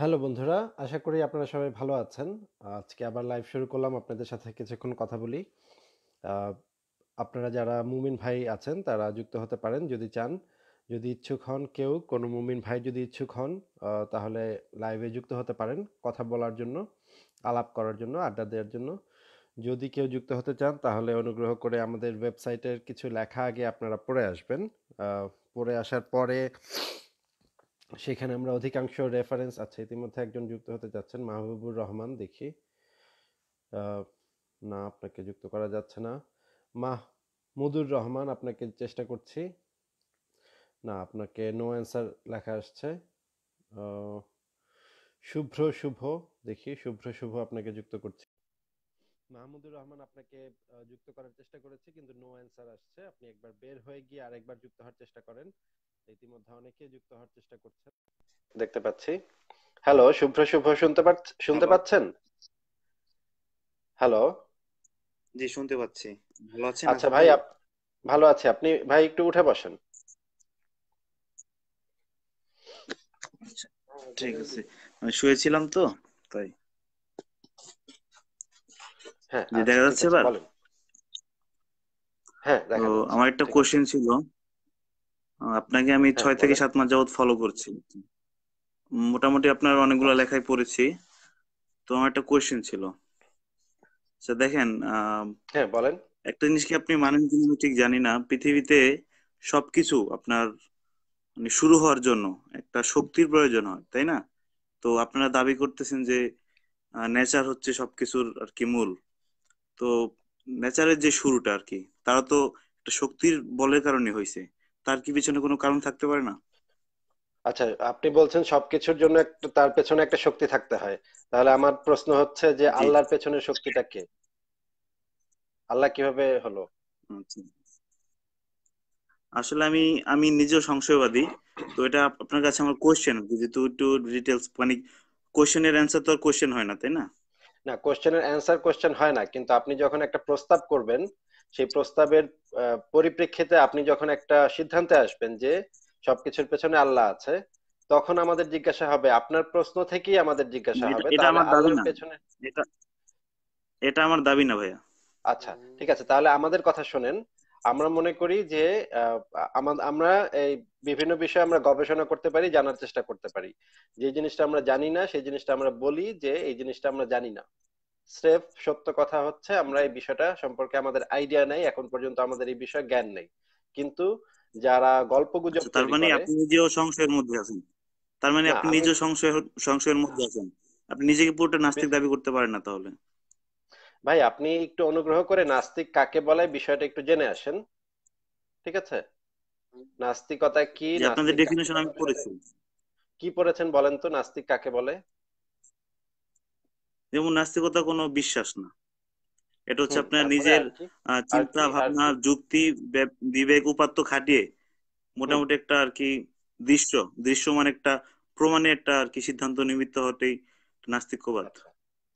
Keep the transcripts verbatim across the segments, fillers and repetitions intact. Hello বন্ধুরা আশা করি আপনারা সবাই ভালো আছেন আজকে আবার লাইভ শুরু করলাম আপনাদের সাথে কিছুক্ষণ কথা বলি আপনারা যারা মুমিন ভাই আছেন তারা যুক্ত হতে পারেন যদি চান যদি ইচ্ছুক হন কেউ কোনো মুমিন ভাই যদি ইচ্ছুক হন তাহলে লাইভে যুক্ত হতে পারেন কথা বলার জন্য আলাপ করার জন্য আড্ডা দেওয়ার জন্য যদি কেউ যুক্ত হতে চান তাহলে অনুগ্রহ করে আমাদের ওয়েবসাইটের কিছু লেখা আগে আপনারা পড়ে আসবেন পড়ে আসার পরে সেখানে আমরা অধিকাংশ রেফারেন্স আছে ইতিমধ্যে একজন যুক্ত হতে যাচ্ছেন মাহবুবুর রহমান দেখি না আপনাকে যুক্ত করা যাচ্ছে না মাহমুদুর রহমান আপনাকে চেষ্টা করছি না আপনাকে নো অ্যানসার লেখা আসছে শুভ্র শুভ দেখি শুভ্র শুভ আপনাকে যুক্ত করছি মাহমুদুর রহমান আপনাকে যুক্ত করার চেষ্টা করেছি কিন্তু নো অ্যানসার আসছে আপনি একবার বের হয়ে গিয়ে আরেকবার যুক্ত হওয়ার চেষ্টা করেন ইতিমধ্যে অনেকে যুক্ত হওয়ার চেষ্টা করছেন দেখতে পাচ্ছি হ্যালো শুভ্র শুভ শুনতে পাচ্ছেন শুনতে পাচ্ছেন হ্যালো জি শুনতে পাচ্ছি ভালো আছেন আচ্ছা ভাই ভালো আছে আপনি ভাই একটু উঠে বসেন ঠিক আছে আমি শুয়েছিলাম তো তাই হ্যাঁ দেখা যাচ্ছে এবার হ্যাঁ দেখা যাচ্ছে আমার একটা কোশ্চেন ছিল আপনাকে আমি ছয় থেকে সাত মাস যাবত ফলো করছি মোটামুটি আপনার অনেকগুলো লেখাই পড়েছি তো আমার একটা কোশ্চেন ছিল আচ্ছা দেখেন হ্যাঁ বলেন একটা জিনিস কি আপনি মানেন কিনা ঠিক জানি না পৃথিবীতে সবকিছু আপনার মানে শুরু হওয়ার জন্য একটা শক্তির প্রয়োজন হয় তাই না তো আপনারা দাবি করতেছেন যে নেচার হচ্ছে সবকিছুর আর কি মূল তো নেচারের যে শুরুটা আর কি তারা তো একটা শক্তির বলের কারণে হয়েছে তার কি পিছনে কোনো কারণ থাকতে পারে না আচ্ছা আপনি বলছেন সবকিছুর জন্য একটা তার পেছনে একটা শক্তি থাকতে হয় তাহলে আমার প্রশ্ন হচ্ছে যে আল্লাহর পেছনে শক্তিটা কে আল্লাহ কিভাবে হলো আসলে আমি আমি নিজেও সংশয়বাদী তো এটা আপনার কাছে আমার কোশ্চেন যেহেতু একটু ডিটেইলস মানে কোশ্চেনের অ্যানসার তো কোশ্চেন হয় না তাই না না কোশ্চেনের অ্যানসার কোশ্চেন হয় না কিন্তু আপনি যখন একটা প্রস্তাব করবেন সেই প্রস্তাবের পরিপ্রেক্ষিতে আপনি যখন একটা সিদ্ধান্তে আসবেন যে সবকিছুর পেছনে আল্লাহ আছে তখন আমাদের জিজ্ঞাসা হবে আপনার প্রশ্ন থেকেই আমাদের জিজ্ঞাসা হবে এটা আমার দাবি না এটা এটা আমার দাবি না ভাইয়া আচ্ছা ঠিক আছে তাহলে আমাদের কথা শুনেন আমরা মনে করি যে আমরা এই বিভিন্ন বিষয়ে আমরা গবেষণা করতে পারি জানার চেষ্টা করতে পারি যে জিনিসটা আমরা জানি না সেই জিনিসটা আমরা বলি যে এই জিনিসটা আমরা জানি না স্রেফ সত্য কথা হচ্ছে আমরা এই বিষয়টা সম্পর্কে আমাদের আইডিয়া নাই এখন পর্যন্ত আমাদের এই বিষয়ে জ্ঞান নেই কিন্তু যারা গল্পগুজব তার মানে আপনি নিজেও সংশয়ের মধ্যে আছেন তার মানে আপনি নিজেও সংশয় সংশয়ের মধ্যে আছেন আপনি নিজেকে পুরোটা নাস্তিক দাবি করতে পারেন না তাহলে ভাই আপনি একটু অনুগ্রহ করে নাস্তিক কাকে বলে বিষয়টা একটু জেনে আসেন ঠিক আছে নাস্তিকতা কি আপনাদের ডেফিনিশন আমি পড়েছি কি পড়েছেন বলেন তো নাস্তিক কাকে বলে যেমন নাস্তিকতা কোনো বিশ্বাস না এটা হচ্ছে আপনার নিজের চিন্তা ভাবনা যুক্তি বিবেক উপাত্ত খাটিয়ে মোটামুটি একটা আর কি দৃশ্য দৃশ্যমান একটা প্রমাণে একটা আর কি সিদ্ধান্ত নিমিত্ত হতেই নাস্তিকবাদ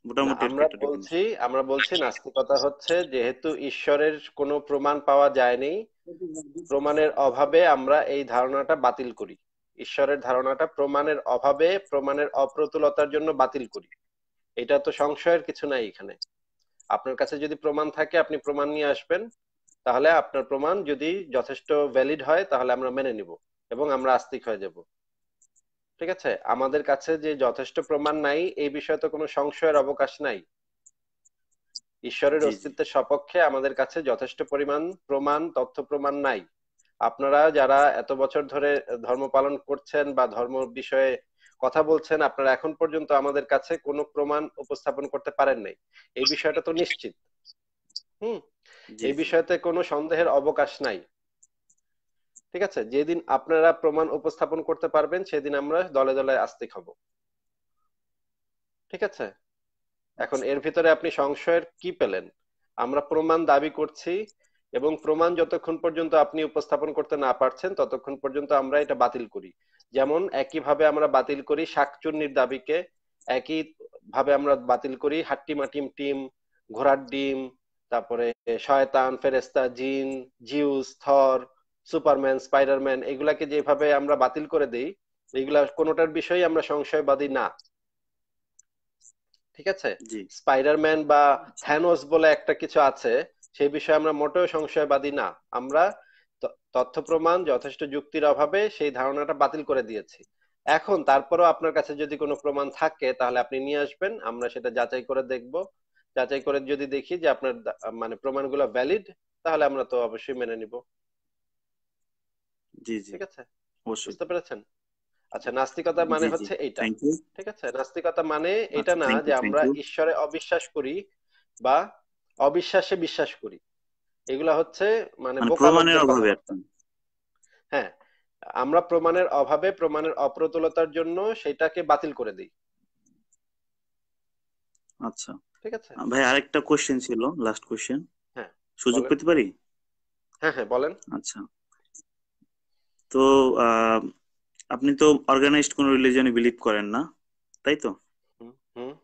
মোটামুটি আমরা বলছি আমরা বলছি নাস্তিকতা হচ্ছে যেহেতু ঈশ্বরের কোনো প্রমাণ পাওয়া যায়নি প্রমাণের অভাবে আমরা এই ধারণাটা বাতিল করি ঈশ্বরের ধারণাটা প্রমাণের অভাবে প্রমাণের অপ্রতুলতার জন্য বাতিল করি এটা তো সংশয়ের কিছু নাই এখানে আপনার কাছে যদি প্রমাণ থাকে আপনি প্রমাণ নিয়ে আসবেন তাহলে আপনার প্রমাণ যদি যথেষ্ট ভ্যালিড হয় তাহলে আমরা মেনে নিব এবং আমরা আস্তিক হয়ে যাব ঠিক আছে আমাদের কাছে যে যথেষ্ট প্রমাণ নাই এই বিষয়ে তো কোনো সংশয়ের অবকাশ নাই ঈশ্বরের অস্তিত্বের সপক্ষে আমাদের কাছে যথেষ্ট পরিমাণ প্রমাণ তথ্য প্রমাণ নাই আপনারা যারা এত বছর ধরে ধর্ম পালন করছেন বা ধর্ম বিষয়ে কথা বলছেন আপনারা এখন পর্যন্ত আমাদের কাছে কোনো প্রমাণ উপস্থাপন করতে পারেন নাই এই বিষয়টা তো নিশ্চিত হুম এই বিষয়তে কোনো সন্দেহের অবকাশ নাই ঠিক আছে যেদিন আপনারা প্রমাণ উপস্থাপন করতে পারবেন সেদিন আমরা দলে দলে আস্তিক হব ঠিক আছে এখন এর ভিতরে আপনি সংশয়ের কি পেলেন আমরা প্রমাণ দাবি করছি এবং প্রমাণ যতক্ষণ পর্যন্ত আপনি উপস্থাপন করতে না পারছেন ততক্ষণ পর্যন্ত আমরা এটা বাতিল করি যেমন একইভাবে আমরা বাতিল করি শাকচুন্নির দাবিকে একই ভাবে আমরা বাতিল করি হাট্টি মাটিম টিম ঘোড়ার ডিম তারপরে শয়তান ফেরেস্তা জিন জিউস থর সুপারম্যান স্পাইডারম্যান এগুলাকে যেভাবে আমরা বাতিল করে দিই এগুলা কোনোটার বিষয়ে আমরা সংশয়বাদী না ঠিক আছে স্পাইডারম্যান বা থ্যানোস বলে একটা কিছু আছে সেই বিষয়ে আমরা মোটেও সংশয়বাদী না আমরা তথ্য প্রমাণ যথেষ্ট যুক্তির অভাবে সেই ধারণাটা বাতিল করে দিয়েছি এখন তারপরেও আপনার কাছে যদি কোনো প্রমাণ থাকে তাহলে আপনি নিয়ে আসবেন আমরা সেটা যাচাই করে দেখব যাচাই করে যদি দেখি যে আপনার মানে প্রমাণগুলো ভ্যালিড তাহলে আমরা তো অবশ্যই মেনে নিব জি জি ঠিক আছে অবশ্যই বুঝতে পেরেছেন আচ্ছা নাস্তিকতা মানে হচ্ছে এইটা ঠিক আছে নাস্তিকতা মানে এটা না যে আমরা ঈশ্বরে অবিশ্বাস করি বা অবিশ্বাসে বিশ্বাস করি এগুলা হচ্ছে মানে প্রমাণের অভাবে হ্যাঁ আমরা প্রমাণের অভাবে প্রমাণের অপ্রতুলতার জন্য সেটাকে বাতিল করে দেই আচ্ছা ঠিক আছে ভাই আরেকটা কোশ্চেন ছিল লাস্ট কোশ্চেন হ্যাঁ সুযোগ পেতে পারি হ্যাঁ হ্যাঁ বলেন আচ্ছা তো আপনি তো অর্গানাইজড কোন রিলিজিয়নে বিলিভ করেন না তাই তো হুম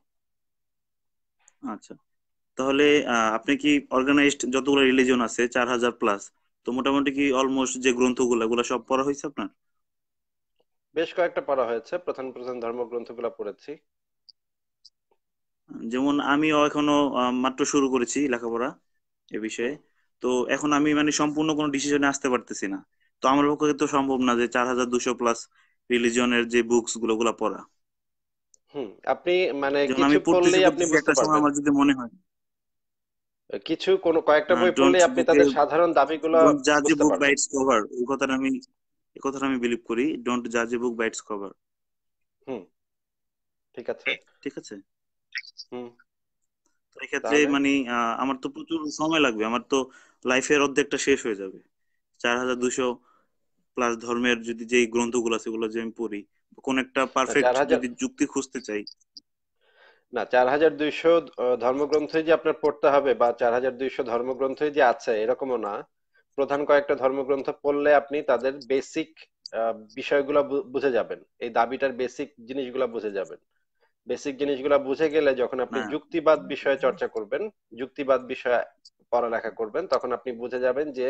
আচ্ছা তাহলে আপনি কি অর্গানাইজড যতগুলো রিলিজিয়ন আছে চার হাজার প্লাস তো মোটামুটি কি অলমোস্ট যে গ্রন্থগুলো গুলো সব পড়া হয়েছে আপনার বেশ কয়েকটা পড়া হয়েছে প্রধান প্রধান ধর্মগ্রন্থগুলো পড়েছি যেমন আমি এখনো মাত্র শুরু করেছি লেখাপড়া এই বিষয়ে তো এখন আমি মানে সম্পূর্ণ কোনো ডিসিশনে আসতে পারতেছি না তো আমার পক্ষে তো সম্ভব না যে চার হাজার দুইশো প্লাস রিলিজিয়নের যে বুকস গুলো গুলো পড়া হুম আপনি মানে কিছু পড়লেই আপনি বুঝতে পারবেন আমার যদি মনে হয় কিছু কোন কয়েকটা বই পড়লে আপনি তাদের সাধারণ দাবিগুলো জাজ a book by its cover এই কথাটা আমি এই কথাটা আমি বিলিভ করি ডোন্ট জাজ a book by its cover hmm ঠিক আছে ঠিক আছে হুম তো এই ক্ষেত্রে মানে আমার তো প্রচুর সময় লাগবে আমার তো লাইফের অর্ধেকটা শেষ হয়ে যাবে চার হাজার দুইশো প্লাস ধর্মের যদি যেই গ্রন্থগুলো আছে সেগুলো যদি আমি পড়ি কোন একটা পারফেক্ট যদি যুক্তি খুঁজতে চাই না চার হাজার দুইশো ধর্মগ্রন্থই যে আপনার পড়তে হবে বা চার হাজার দুইশো ধর্মগ্রন্থই যে আছে এরকমও না প্রধান কয়েকটা ধর্মগ্রন্থ পড়লে আপনি তাদের বেসিক বিষয়গুলো বুঝে যাবেন এই দাবিটার বেসিক জিনিসগুলো বুঝে যাবেন বেসিক জিনিসগুলো বুঝে গেলে যখন আপনি যুক্তিবাদ বিষয়ে চর্চা করবেন যুক্তিবাদ বিষয়ে পড়ালেখা করবেন তখন আপনি বুঝে যাবেন যে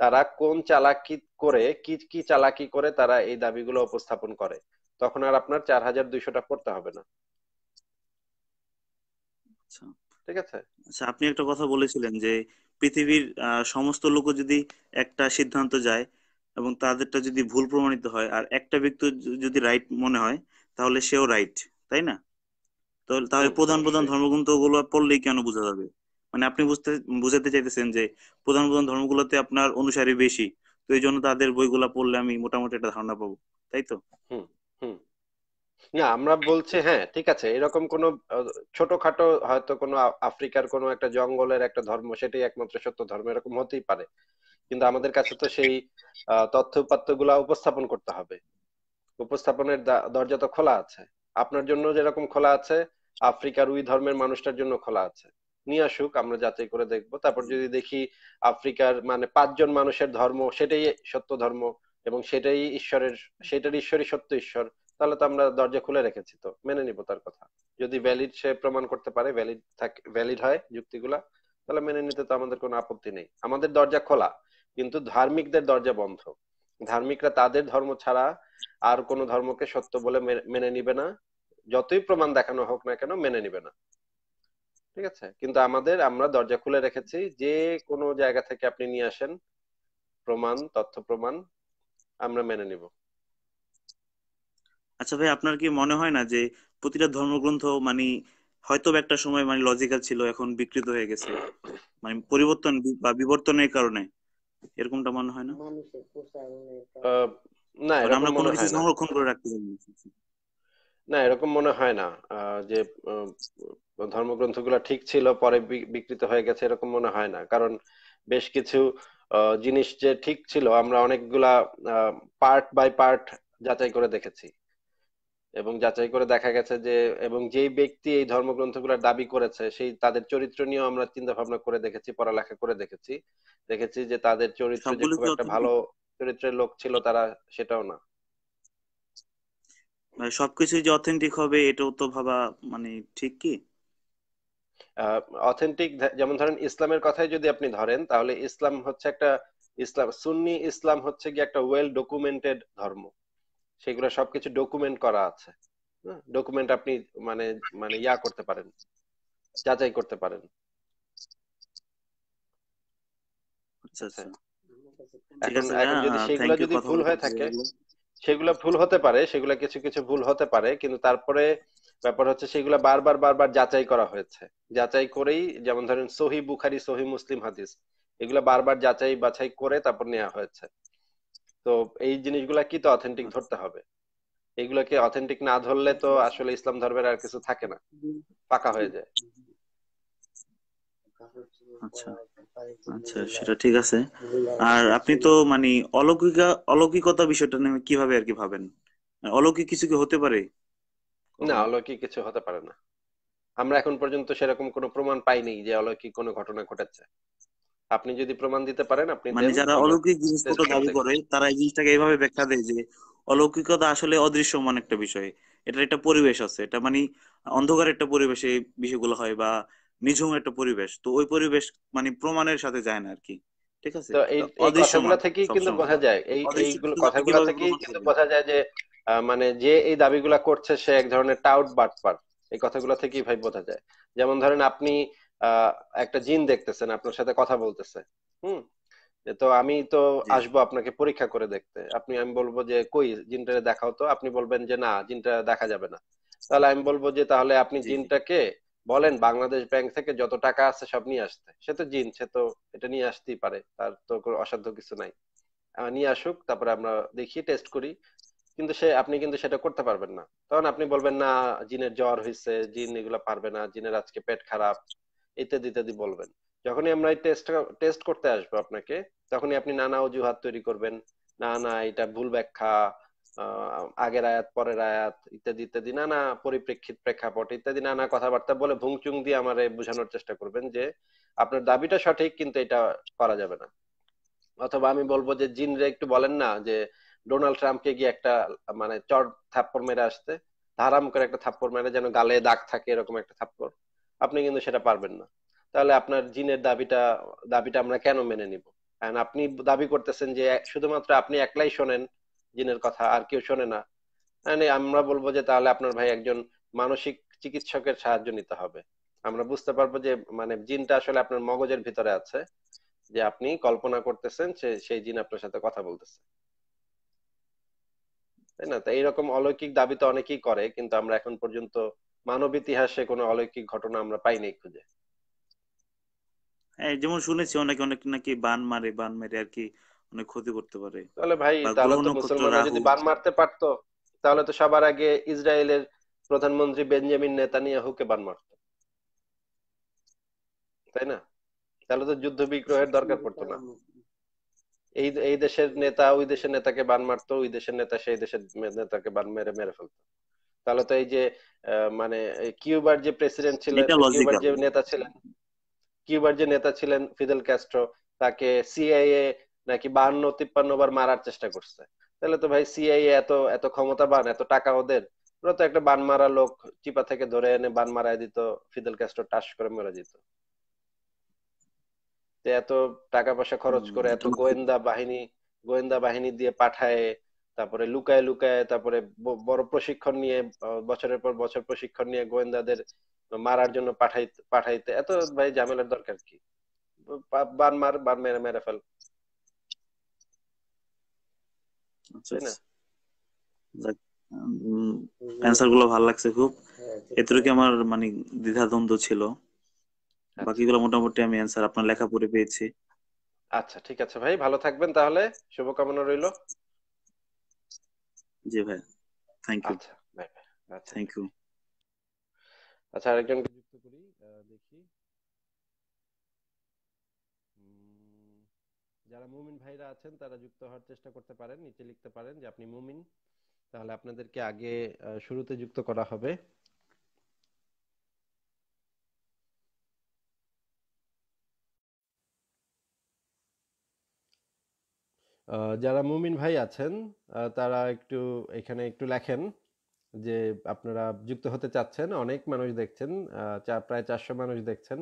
তারা কোন চালাকি করে কি কি চালাকি করে তারা এই দাবিগুলো উপস্থাপন করে তখন আর আপনার চার হাজার দুইশো টা পড়তে হবে না আচ্ছা ঠিক আছে আচ্ছা আপনি একটা কথা বলেছিলেন যে পৃথিবীর সমস্ত লোক যদি একটা সিদ্ধান্ত যায় এবং তাদেরটা যদি ভুল প্রমাণিত হয় আর একটা ব্যক্তি যদি রাইট মনে হয় তাহলে সেও রাইট তাই না তো তাহলে প্রধান প্রধান ধর্মগ্রন্থগুলো পড়লেই কেন বোঝা যাবে মানে আপনি বুঝতে বুঝাতে চাইতেছেন যে প্রধান প্রধান ধর্মগুলোতে আপনার অনুসারী বেশি তো এই জন্য তাদের বইগুলা পড়লে আমি মোটামুটি একটা ধারণা পাবো তাই তো হুম হুম না আমরা বলছি হ্যাঁ ঠিক আছে এরকম কোনো ছোটখাটো হয়তো কোনো আফ্রিকার কোনো একটা জঙ্গলের একটা ধর্ম সেটাই একমাত্র সত্য ধর্ম এরকম হতেই পারে কিন্তু আমাদের কাছে তো সেই তথ্য উপাত্তগুলা উপস্থাপন করতে হবে উপস্থাপনের দরজা তো খোলা আছে আপনার জন্য যেরকম খোলা আছে আফ্রিকার ওই ধর্মের মানুষটার জন্য খোলা আছে নিয়ে আসুক আমরা যাচাই করে দেখবো তারপর যদি দেখি আফ্রিকার মানে পাঁচজন মানুষের ধর্ম সেটাই সত্য ধর্ম এবং সেটাই ঈশ্বরের সেটার ঈশ্বরই সত্য ঈশ্বর তাহলে তো আমরা দরজা খুলে রেখেছি তো মেনে নিব তার কথা যদি ভ্যালিড সে প্রমাণ করতে পারে ভ্যালিড থাকে ভ্যালিড হয় যুক্তিগুলা তাহলে মেনে নিতে তো আমাদের কোনো আপত্তি নেই আমাদের দরজা খোলা কিন্তু ধার্মিকদের দরজা বন্ধ ধার্মিকরা তাদের ধর্ম ছাড়া আর কোনো ধর্মকে সত্য বলে মেনে নিবে না যতই প্রমাণ দেখানো হোক না কেন মেনে নিবে না ঠিক আছে কিন্তু আমাদের আমরা দরজা খুলে রেখেছি যে কোনো জায়গা থেকে আপনি নিয়ে আসেন প্রমাণ তথ্য প্রমাণ আমরা মেনে নিব আচ্ছা ভাই আপনার কি মনে হয় না যে প্রতিটা ধর্মগ্রন্থ মানে হয়তো একটা সময় মানে লজিক্যাল ছিল এখন বিকৃত হয়ে গেছে মানে পরিবর্তন বা বিবর্তনের কারণে এরকমটা মনে হয় না না আমরা কোনো কিছু সংরক্ষণ করে রাখতে চাই না এরকম মনে হয় না যে ধর্মগ্রন্থগুলো ঠিক ছিল পরে বিকৃত হয়ে গেছে এরকম মনে হয় না কারণ বেশ কিছু জিনিস যে ঠিক ছিল আমরা অনেকগুলা পার্ট বাই পার্ট যাচাই করে দেখেছি এবং যাচাই করে দেখা গেছে যে এবং যেই ব্যক্তি এই ধর্মগ্রন্থগুলোর দাবি করেছে সেই তাদের চরিত্র নিয়ে আমরা চিন্তা ভাবনা করে দেখেছি পড়ালেখা করে দেখেছি দেখেছি যে তাদের চরিত্র যে খুব একটা ভালো চরিত্রের লোক ছিল তারা সেটাও না মানে সবকিছু যে অথেন্টিক হবে এটাও তো ভাবা মানে ঠিক কি অথেন্টিক যেমন ধরেন ইসলামের কথাই যদি আপনি ধরেন তাহলে ইসলাম হচ্ছে একটা ইসলাম সুন্নি ইসলাম হচ্ছে কি একটা ওয়েল ডকুমেন্টেড ধর্ম সেগুলো সবকিছু ডকুমেন্ট করা আছে ডকুমেন্ট আপনি মানে মানে ইয়া করতে পারেন, যাচাই করতে পারেন। আচ্ছা আচ্ছা, এখন এখন যদি সেগুলা যদি ভুল হয়ে থাকে, সেগুলা ভুল হতে পারে, সেগুলা কিছু কিছু ভুল হতে পারে, কিন্তু তারপরে ব্যাপার হচ্ছে সেগুলা বারবার বারবার যাচাই করা হয়েছে, যাচাই করেই, যেমন ধরেন সহিহ বুখারী, সহিহ মুসলিম হাদিস, এগুলা বারবার যাচাই বাছাই করে তারপর নেওয়া হয়েছে। তো এই জিনিসগুলা কি তো অথেন্টিক ধরতে হবে, এগুলাকে অথেন্টিক না ধরলে তো আসলে ইসলাম ধর্মের আর কিছু থাকে না, পাকা হয়ে যায়। আচ্ছা আচ্ছা, সেটা ঠিক আছে। আর আপনি তো মানে অলৌকিক অলৌকিকতা বিষয়টা নিয়ে কিভাবে আর কি ভাবেন? অলৌকিক কিছু কি হতে পারে? না, অলৌকিক কিছু হতে পারে না। আমরা এখন পর্যন্ত সেরকম কোনো প্রমাণ পাইনি যে অলৌকিক কোনো ঘটনা ঘটেছে। আপনি যদি প্রমাণ দিতে পারেন, আপনি মানে যারা অলৌকিক জিনিসপত্র দাবি করে তারা এই জিনিসটাকে এইভাবে ব্যাখ্যা দেয় যে অলৌকিকতা আসলে অদৃশ্যমান একটা বিষয়, এটার একটা পরিবেশ আছে, এটা মানে অন্ধকার একটা পরিবেশে এই বিষয়গুলো হয় বা নিঝুম একটা পরিবেশ, তো ওই পরিবেশ মানে প্রমাণের সাথে যায় না আর কি। ঠিক আছে, তো এই কথাগুলো থেকেই কিন্তু বোঝা যায়, এই এইগুলো কথাগুলো থেকেই কিন্তু বোঝা যায় যে মানে যে এই দাবিগুলা করছে সে এক ধরনের টাউট বাটপার, এই কথাগুলো থেকেই ভাই বোঝা যায়। যেমন ধরেন আপনি আহ একটা জিন দেখতেছেন, আপনার সাথে কথা বলতেছে, হুম, তো আমি তো আসবো আপনাকে পরীক্ষা করে দেখতে, আপনি, আমি বলবো যে কই জিনটা দেখাও তো, আপনি বলবেন যে না জিনটা দেখা যাবে না, তাহলে আমি বলবো যে তাহলে আপনি জিনটাকে বলেন বাংলাদেশ ব্যাংক থেকে যত টাকা আছে সব নিয়ে আসতে, সে তো জিন, সে তো এটা নিয়ে আসতেই পারে, তার তো অসাধ্য কিছু নাই, নিয়ে আসুক, তারপরে আমরা দেখি, টেস্ট করি, কিন্তু সে, আপনি কিন্তু সেটা করতে পারবেন না। তখন আপনি বলবেন না জিনের জ্বর হয়েছে, জিন এগুলা পারবে না, জিনের আজকে পেট খারাপ, ইত্যাদি ইত্যাদি বলবেন। যখনই আমরা এই টেস্ট টেস্ট করতে আসবো আপনাকে, তখনই আপনি নানা অজুহাত তৈরি করবেন, না না এটা ভুল ব্যাখ্যা, আগের আয়াত পরের আয়াত ইত্যাদি ইত্যাদি, নানা পরিপ্রেক্ষিত প্রেক্ষাপট ইত্যাদি নানা কথাবার্তা বলে ভুংচুং দিয়ে আমারে বোঝানোর চেষ্টা করবেন যে আপনার দাবিটা সঠিক কিন্তু এটা করা যাবে না। অথবা আমি বলবো যে জিনরে একটু বলেন না যে ডোনাল্ড ট্রাম্পকে গিয়ে একটা মানে চড় থাপ্পড় মেরে আসতে, ধারাম করে একটা থাপ্পড় মেরে, যেন গালে দাগ থাকে এরকম একটা থাপ্পড়, আপনি কিন্তু সেটা পারবেন না, তাহলে আপনার জিনের দাবিটা দাবিটা আমরা কেন মেনে নিব? কারণ আপনি দাবি করতেছেন যে শুধুমাত্র আপনি একলাই শোনেন জিনের কথা, আর কেউ শোনে না, মানে আমরা বলবো যে তাহলে আপনার ভাই একজন মানসিক চিকিৎসকের সাহায্য নিতে হবে, আমরা বুঝতে পারবো যে মানে জিনটা আসলে আপনার মগজের ভিতরে আছে, যে আপনি কল্পনা করতেছেন সেই জিন আপনার সাথে কথা বলতেছে, তাই না? তাই এইরকম অলৌকিক দাবি তো অনেকেই করে, কিন্তু আমরা এখন পর্যন্ত মানব ইতিহাসে কোনো অলৌকিক ঘটনা আমরা পাইনি খুঁজে। হ্যাঁ, যেমন শুনেছি অনেকে অনেক নাকি বান মারে, বান মেরে আর কি অনেক ক্ষতি করতে পারে। তাহলে ভাই, তাহলে তো মুসলমানরা যদি বান মারতে পারতো তাহলে তো সবার আগে ইসরায়েলের প্রধানমন্ত্রী বেঞ্জামিন নেতানিয়াহুকে বান মারত, তাই না? তাহলে তো যুদ্ধ বিগ্রহের দরকার পড়তো না, এই এই দেশের নেতা ওই দেশের নেতাকে বান মারতো, ওই দেশের নেতা সেই দেশের নেতাকে বান মেরে মেরে ফেলতো। তাহলে তো এই যে মানে কিউবার যে প্রেসিডেন্ট ছিলেন, কিউবার যে নেতা ছিলেন কিউবার যে নেতা ছিলেন ফিদেল ক্যাস্ট্রো, তাকে সিআইএ নাকি বাহান্ন তিপ্পান্ন বার মারার চেষ্টা করছে। তাহলে তো ভাই সিআইএ এত এত ক্ষমতাবান, এত টাকা ওদের, ওরা তো একটা বান মারা লোক চিপা থেকে ধরে এনে বান মারায় দিত, ফিদেল ক্যাস্ট্রো টাস করে মেরে দিত। এত টাকা পয়সা খরচ করে, এত গোয়েন্দা বাহিনী গোয়েন্দা বাহিনী দিয়ে পাঠায়, তারপরে লুকায় লুকায়, তারপরে বড় প্রশিক্ষণ নিয়ে, বছরের পর বছর প্রশিক্ষণ নিয়ে গোয়েন্দাদের মারার জন্য পাঠাইতে পাঠাইতে এত ভাই ঝামেলার দরকার কি? বান মার, বান মেরে মেরে ফেল। আনসার গুলো ভালো লাগছে খুব, এতটুকু আমার মানে দ্বিধাদ্বন্দ্ব ছিল, বাকিগুলো মোটামুটি আমি আনসার আপনার লেখা পড়ে পেয়েছি। আচ্ছা ঠিক আছে ভাই, ভালো থাকবেন, তাহলে শুভকামনা রইল। জি ভাই, থ্যাংক ইউ। আচ্ছা ভাই, আচ্ছা থ্যাংক ইউ। আচ্ছা, আরেকজনকে যুক্ত করি, দেখি যারা মুমিন ভাইরা আছেন তারা যুক্ত হওয়ার চেষ্টা করতে পারেন, নিচে লিখতে পারেন যে আপনি মুমিন, তাহলে আপনাদেরকে আগে শুরুতে যুক্ত করা হবে। যারা মুমিন ভাই আছেন তারা একটু এখানে একটু লেখেন যে আপনারা যুক্ত হতে চাচ্ছেন। অনেক মানুষ দেখছেন, প্রায় চারশো মানুষ দেখছেন,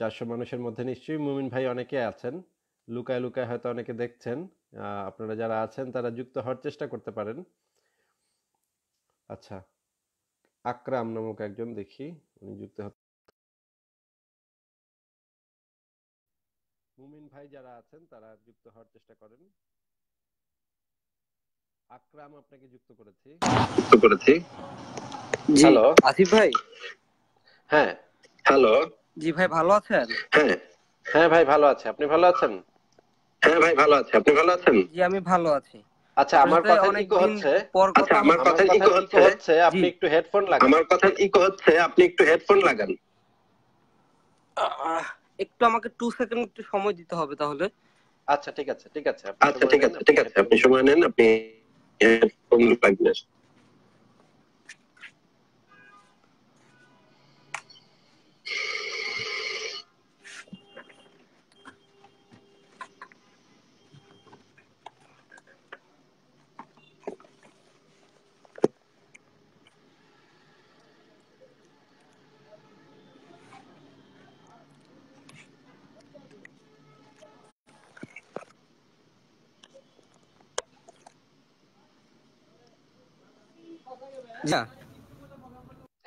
চারশো মানুষের মধ্যে নিশ্চয়ই মুমিন ভাই অনেকে আছেন, লুকায় লুকায় হয়তো অনেকে দেখছেন। আপনারা যারা আছেন তারা যুক্ত হওয়ার চেষ্টা করতে পারেন। আচ্ছা আকরাম নামক একজন দেখি উনি যুক্ত হতে। মুমিন ভাই যারা আছেন তারা যুক্ত হওয়ার চেষ্টা করেন। আকরাম আপনাকে যুক্ত করেছি যুক্ত করেছি হ্যালো আসিফ ভাই। হ্যাঁ হ্যালো জি ভাই ভালো আছেন? হ্যাঁ হ্যাঁ ভাই ভালো আছি। আপনি ভালো আছেন? হ্যাঁ ভাই ভালো আছি। আপনি ভালো আছেন? জি আমি ভালো আছি। আচ্ছা আমার কথা ইকো হচ্ছে আচ্ছা আমার কথা ইকো হচ্ছে আপনি একটু হেডফোন লাগান। আমার কথা ইকো হচ্ছে আপনি একটু হেডফোন লাগান। একটু আমাকে দুই সেকেন্ড একটু সময় দিতে হবে তাহলে। আচ্ছা ঠিক আছে ঠিক আছে আচ্ছা ঠিক আছে ঠিক আছে আপনি সময় নেন আপনি হেডফোন লাগিয়ে নেন।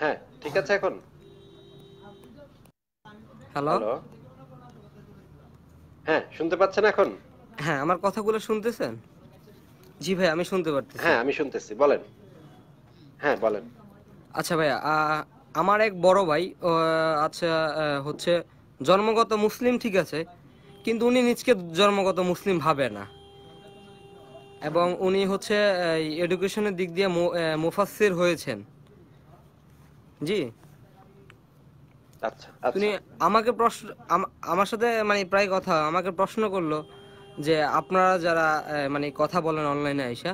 হ্যাঁ ঠিক আছে এখন। হ্যালো হ্যাঁ শুনতে পাচ্ছেন এখন? হ্যাঁ আমার কথাগুলো শুনতেছেন? জি ভাই আমি শুনতে পারতেছি। হ্যাঁ আমি শুনতেছি বলেন। হ্যাঁ বলেন। আচ্ছা ভাই আমার এক বড় ভাই আচ্ছা হচ্ছে জন্মগত মুসলিম ঠিক আছে কিন্তু উনি নিজকে জন্মগত মুসলিম ভাবে না এবং উনি হচ্ছে এডুকেশনের দিক দিয়ে মুফাসসির হয়েছেন। জি আচ্ছা উনি আমাকে প্রশ্ন আমার সাথে মানে প্রায় কথা আমাকে প্রশ্ন করলো যে আপনারা যারা মানে কথা বলেন অনলাইনে আইসা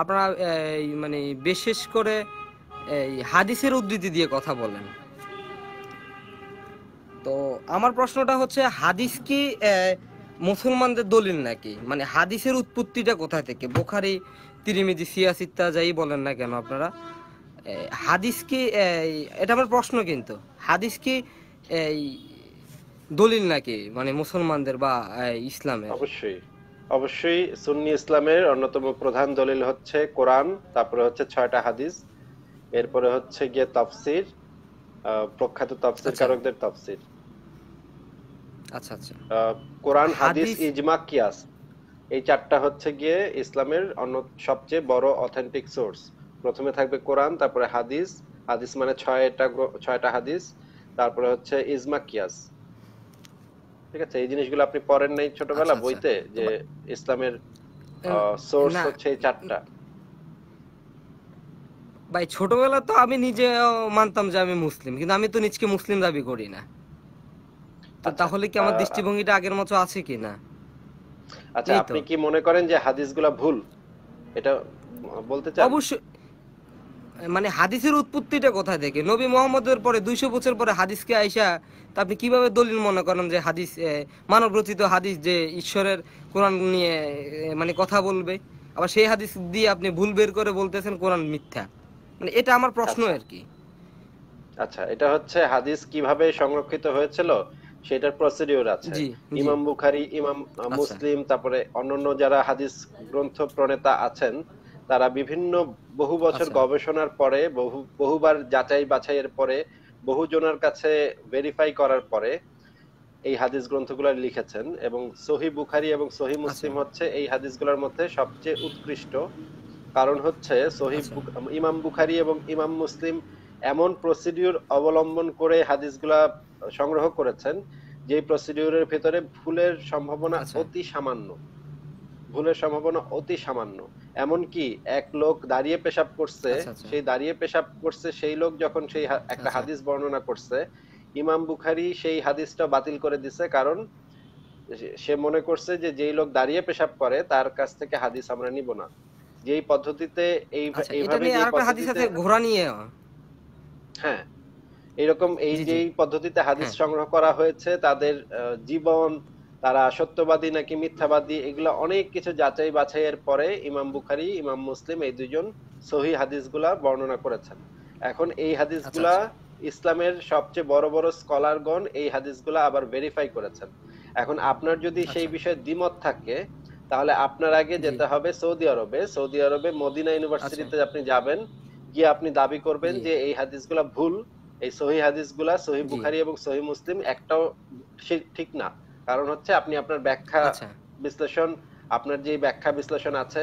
আপনারা মানে বিশেষ করে এই হাদিসের উদ্ধৃতি দিয়ে কথা বলেন। তো আমার প্রশ্নটা হচ্ছে হাদিস কি মুসলমানদের দলিল নাকি? মানে হাদিসের উৎপত্তিটা কোথা থেকে? বুখারী তিরমিজি সিয়াসিত্তা যাই বলেন না কেন আপনারা হাদিস কি এটা আমার প্রশ্ন কিন্তু হাদিস কি এই দলিল নাকি মানে মুসলমানদের বা ইসলামের? অবশ্যই অবশ্যই সুন্নি ইসলামের অন্যতম প্রধান দলিল হচ্ছে কোরআন, তারপরে হচ্ছে ছয়টা হাদিস, এরপরে হচ্ছে গিয়ে তাফসির, প্রখ্যাত তাফসির কারকদের তাফসির। আচ্ছা আচ্ছা কোরআন হাদিস ইজমা কিয়াস এই চারটা হচ্ছে গিয়ে ইসলামের অন্য সবচেয়ে বড় অথেন্টিক সোর্স। প্রথমে থাকবে কোরআন, তারপরে হাদিস, হাদিস মানে ছয়টা ছয়টা হাদিস, তারপরে হচ্ছে ইজমা কিয়াস। ঠিক আছে এই জিনিসগুলো আপনি পড়েন নাই ছোটবেলা বইতে যে ইসলামের সোর্স হচ্ছে এই চারটা? ভাই ছোটবেলা তো আমি নিজে মানতাম যে আমি মুসলিম কিন্তু আমি তো নিজকে মুসলিম দাবি করি না। তাহলে কি আমার দৃষ্টিভঙ্গিটা আগের মতো আছে কিনা? আচ্ছা আপনি কি মনে করেন যে হাদিসগুলো ভুল এটা বলতে চান? অবশ্যই মানে হাদিসের উৎপত্তিটা কোথা থেকে? নবী মুহাম্মদের পরে দুইশো বছর পরে হাদিসকে আইসা তা আপনি কিভাবে দলিল মনে করেন যে হাদিস মানব রচিত হাদিস যে ঈশ্বরের কোরআন নিয়ে মানে কথা বলবে? আবার সেই হাদিস দিয়ে আপনি ভুল বের করে বলতেছেন কোরআন মিথ্যা, মানে এটা আমার প্রশ্ন আর কি। আচ্ছা এটা হচ্ছে হাদিস কিভাবে সংরক্ষিত হয়েছিল সেটার প্রসিডিউর আছে। ইমাম বুখারী, ইমাম মুসলিম, তারপরে অন্যান্য যারা হাদিস গ্রন্থ প্রণেতা আছেন তারা বিভিন্ন বহু বছর গবেষণার পরে বহু বহুবার যাচাই বাছাইয়ের পরে বহুজনের কাছে ভেরিফাই করার পরে এই হাদিস গ্রন্থগুলো লিখেছেন এবং সহিহ বুখারী এবং সহিহ মুসলিম হচ্ছে এই হাদিসগুলোর মধ্যে সবচেয়ে উৎকৃষ্ট। কারণ হচ্ছে সহিহ ইমাম বুখারী এবং ইমাম মুসলিম এমন প্রসিডিউর অবলম্বন করে হাদিসগুলা সংগ্রহ করেছেন যে প্রসিডিউরের ভিতরে ভুলের সম্ভাবনা অতি সামান্য, ভুলের সম্ভাবনা অতি সামান্য। এমনকি এক লোক দাঁড়িয়ে পেশাব করছে, সেই দাঁড়িয়ে পেশাব করছে সেই লোক যখন সেই একটা হাদিস বর্ণনা করছে ইমাম বুখারী সেই হাদিসটা বাতিল করে দিছে কারণ সে মনে করছে যে যেই লোক দাঁড়িয়ে পেশাব করে তার কাছ থেকে হাদিস আমরা নিব না। যেই পদ্ধতিতে এই এইভাবে ঘোরা নিয়ে হ্যাঁ এরকম এই যে পদ্ধতিতে হাদিস সংগ্রহ করা হয়েছে তাদের জীবন তারা সত্যবাদী নাকি মিথ্যাবাদী এগুলো অনেক কিছু যাচাই বাছাইয়ের পরে ইমাম বুখারী ইমাম মুসলিম এই দুইজন সহিহ হাদিসগুলা বর্ণনা করেছেন। এখন এই হাদিসগুলা ইসলামের সবচেয়ে বড় বড় স্কলারগণ এই হাদিসগুলা আবার ভেরিফাই করেছেন। এখন আপনার যদি সেই বিষয়ে দ্বিমত থাকে তাহলে আপনার আগে যেতে হবে সৌদি আরবে। সৌদি আরবে মদিনা ইউনিভার্সিটিতে আপনি যাবেন, গিয়ে আপনি দাবি করবেন যে এই হাদিসগুলো ভুল, এই সহিহ হাদিসগুলো সহিহ বুখারী এবং সহিহ মুসলিম একটাও ঠিক না। কারণ হচ্ছে আপনি আপনার ব্যাখ্যা বিশ্লেষণ, আপনার যে ব্যাখ্যা বিশ্লেষণ আছে,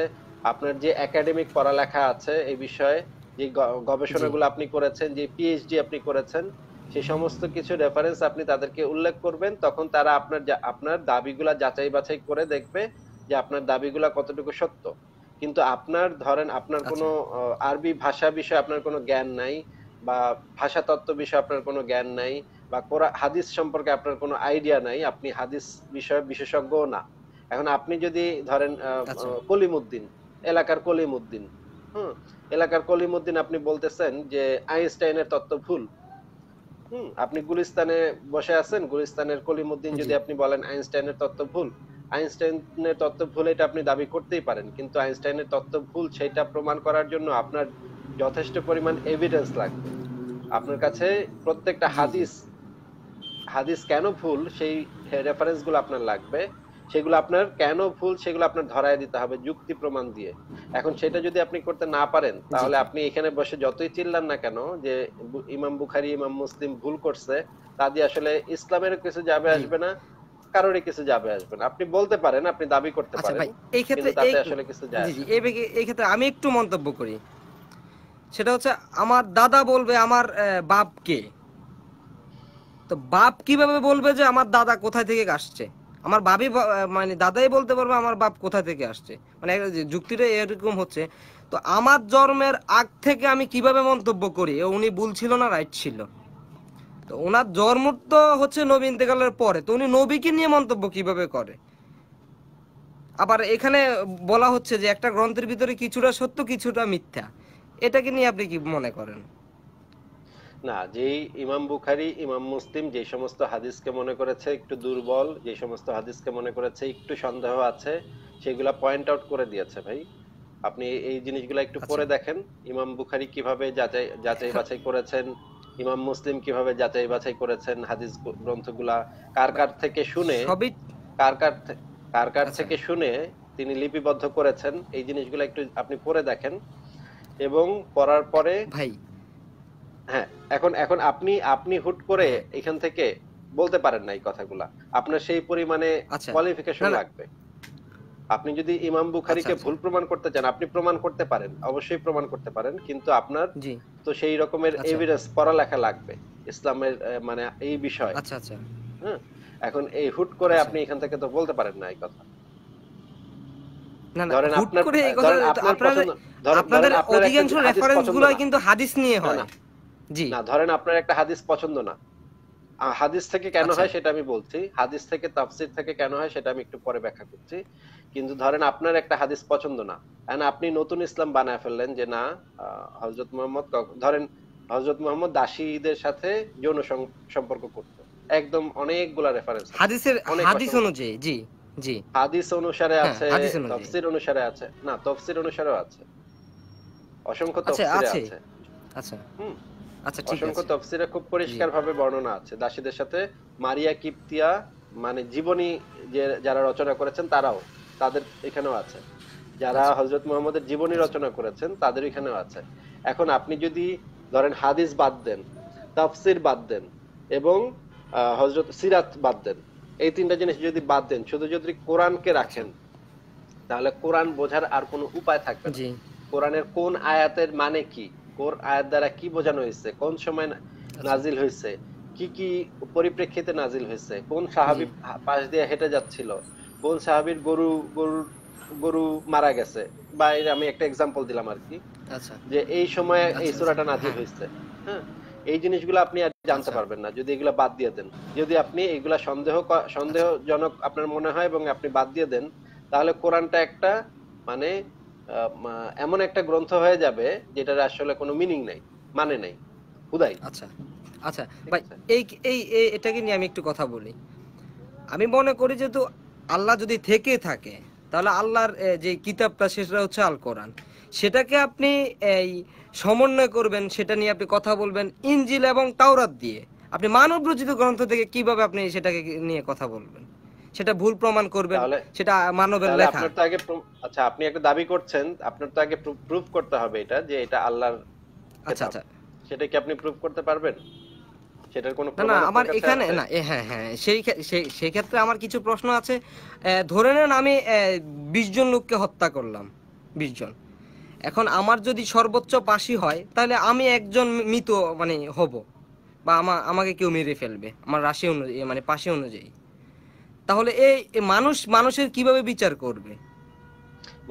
আপনার যে একাডেমিক পড়ালেখা আছে এই বিষয়ে, যে গবেষণাগুলো আপনি করেছেন, যে পিএইচডি আপনি করেছেন, সেই সমস্ত কিছু রেফারেন্স আপনি তাদেরকে উল্লেখ করবেন। তখন তারা আপনার আপনার দাবিগুলা যাচাই বাছাই করে দেখবে যে আপনার দাবিগুলা কতটুকু সত্য। কিন্তু আপনার ধরেন আপনার কোনো আরবি ভাষা বিষয়ে আপনার কোনো জ্ঞান নাই, বা ভাষা তত্ত্ব বিষয়ে আপনার কোনো জ্ঞান নাই, বা কোরআন হাদিস সম্পর্কে আপনার কোনো আইডিয়া নাই, আপনি হাদিস বিষয়ে বিশেষজ্ঞও না। এখন আপনি যদি ধরেন কলিমউদ্দিন, এলাকার কলিমউদ্দিন, হুম এলাকার কলিমউদ্দিন আপনি বলতেছেন যে আইনস্টাইনের তত্ত্ব ভুল, হুম আপনি গুলিস্তানে বসে আছেন, গুলিস্তানের কলিমউদ্দিন যদি আপনি বলেন আইনস্টাইনের তত্ত্ব ভুল, আইনস্টাইনের তত্ত্ব ভুল এটা আপনি দাবি করতেই পারেন, কিন্তু আইনস্টাইনের তত্ত্ব ভুল সেটা প্রমাণ করার জন্য আপনার যথেষ্ট পরিমাণ এভিডেন্স লাগবে। আপনার কাছে প্রত্যেকটা হাদিস হাদিস কেন ভুল সেই রেফারেন্সগুলো আপনার লাগবে, সেগুলো আপনার কেন ভুল সেগুলো আপনার ধরায় দিতে হবে যুক্তি প্রমাণ দিয়ে। এখন সেটা যদি আপনি করতে না পারেন, তাহলে আপনি এখানে বসে যতই চিল্লান না কেন যে ইমাম বুখারী ইমাম মুসলিম ভুল করছে, তা দিয়ে আসলে ইসলামের কিছু যাবে আসবে না, কারোর কিছু যাবে আসবে না। আপনি বলতে পারেন, আপনি দাবি করতে পারেন, এই ক্ষেত্রে আসলে কিছু যায় জি জি এই ক্ষেত্রে আমি একটু মন্তব্য করি। সেটা হচ্ছে আমার দাদা বলবে আমার বাপকে, তো বাপ কিভাবে বলবে যে আমার দাদা কোথা থেকে আসছে? আমার বাপই মানে দাদাই বলতে পারবে আমার বাপ কোথা থেকে আসছে, মানে যুক্তিটা এরকম হচ্ছে। তো আমার জন্মের আগ থেকে আমি কিভাবে মন্তব্য করি উনি ভুল ছিল না রাইট ছিল? তো ওনার জন্ম তো হচ্ছে নবী ইন্তেকালের পরে, তো উনি নবীকে নিয়ে মন্তব্য কিভাবে করে? আবার এখানে বলা হচ্ছে যে একটা গ্রন্থের ভিতরে কিছুটা সত্য কিছুটা মিথ্যা, এটাকে নিয়ে আপনি কি মনে করেন? না, যেই ইমাম বুখারী ইমাম মুসলিম যে সমস্ত হাদিসকে মনে করেছে একটু দুর্বল, যে সমস্ত হাদিসকে মনে করেছে একটু সন্দেহ আছে, সেগুলা পয়েন্ট আউট করে দিয়েছে। ভাই আপনি এই জিনিসগুলো একটু পড়ে দেখেন, ইমাম বুখারী কিভাবে যাচাই যাচাই বাছাই করেছেন, ইমাম মুসলিম কিভাবে যাচাই বাছাই করেছেন, হাদিস গ্রন্থগুলা কার কার থেকে শুনে কার কার কার কার থেকে শুনে তিনি লিপিবদ্ধ করেছেন, এই জিনিসগুলো একটু আপনি পড়ে দেখেন। এবং পড়ার পরে ভাই হ্যাঁ, এখন এখন আপনি আপনি হুট করে এখান থেকে বলতে পারেন না এই কথাগুলা, আপনার সেই পরিমাণে কোয়ালিফিকেশন লাগবে। আপনি যদি ইমাম বুখারীকে ভুল প্রমাণ করতে চান, আপনি প্রমাণ করতে পারেন, অবশ্যই প্রমাণ করতে পারেন, কিন্তু আপনার তো সেই রকমের এভিডেন্স পড়ালেখা লাগবে ইসলামের মানে এই বিষয়ে। আচ্ছা আচ্ছা হ্যাঁ, এখন এই হুট করে আপনি এখান থেকে তো বলতে পারেন না এই কথা। না না হুট করে এই কথা আপনাদের আপনাদের অধিকাংশ রেফারেন্সগুলো কিন্তু হাদিস নিয়ে হয় না। না, ধরেন আপনার একটা হাদিস পছন্দ না, হাদিস থেকে কেন হয় সেটা আমি বলছি, হাদিস থেকে তাফসীর থেকে কেন হয় সেটা আমি একটু পরে ব্যাখ্যা করছি। কিন্তু ধরেন আপনার একটা হাদিস পছন্দ না, আপনি নতুন ইসলাম বানায় ফেললেন যে না হযরত মুহাম্মদ, ধরেন হযরত মুহাম্মদ দাসীদের সাথে যৌন সম্পর্ক করত, একদম অনেকগুলা রেফারেন্স হাদিসের হাদিস অনুযায়ী জি জি হাদিস অনুসারে আছে, তাফসীর অনুসারে আছে, না তাফসীর অনুসারেও আছে, অসংখ্য তাফসীরে আছে। আচ্ছা হুম আচ্ছা ঠিক আছে, অসংখ্য তাফসীরে খুব পরিষ্কারভাবে বর্ণনা আছে দাসীদের সাথে। মারিয়া কিপ্তিয়া মানে জীবনী যে যারা রচনা করেছেন তারাও তাদের এখানেও আছে, যারা হযরত মুহাম্মদের জীবনী রচনা করেছেন তাদের এখানেও আছে। এখন আপনি যদি ধরেন হাদিস বাদ দেন, তাফসীর বাদ দেন এবং হযরত সিরাত বাদ দেন, এই তিনটা জিনিস যদি বাদ দেন, শুধু যদি কোরআনকে রাখেন, তাহলে কোরআন বোঝার আর কোনো উপায় থাকবে না। কোরআনের কোন আয়াতের মানে কি, কোন আয়াত দ্বারা কি বোঝানো হয়েছে, কোন সময় নাজিল হয়েছে, কি কি পরিপ্রেক্ষিতে নাজিল হয়েছে, কোন সাহাবী পাশ দিয়ে হেঁটে যাচ্ছিল, কোন সাহাবীর গরু গরু গরু মারা গেছে, বা আমি একটা এক্সাম্পল দিলাম আর কি, যে এই সময়ে এই সূরাটা নাজিল হয়েছে। হ্যাঁ, এই জিনিসগুলো আপনি আর জানতে পারবেন না যদি এগুলা বাদ দিয়ে দেন। যদি আপনি এগুলা সন্দেহ সন্দেহজনক আপনার মনে হয় এবং আপনি বাদ দিয়ে দেন, তাহলে কোরআনটা একটা মানে এমন একটা গ্রন্থ হয়ে যাবে যেটার আসলে কোনো মিনিং নাই, মানে নাই, হুদাই। আচ্ছা আচ্ছা ভাই এই এই এটাকে নিয়ে আমি একটু কথা বলি। আমি মনে করি যে তো আল্লাহ যদি থেকে থাকে, তাহলে আল্লাহর যে কিতাবটা সেটা হচ্ছে আল কোরআন, সেটাকে আপনি এই সমন্বয় করবেন, সেটা নিয়ে আপনি কথা বলবেন ইনজিল এবং তাওরাত দিয়ে। আপনি মানব রচিত গ্রন্থ থেকে কিভাবে আপনি সেটাকে নিয়ে কথা বলবেন, সেটা ভুল প্রমাণ করবেন, সেটা মানবের লেখা। আপনার তো আগে আচ্ছা আপনি একটা দাবি করছেন, আপনার তো আগে প্রুফ করতে হবে এটা যে এটা আল্লাহর আচ্ছা আচ্ছা সেটা কি আপনি প্রুভ করতে পারবেন সেটার কোনো প্রমাণ না না আমার এখানে না হ্যাঁ হ্যাঁ সেই সেই ক্ষেত্রে আমার কিছু প্রশ্ন আছে ধরে নেন আমি বিশ জন লোককে হত্যা করলাম বিশ জন এখন আমার যদি সর্বোচ্চ পাশি হয় তাহলে আমি একজন মৃত মানে হব বা আমাকে কেউ মেরে ফেলবে আমার রাশি অনুযায়ী মানে পাশে অনুযায়ী তাহলে এই মানুষ মানুষের কিভাবে বিচার করবে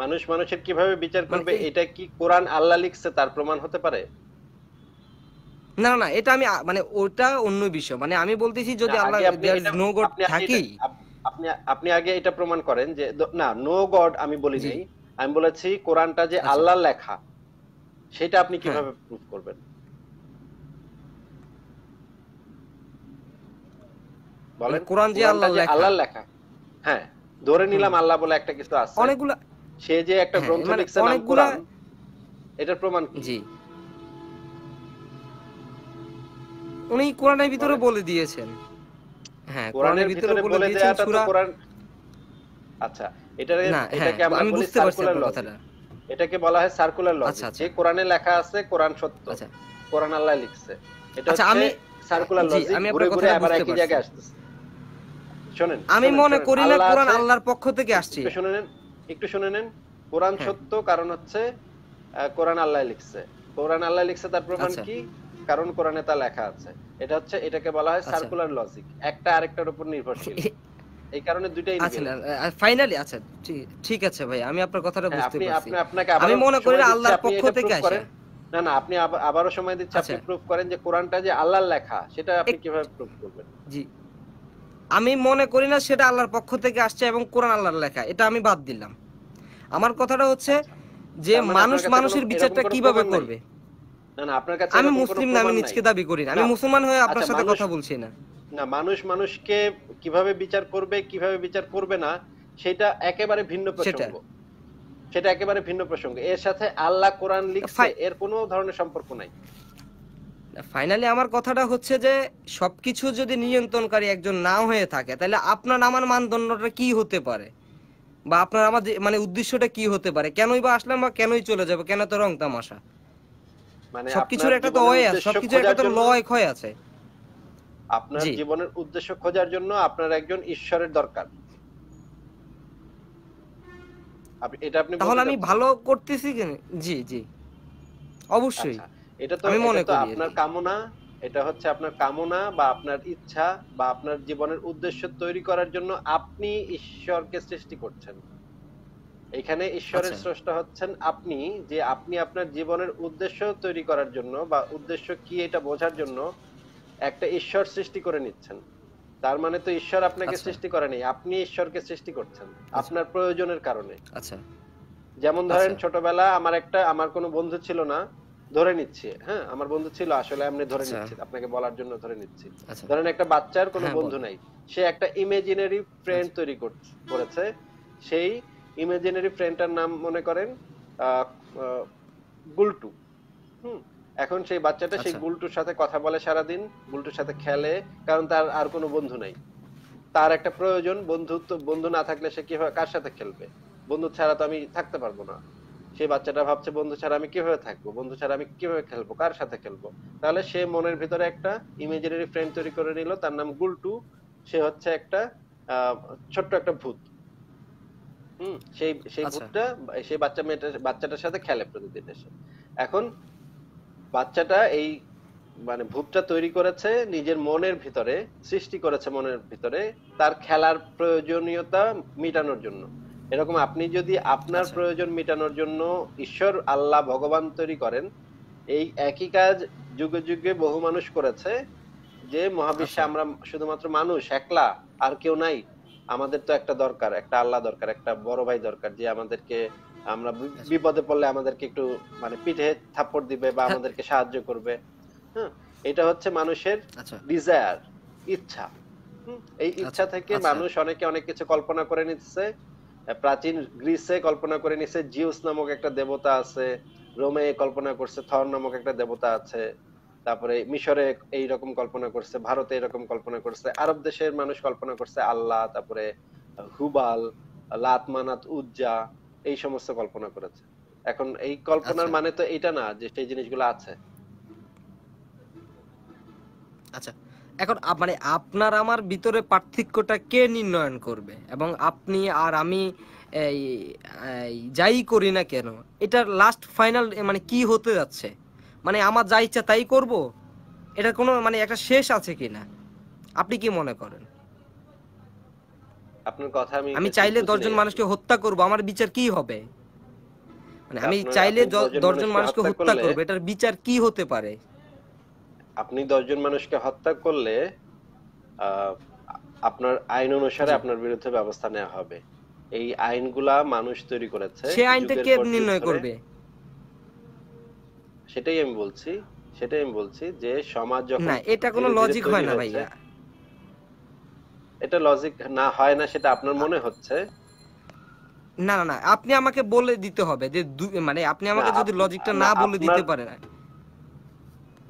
মানুষ মানুষের কিভাবে বিচার করবে এটা কি কোরআন আল্লাহ লিখছে তার প্রমাণ হতে পারে না না এটা আমি মানে ওটা অন্য বিষয় মানে আমি বলতেছি যদি আল্লাহ নো গড থাকি আপনি আপনি আগে এটা প্রমাণ করেন যে না নো গড আমি বলি নাই আমি বলেছি কোরআনটা যে আল্লাহ লেখা সেটা আপনি কিভাবে প্রুফ করবেন বলেন কোরআন যে আল্লাহ লেখা আল্লাহ লেখা হ্যাঁ ধরে নিলাম আল্লাহ বলে একটা কিছু আছে অনেকগুলা সে যে একটা গ্রন্থ লিখছে নাম কোরআন এটার প্রমাণ কি জি উনি কোরআনের ভিতরে বলে দিয়েছেন হ্যাঁ কোরআনের ভিতরে বলে দিয়েছেন সূরা কোরআন আচ্ছা এটাকে এটাকে আমরা বলি সার্কুলার ল এটাকে বলা হয় সার্কুলার ল যে কোরআনে লেখা আছে কোরআন সত্য আচ্ছা কোরআন আল্লাহ লিখছে এটা আচ্ছা আমি সার্কুলার ল জি আমি আপনার কথা আবার একই জায়গায় আসছে শুনেন আমি মনে করি না কোরআন আল্লাহর পক্ষ থেকে আসছে শুনেন একটু শুনে নেন কোরআন সত্য কারণ হচ্ছে কোরআন আল্লাহ লিখছে কোরআন আল্লাহ লিখছে তার প্রমাণ কি কারণ কোরআনে তা লেখা আছে এটা হচ্ছে এটাকে বলা হয় সার্কুলার লজিক একটা আরেকটার উপর নির্ভরশীল এই কারণে দুইটাই আচ্ছা ফাইনালি আচ্ছা ঠিক আছে ভাই আমি আপনার কথাটা বুঝতে পারছি আমি মনে করি আল্লাহর পক্ষ থেকে আসে না না আপনি আবারো সময় দিচ্ছি আপনি প্রুফ করেন যে কোরআনটা যে আল্লাহর লেখা সেটা আপনি কিভাবে প্রুফ করবেন জি আমি মনে করি না সেটা আল্লাহর পক্ষ থেকে আসছে এবং কোরআন আল্লাহর লেখা এটা আমি বাদ দিলাম আমার কথাটা হচ্ছে যে মানুষ মানুষের বিচারটা কিভাবে করবে না না আপনার কাছে আমি মুসলিম না আমি নিজকে দাবি করি না আমি মুসলমান হয়ে আপনার সাথে কথা বলছি না না মানুষ মানুষকে কিভাবে বিচার করবে কিভাবে বিচার করবে না সেটা একেবারে ভিন্ন প্রসঙ্গ সেটা একেবারে ভিন্ন প্রসঙ্গ এর সাথে আল্লাহ কোরআন লিখছে এর কোনো ধরনের সম্পর্ক নাই ফাইনালি আমার কথাটা হচ্ছে যে সবকিছু যদি নিয়ন্ত্রণকারী একজন না হয়ে থাকে তাহলে আপনার আমার মানদণ্ডটা কি হতে পারে বা আপনার আমার মানে উদ্দেশ্যটা কি হতে পারে কেনই বা আসলাম বা কেনই চলে যাব কেন তো রং তামাশা মানে সবকিছুর একটা তো হয় সবকিছুর একটা তো লয় ক্ষয় আছে আপনার জীবনের উদ্দেশ্য খোঁজার জন্য আপনার একজন ঈশ্বরের দরকার আপনি এটা আপনি তাহলে আমি ভালো করতেছি কেন জি জি অবশ্যই এটা তো আপনার কামনা এটা হচ্ছে আপনার কামনা বা আপনার ইচ্ছা বা আপনার জীবনের উদ্দেশ্য তৈরি করার জন্য আপনি ঈশ্বরকে সৃষ্টি করছেন এখানে ঈশ্বরের স্রষ্টা হচ্ছেন আপনি যে আপনি আপনার জীবনের উদ্দেশ্য তৈরি করার জন্য বা উদ্দেশ্য কি এটা বোঝার জন্য একটা ঈশ্বর সৃষ্টি করে নিচ্ছেন তার মানে তো ঈশ্বর আপনাকে সৃষ্টি করেনি আপনি ঈশ্বরকে সৃষ্টি করছেন আপনার প্রয়োজনের কারণে আচ্ছা যেমন ধরেন ছোটবেলা আমার একটা আমার কোনো বন্ধু ছিল না ধরে নিচ্ছে হ্যাঁ আমার বন্ধু ছিল আসলে আমি ধরে নিচ্ছি আপনাকে বলার জন্য ধরে নিচ্ছি ধরেন একটা বাচ্চার কোনো বন্ধু নাই সে একটা ইমাজিনারি ফ্রেন্ড তৈরি করেছে সেই ইমাজিনারি ফ্রেন্ডটার নাম মনে করেন গুলটু হুম এখন সেই বাচ্চাটা সেই গুলটুর সাথে কথা বলে সারা দিন গুলটুর সাথে খেলে কারণ তার আর কোনো বন্ধু নাই তার একটা প্রয়োজন বন্ধুত্ব বন্ধু না থাকলে সে কিভাবে কার সাথে খেলবে বন্ধু ছাড়া তো আমি থাকতে পারবো না সেই বাচ্চাটা ভাবছে বন্ধু ছাড়া আমি কিভাবে থাকবো বন্ধু ছাড়া আমি কিভাবে খেলবো কার সাথে খেলবো তাহলে সে মনের ভিতরে একটা ইমাজিনারি ফ্রেন্ড তৈরি করে নিল তার নাম গুলটু সে হচ্ছে একটা ছোট্ট একটা ভূত হুম সেই সেই ভূতটা সেই বাচ্চা মেয়েটা বাচ্চাটার সাথে খেলে প্রতিদিন এসে এখন বাচ্চাটা এই মানে ভূতটা তৈরি করেছে নিজের মনের ভিতরে সৃষ্টি করেছে মনের ভিতরে তার খেলার প্রয়োজনীয়তা মেটানোর জন্য এরকম আপনি যদি আপনার প্রয়োজন মেটানোর জন্য ঈশ্বর আল্লাহ ভগবান তৈরি করেন এই একই কাজ যুগে যুগে বহু মানুষ করেছে যে মহাবিশ্বে আমরা শুধুমাত্র মানুষ একলা আর কেউ নাই আমাদের তো একটা দরকার একটা আল্লাহ দরকার একটা বড় ভাই দরকার যে আমাদেরকে আমরা বিপদে পড়লে আমাদেরকে একটু মানে পিঠে থাপ্পড় দিবে বা আমাদেরকে সাহায্য করবে হ্যাঁ এটা হচ্ছে মানুষের ডিজায়ার ইচ্ছা এই ইচ্ছা থেকে মানুষ অনেকে অনেক কিছু কল্পনা করে নিচ্ছে প্রাচীন গ্রিসে কল্পনা করে নিছে জিউস নামক একটা দেবতা আছে রোমে কল্পনা করছে থর নামক একটা দেবতা আছে তারপরে মিশরে এই রকম কল্পনা করছে ভারতে এরকম কল্পনা করছে আরব দেশের মানুষ কল্পনা করছে আল্লাহ তারপরে হুবাল লাত মানাত উজ্জা এই সমস্ত কল্পনা করেছে এখন এই কল্পনার মানে তো এটা না যে সেই জিনিসগুলো আছে আচ্ছা এখন মানে আপনার আমার ভিতরে পার্থক্যটা কে নির্ণয় করবে এবং আপনি আর আমি যাই করি না কেন এটার লাস্ট ফাইনাল মানে কি হতে যাচ্ছে মানে আমার যা ইচ্ছা তাই করব এটা কোনো মানে একটা শেষ আছে কিনা আপনি কি মনে করেন আপনার কথা আমি আমি চাইলে দশ জন মানুষকে হত্যা করব আমার বিচার কি হবে মানে আমি চাইলে দশ জন মানুষকে হত্যা করব এটার বিচার কি হতে পারে আপনি দশ জন মানুষকে হত্যা করলে আপনার আইন অনুসারে আপনার বিরুদ্ধে ব্যবস্থা নেওয়া হবে এই আইনগুলা মানুষ তৈরি করেছে সেই আইনটা কে নির্ণয় করবে সেটাই আমি বলছি সেটাই আমি বলছি যে সমাজ যখন না এটা কোনো লজিক হয় না ভাইয়া এটা লজিক না হয় না সেটা আপনার মনে হচ্ছে না না না আপনি আমাকে বলে দিতে হবে যে মানে আপনি আমাকে যদি লজিকটা না বলে দিতে পারেন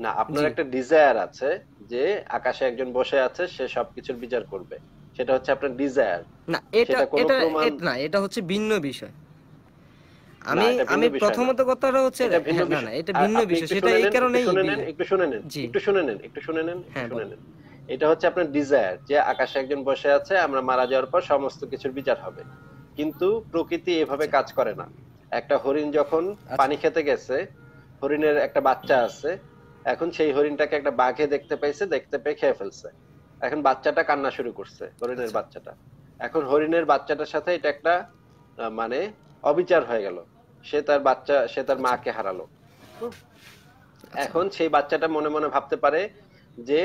না আপনার একটা ডিজায়ার আছে যে আকাশে একজন বসে আছে সে সবকিছুর বিচার করবে সেটা হচ্ছে আপনার ডিজায়ার না এটা এটা না এটা হচ্ছে ভিন্ন বিষয় আমি আমি প্রথমত কথাটা হচ্ছে না না এটা ভিন্ন বিষয় সেটা এই কারণেই একটু শুনে নেন একটু শুনে নেন একটু শুনে নেন শুনে নেন এটা হচ্ছে আপনার ডিজায়ার যে আকাশে একজন বসে আছে আমরা মারা যাওয়ার পর সমস্ত কিছুর বিচার হবে কিন্তু প্রকৃতি এভাবে কাজ করে না একটা হরিণ যখন পানি খেতে গেছে হরিণের একটা বাচ্চা আছে এখন সেই হরিণটাকে একটা বাঘে দেখতে পাইছে দেখতে পেয়ে খেয়ে ফেলছে এখন বাচ্চাটা কান্না শুরু করছে হরিণের বাচ্চাটা এখন হরিণের বাচ্চাটার সাথে এটা একটা মানে অবিচার হয়ে গেল সে তার বাচ্চা সে তার মাকে হারালো এখন সেই বাচ্চাটা মনে মনে ভাবতে পারে যে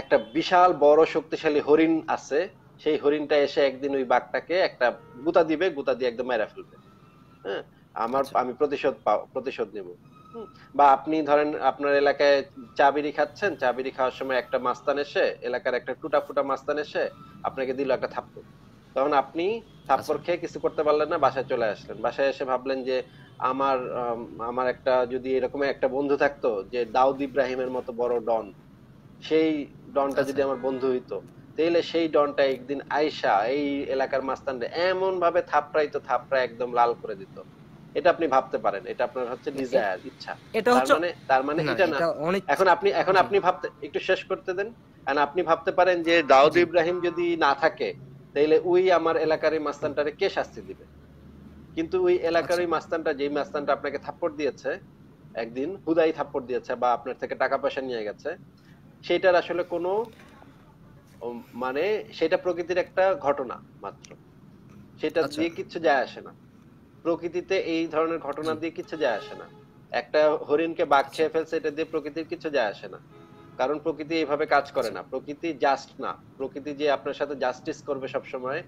একটা বিশাল বড় শক্তিশালী হরিণ আছে সেই হরিণটা এসে একদিন ওই বাঘটাকে একটা গুতা দিবে গুতা দিয়ে একদম মেরে ফেলবে হ্যাঁ আমার আমি প্রতিশোধ প্রতিশোধ নেব বা আপনি ধরেন আপনার এলাকায় চা বিড়ি খাচ্ছেন চা বিড়ি খাওয়ার সময় একটা মাস্তান এসে এলাকার একটা টুটা ফুটা মাস্তান এসে আপনাকে দিল একটা থাপ্পড় তখন আপনি থাপ্পড় খেয়ে কিছু করতে পারলেন না বাসায় চলে আসলেন বাসায় এসে ভাবলেন যে আমার আমার একটা যদি এরকম একটা বন্ধু থাকতো যে দাউদ ইব্রাহিমের মতো বড় ডন সেই ডনটা যদি আমার বন্ধু হইতো তাহলে সেই ডনটা একদিন আয়শা এই এলাকার মাস্তানরে এমন ভাবে থাপড়াই তো থাপড়া একদম লাল করে দিত এটা আপনি ভাবতে পারেন এটা আপনার হচ্ছে ডিজায়ার ইচ্ছা তার মানে তার মানে এটা না এখন আপনি এখন আপনি ভাবতে একটু শেষ করতে দেন আর আপনি ভাবতে পারেন যে দাউদ ইব্রাহিম যদি না থাকে তাহলে ওই আমার এলাকার এই মাস্তানটারে কে শাস্তি দিবে কিন্তু ওই এলাকার ওই মাস্তানটা যেই মাস্তানটা আপনাকে থাপ্পড় দিয়েছে একদিন হুদাই থাপ্পড় দিয়েছে বা আপনার থেকে টাকা পয়সা নিয়ে গেছে সেটার আসলে কোনো মানে সেটা প্রকৃতির একটা ঘটনা মাত্র সেটা দিয়ে কিছু যায় আসে না প্রকৃতিতে এই ধরনের ঘটনা দিয়ে কিছু যায় আসে না একটা হরিণকে বাঘ খেয়ে ফেলছে এটা দিয়ে প্রকৃতির কিছু যায় আসে না কারণ প্রকৃতি এইভাবে কাজ করে না প্রকৃতি জাস্ট না প্রকৃতি যে আপনার সাথে জাস্টিস করবে সব সময়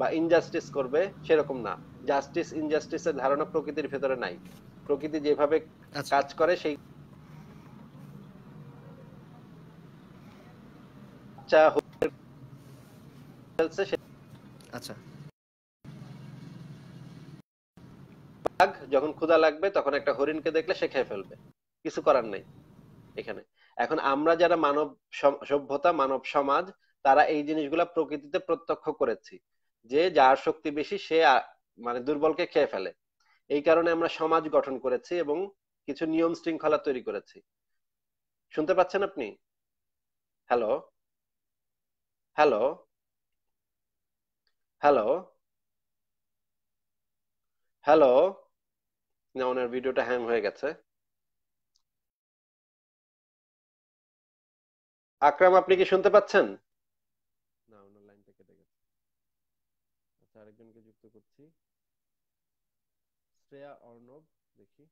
বা ইনজাস্টিস করবে সেরকম না জাস্টিস ইনজাস্টিসের ধারণা প্রকৃতির ভিতরে নাই প্রকৃতি যেভাবে কাজ করে সেই আচ্ছা বাঘ যখন ক্ষুধা লাগবে তখন একটা হরিণকে দেখলে সে খেয়ে ফেলবে কিছু করার নাই এখানে এখন আমরা যারা মানব সভ্যতা মানব সমাজ তারা এই জিনিসগুলা প্রকৃতিতে প্রত্যক্ষ করেছি যে যার শক্তি বেশি সে মানে দুর্বলকে খেয়ে ফেলে এই কারণে আমরা সমাজ গঠন করেছি এবং কিছু নিয়ম শৃঙ্খলা তৈরি করেছি শুনতে পাচ্ছেন আপনি হ্যালো হ্যালো হ্যালো হ্যালো না ওনার ভিডিওটা হ্যাং হয়ে গেছে আকরাম আপনি কি শুনতে পাচ্ছেন না ওনার লাইনটা কেটে গেছে আচ্ছা আরেকজনকে যুক্ত করছি শ্রেয়া অর্ণব দেখি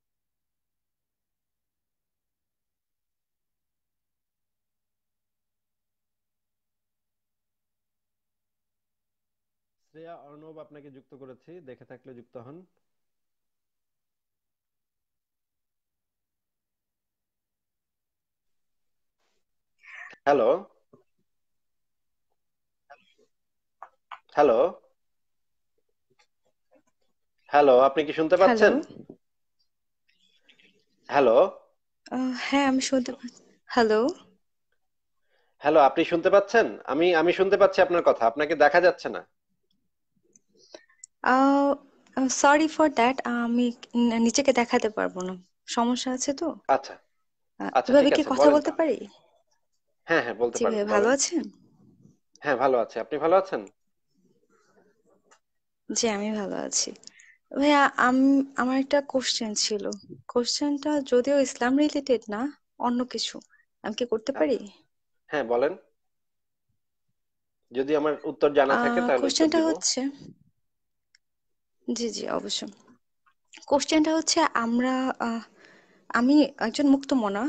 শ্রেয়া অর্ণব আপনাকে যুক্ত করেছি দেখে থাকলে যুক্ত হন হ্যালো হ্যালো হ্যালো আপনি কি শুনতে পাচ্ছেন হ্যালো হ্যাঁ আমি শুনতে পাচ্ছি হ্যালো হ্যালো আপনি শুনতে পাচ্ছেন আমি আমি শুনতে পাচ্ছি আপনার কথা আপনাকে দেখা যাচ্ছে না সরি ফর দ্যাট আমি নিচেকে দেখাতে পারবো না সমস্যা আছে তো আচ্ছা আচ্ছা কথা বলতে পারি হ্যাঁ হ্যাঁ বলতে জি পারেন ভাইয়া, ভালো বলেন। আছেন? হ্যাঁ ভালো আছে, আপনি ভালো আছেন? জি, আমি ভালো আছি ভাইয়া। আম আমার একটা কোশ্চেন ছিল। কোশ্চেনটা যদিও ইসলাম রিলেটেড না, অন্য কিছু, আমি কি করতে পারি? আচ্ছা হ্যাঁ বলেন, যদি আমার উত্তর জানা থাকে আহ তাহলে উত্তর কোশ্চেনটা দিব। হচ্ছে, জি জি অবশ্যই। কোশ্চেনটা হচ্ছে, আমরা আহ, আমি একজন মুক্তমনা,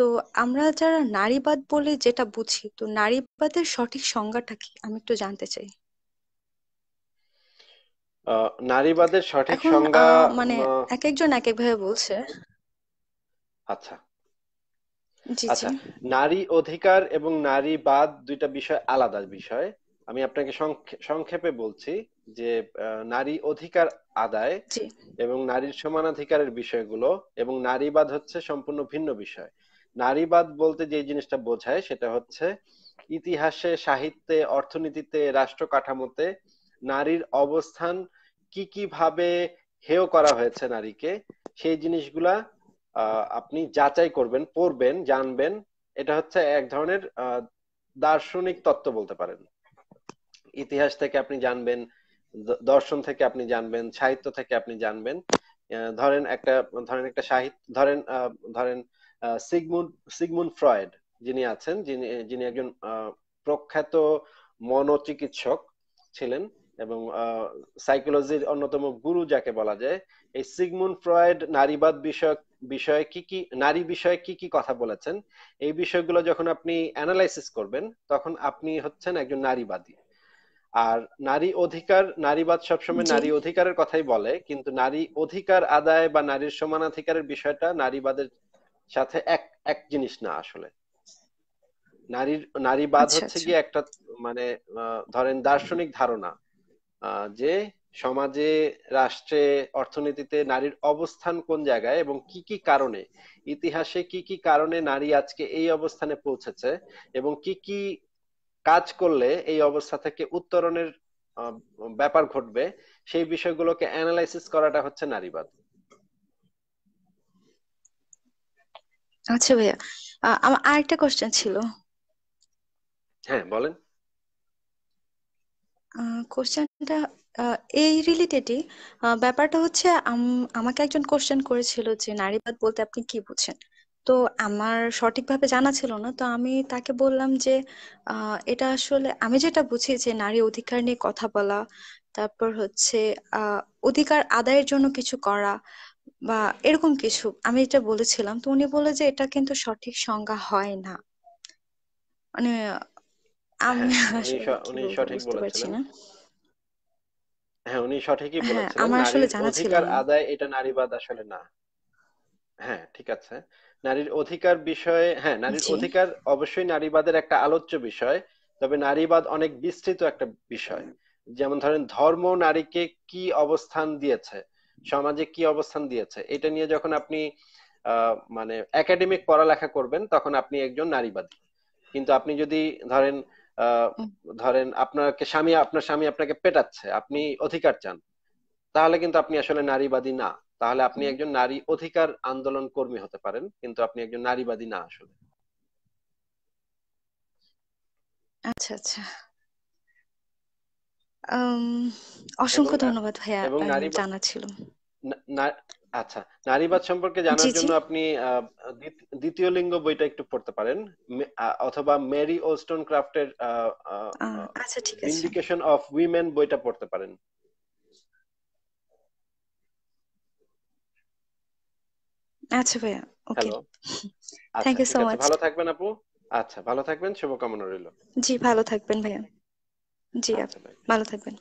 তো আমরা যারা নারীবাদ বলে যেটা বুঝি, তো নারীবাদের সঠিক সংজ্ঞাটা কি, আমি একটু জানতে চাই। আহ, নারীবাদের সঠিক এখন সংজ্ঞা আহ, মানে আহ, এক একজন এক একভাবে বলছে। আচ্ছা জি জি আচ্ছা নারী অধিকার এবং নারীবাদ দুইটা বিষয়, আলাদা বিষয়। আমি আপনাকে সংক্ষে- সংক্ষেপে বলছি যে আহ, নারী অধিকার আদায় জি এবং নারীর সমানাধিকারের বিষয়গুলো, এবং নারীবাদ হচ্ছে সম্পূর্ণ ভিন্ন বিষয়। নারীবাদ বলতে যে জিনিসটা বোঝায় সেটা হচ্ছে ইতিহাসে, সাহিত্যে, অর্থনীতিতে, রাষ্ট্র কাঠামোতে নারীর অবস্থান কি কি ভাবে হেয় করা হয়েছে নারীকে, সেই জিনিসগুলা আহ, আপনি যাচাই করবেন, পড়বেন, জানবেন। এটা হচ্ছে এক ধরনের আহ, দার্শনিক তত্ত্ব বলতে পারেন। ইতিহাস থেকে আপনি জানবেন, দ- দর্শন থেকে আপনি জানবেন, সাহিত্য থেকে আপনি জানবেন। আহ, ধরেন একটা ধরেন একটা সাহিত্য ধরেন আহ, ধরেন আহ, সিগমুন্ড সিগমুন্ড ফ্রয়েড যিনি আছেন, যিনি যিনি একজন আহ, প্রখ্যাত মনোচিকিৎসক ছিলেন এবং সাইকোলজির অন্যতম গুরু যাকে বলা যায়। এই সিগমুন্ড ফ্রয়েড নারীবাদ বিষয়ক বিষয়ে কি কি নারী বিষয়ে কি কি কথা বলেছেন, এই বিষয়গুলো যখন আপনি অ্যানালাইসিস করবেন তখন আপনি হচ্ছেন একজন নারীবাদী। আর নারী অধিকার, নারীবাদ সবসময় জি নারী অধিকারের কথাই বলে, কিন্তু নারী অধিকার আদায় বা নারীর সমানাধিকারের বিষয়টা নারীবাদের সাথে এক এক জিনিস না। আসলে নারীর নারীবাদ আচ্ছা হচ্ছে আচ্ছা গিয়ে একটা মানে আহ, ধরেন দার্শনিক ধারণা, আহ, যে সমাজে, রাষ্ট্রে, অর্থনীতিতে নারীর অবস্থান কোন জায়গায় এবং কি কি কারণে, ইতিহাসে কি কি কারণে নারী আজকে এই অবস্থানে পৌঁছেছে এবং কি কি কাজ করলে এই অবস্থা থেকে উত্তরণের আহ, ব্যাপার ঘটবে, সেই বিষয়গুলোকে অ্যানালাইসিস করাটা হচ্ছে নারীবাদ। আচ্ছা ভাইয়া, আ- আমার আরেকটা কোশ্চেন ছিল। হ্যাঁ বলেন। কোশ্চেনটা এই রিলেটেডই, ব্যাপারটা হচ্ছে আম- আমাকে একজন কোশ্চেন করেছিল যে নারীবাদ বলতে আপনি কি বুঝেন, তো আমার সঠিকভাবে জানা ছিল না, তো আমি তাকে বললাম যে আহ, এটা আসলে আমি যেটা বুঝি যে নারী অধিকার নিয়ে কথা বলা, তারপর হচ্ছে আহ, অধিকার আদায়ের জন্য কিছু করা বা এরকম কিছু, আমি এটা বলেছিলাম। তো উনি বলে যে এটা কিন্তু সঠিক সংজ্ঞা হয় না, মানে আমি হ্যাঁ উনি আসলে স- কি উনি বলবো সঠিক বুঝতে পারছি বলেছিলেন। না। হ্যাঁ উনি সঠিকই হ্যাঁ, বলেছিলেন, আমার আসলে নারীর জানা ছিল অধিকার না। আদায় এটা নারীবাদ আসলে না। হ্যাঁ ঠিক আছে, নারীর অধিকার বিষয়ে, হ্যাঁ নারীর জি অধিকার অবশ্যই নারীবাদের একটা আলোচ্য বিষয়, তবে নারীবাদ অনেক বিস্তৃত একটা বিষয়। যেমন ধরেন ধর্ম নারীকে কি অবস্থান দিয়েছে, সমাজে কি অবস্থান দিয়েছে, এটা নিয়ে যখন আপনি আহ, মানে একাডেমিক পড়ালেখা করবেন তখন আপনি একজন নারীবাদী। কিন্তু আপনি যদি ধরেন আহ, উম, ধরেন আপনাকে স্বামী আপনার স্বামী আপনাকে পেটাচ্ছে, আপনি অধিকার চান, তাহলে কিন্তু আপনি আসলে নারীবাদী না। তাহলে আপনি একজন নারী অধিকার আন্দোলন কর্মী হতে পারেন, কিন্তু আপনি একজন নারীবাদী না আসলে। আচ্ছা আচ্ছা উম, এবং অসংখ্য আহ, ধন্যবাদ ভাইয়া, এবং আপনার নারীবাদ জানা ছিল। না- না- আচ্ছা নারীবাদ সম্পর্কে জি জানার জি জন্য আপনি আহ, দ্বিত- দ্বিতীয় লিঙ্গ বইটা একটু পড়তে পারেন, মে- আহ, অথবা মেরি ওলস্টোন ক্রাফটের আহ, আচ্ছা ঠিক আছে, ভিন্ডিকেশন অফ উইমেন বইটা পড়তে পারেন। আচ্ছা ভাইয়া, ওকে, হ্যালো, থ্যাংক আচ্ছা ইউ সো ঠিক আছে, মাচ। ভালো থাকবেন আপু। আচ্ছা ভালো থাকবেন, শুভকামনা রইল। জি, ভালো থাকবেন ভাইয়া। জি আচ্ছা আপ- ভাই, ভালো থাকবেন।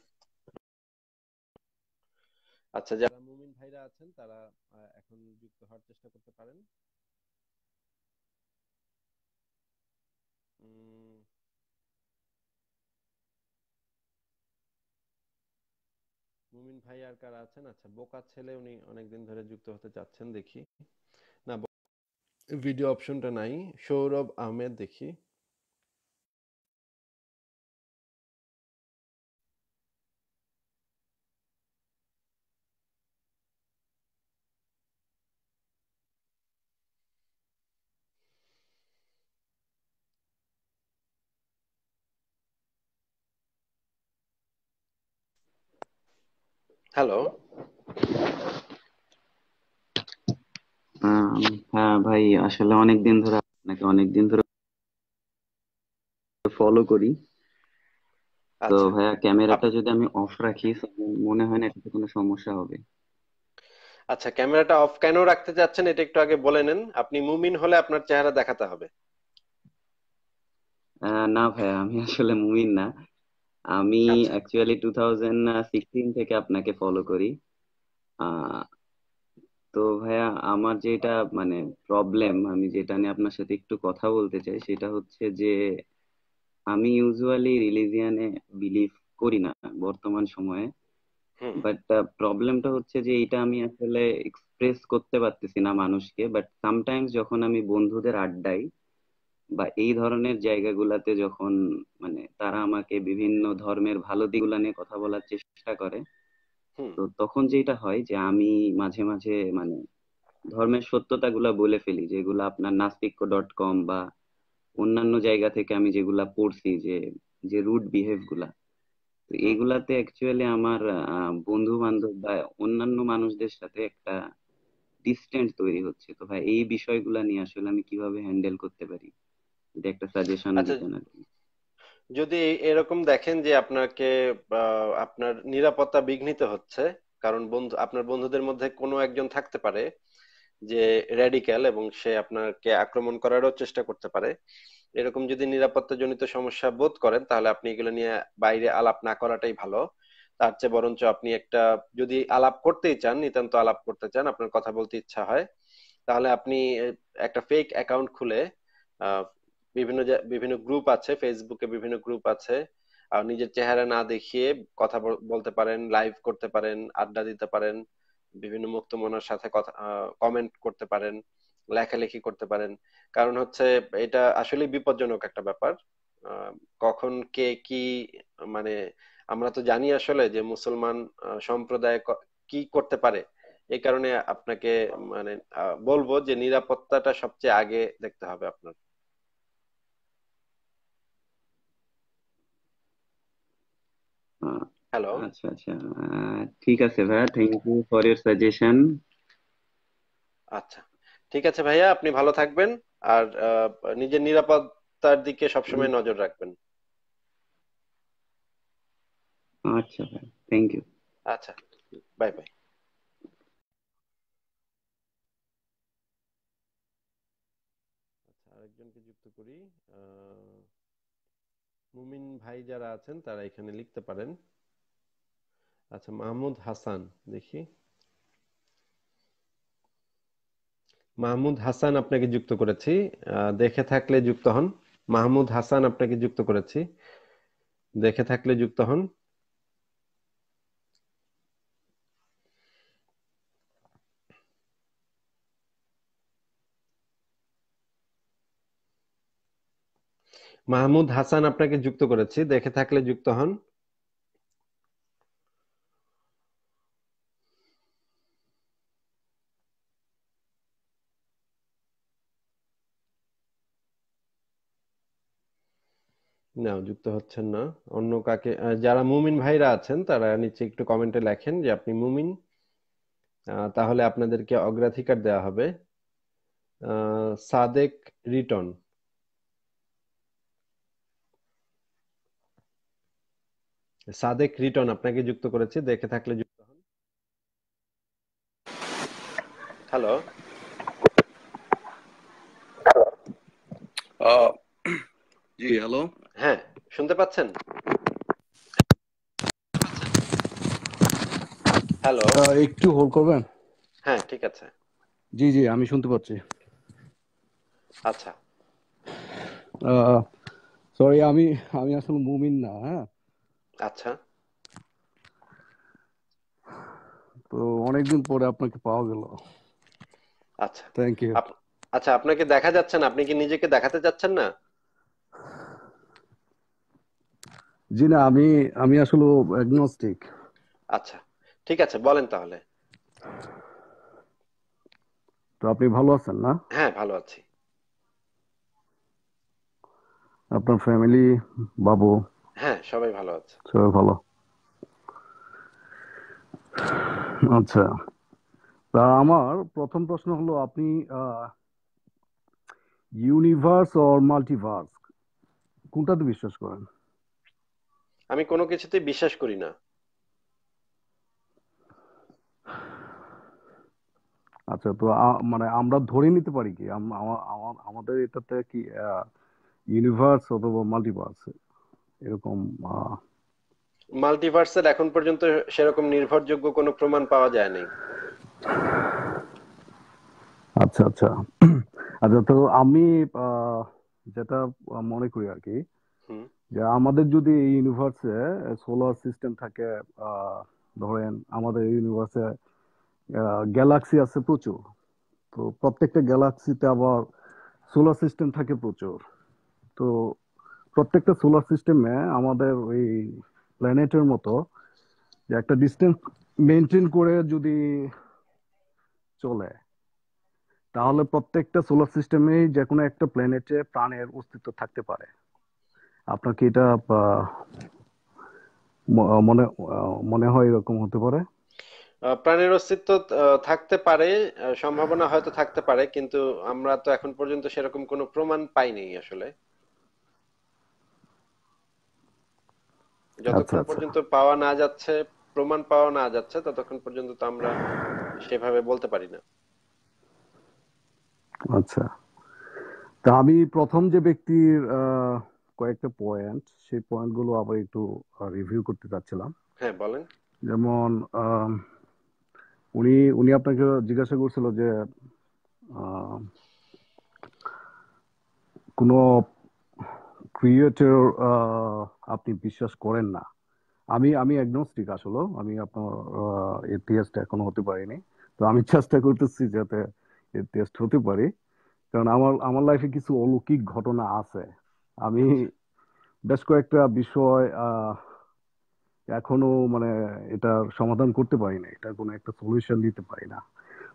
আচ্ছা যারা মুমিন ভাইরা আছেন তারা আহ, এখন যুক্ত হওয়ার চেষ্টা করতে পারেন। উম, মুমিন ভাই আর কারা আছেন? আচ্ছা বোকা ছেলে, উনি অনেকদিন ধরে যুক্ত হতে চাচ্ছেন, দেখি না ভিডিও অপশনটা নাই। সৌরভ আহমেদ, দেখি हेलो। আম, হ্যাঁ ভাই, আসলে অনেক দিন ধরে আপনাকে অনেক দিন ধরে ফলো করি। তো আচ্ছা, ভাইয়া, ক্যামেরাটা আপ- যদি আমি অফ রাখি তাহলে মনে হয় না এটাতে কোনো সমস্যা হবে। আচ্ছা, ক্যামেরাটা অফ কেন রাখতে যাচ্ছেন এটা একটু আগে বলে নেন। আপনি মুমিন হলে আপনার চেহারা দেখাতে হবে। আহ, না ভাইয়া, আমি আসলে মুমিন না, আমি আচ্ছা অ্যাকচুয়ালি টু থাউজেন্ড সিক্সটিন থেকে আপনাকে ফলো করি। আহ, তো ভাইয়া, আমার যেটা মানে প্রবলেম, আমি যেটা নিয়ে আপনার সাথে একটু কথা বলতে চাই সেটা হচ্ছে যে আমি ইউজুয়ালি রিলিজিয়ানে বিলিভ করি না বর্তমান সময়ে, হুম বাট প্রবলেমটা হচ্ছে যে এটা আমি আসলে এক্সপ্রেস করতে পারতেছি না মানুষকে। বাট সামটাইমস যখন আমি বন্ধুদের আড্ডায় বা এই ধরনের জায়গাগুলাতে যখন মানে তারা আমাকে বিভিন্ন ধর্মের ভালো দিকগুলা নিয়ে কথা বলার চেষ্টা করে, হুম তো তখন যেটা হয় যে আমি মাঝে মাঝে মানে ধর্মের সত্যতা গুলা বলে ফেলি, যেগুলো আপনার নাস্তিক্য ডট কম বা অন্যান্য জায়গা থেকে আমি যেগুলা পড়ছি, যে যে রুট বিহেভ গুলা, তো হুম এইগুলাতে অ্যাকচুয়ালি আমার বন্ধু বান্ধব বা অন্যান্য মানুষদের সাথে একটা ডিস্টেন্স তৈরি হচ্ছে। তো ভাই, এই বিষয়গুলা নিয়ে আসলে আমি কিভাবে হ্যান্ডেল করতে পারি, যদি একটা সাজেশন আচ্ছা, দিতেন আর কি। যদি এরকম দেখেন যে আপনাকে আহ, আপনার নিরাপত্তা বিঘ্নিত হচ্ছে, কারণ বন্ধু আপনার বন্ধুদের মধ্যে কোনো একজন থাকতে পারে যে র্যাডিক্যাল এবং সে আপনাকে আক্রমণ করারও চেষ্টা করতে পারে। এরকম যদি নিরাপত্তাজনিত সমস্যা বোধ করেন তাহলে আপনি এগুলো নিয়ে বাইরে আলাপ না করাটাই ভালো। তার চেয়ে বরঞ্চ আপনি একটা, যদি আলাপ করতেই চান, নিতান্ত আলাপ করতে চান, আপনার কথা বলতে ইচ্ছা হয়, তাহলে আপনি আহ, একটা ফেক অ্যাকাউন্ট খুলে আহ, বিভিন্ন জা- বিভিন্ন গ্রুপ আছে ফেসবুকে, বিভিন্ন গ্রুপ আছে, আর নিজের চেহারা না দেখিয়ে কথা বল- বলতে পারেন, লাইভ করতে পারেন, আড্ডা দিতে পারেন, বিভিন্ন মুক্তমনার সাথে কথা কমেন্ট করতে পারেন, লেখালেখি করতে পারেন। কারণ হচ্ছে এটা আসলে বিপজ্জনক একটা ব্যাপার। আহ, কখন কে কি, মানে আমরা তো জানি আসলে যে মুসলমান আহ, সম্প্রদায় ক- কি করতে পারে। এই কারণে আপনাকে মানে আহ, বলবো যে নিরাপত্তাটা সবচেয়ে আগে দেখতে হবে আপনার। Ah, hello. আচ্ছা আচ্ছা, আহ, ঠিক আছে ভাইয়া, thank you for your suggestion. আচ্ছা, ঠিক আছে ভাইয়া, আপনি ভালো থাকবেন আর আহ, নিজের নিরাপত্তার দিকে সবসময় নজর রাখবেন। আচ্ছা ভাই, থ্যাংক ইউ। আচ্ছা, বাই বাই। আচ্ছা, আরেকজনকে যুক্ত করি। আহ, মুমিন ভাই যারা আছেন তারা এখানে লিখতে পারেন। আচ্ছা, মাহমুদ হাসান, দেখি মাহমুদ হাসান আপনাকে যুক্ত করেছি। আহ, দেখে থাকলে যুক্ত হন। মাহমুদ হাসান আপনাকে যুক্ত করেছি, দেখে থাকলে যুক্ত হন। মাহমুদ হাসান আপনাকে যুক্ত করেছি, দেখে থাকলে যুক্ত হন। না, যুক্ত হচ্ছেন না। অন্য কাকে? আহ, যারা মুমিন ভাইরা আছেন তারা নিচে একটু কমেন্টে লেখেন যে আপনি মুমিন, আহ, তাহলে আপনাদেরকে অগ্রাধিকার দেওয়া হবে। আহ, সাদেক রিটন, সাদেক রিটন আপনাকে যুক্ত করেছি, দেখে থাকলে যুক্ত হন। হ্যালো। আহ, জি, হ্যালো। হ্যাঁ, শুনতে পাচ্ছেন? হ্যালো। আহ, একটু হোল্ড করবেন। হ্যাঁ, ঠিক আছে। জি জি, আমি শুনতে পাচ্ছি। আচ্ছা, সরি, আমি আমি আসলে মুমিন না। হ্যাঁ, আচ্ছা, তো অনেকদিন পরে আপনাকে পাওয়া গেল। আচ্ছা, থ্যাংক ইউ। আপ- আচ্ছা, আপনাকে দেখা যাচ্ছে না, আপনি কি নিজেকে দেখাতে যাচ্ছেন না? জি না, আমি আমি আসলে অ্যাগনস্টিক। আচ্ছা, ঠিক আছে, বলেন তাহলে। তো আপনি ভালো আছেন না? হ্যাঁ, ভালো আছি। আপনার ফ্যামিলি, বাবু, হ্যাঁ, সবাই ভালো আছে। সবাই ভালো? আচ্ছা তা আমার প্রথম প্রশ্ন হলো আপনি ইউনিভার্স অর মাল্টিভার্স কোনটাতে বিশ্বাস করেন? আমি কোনো কিছুতে বিশ্বাস করি না। আচ্ছা তো মানে আমরা ধরে নিতে পারি কি আমাদের এটাতে কি ইউনিভার্স অথবা মাল্টিভার্স এরকম মাল্টিভার্সের এখন পর্যন্ত সেরকম নির্ভরযোগ্য কোনো প্রমাণ পাওয়া যায়নি। আচ্ছা আচ্ছা আচ্ছা তো আমি যেটা মনে করি আর কি যে আমাদের যদি ইউনিভার্সে সোলার সিস্টেম থাকে, ধরেন আমাদের ইউনিভার্সে গ্যালাক্সি আছে প্রচুর, তো প্রত্যেকটা গ্যালাক্সিতে আবার সোলার সিস্টেম থাকে প্রচুর, তো প্রত্যেকটা সোলার সিস্টেমে আমাদের ওই প্ল্যানেটের মতো যে একটা ডিস্টেন্স মেনটেন করে যদি চলে তাহলে প্রত্যেকটা সোলার সিস্টেমে যে কোনো একটা প্ল্যানেটে প্রাণের অস্তিত্ব থাকতে পারে। আপনার কি এটা মনে মনে হয় এরকম হতে পারে? প্রাণের অস্তিত্ব থাকতে পারে, সম্ভাবনা হয়তো থাকতে পারে, কিন্তু আমরা তো এখন পর্যন্ত সেরকম কোনো প্রমাণ পাইনি আসলে। যতক্ষণ পর্যন্ত পাওয়া না যাচ্ছে, প্রমাণ পাওয়া না যাচ্ছে, ততক্ষণ পর্যন্ত তো আমরা সেভাবে বলতে পারি না। আচ্ছা তা আমি প্রথম যে ব্যক্তির কয়েকটা পয়েন্ট, সেই পয়েন্টগুলো আবার একটু রিভিউ করতে চাচ্ছিলাম। হ্যাঁ বলেন। যেমন উনি উনি আপনাকে জিজ্ঞাসা করছিল যে কোনো ক্রিয়েটর আপনি বিশ্বাস করেন না। আমি আমি অ্যাগনস্টিক আসলে, আমি আপনার এথিস্ট এখনো হতে পারিনি, তো আমি চেষ্টা করতেছি যাতে এথিস্ট হতে পারি, কারণ আমার আমার লাইফে কিছু অলৌকিক ঘটনা আছে। আমি বেশ কয়েকটা বিষয় এখনো মানে এটা সমাধান করতে পারি না, এটা কোনো একটা সলিউশন দিতে পারি না,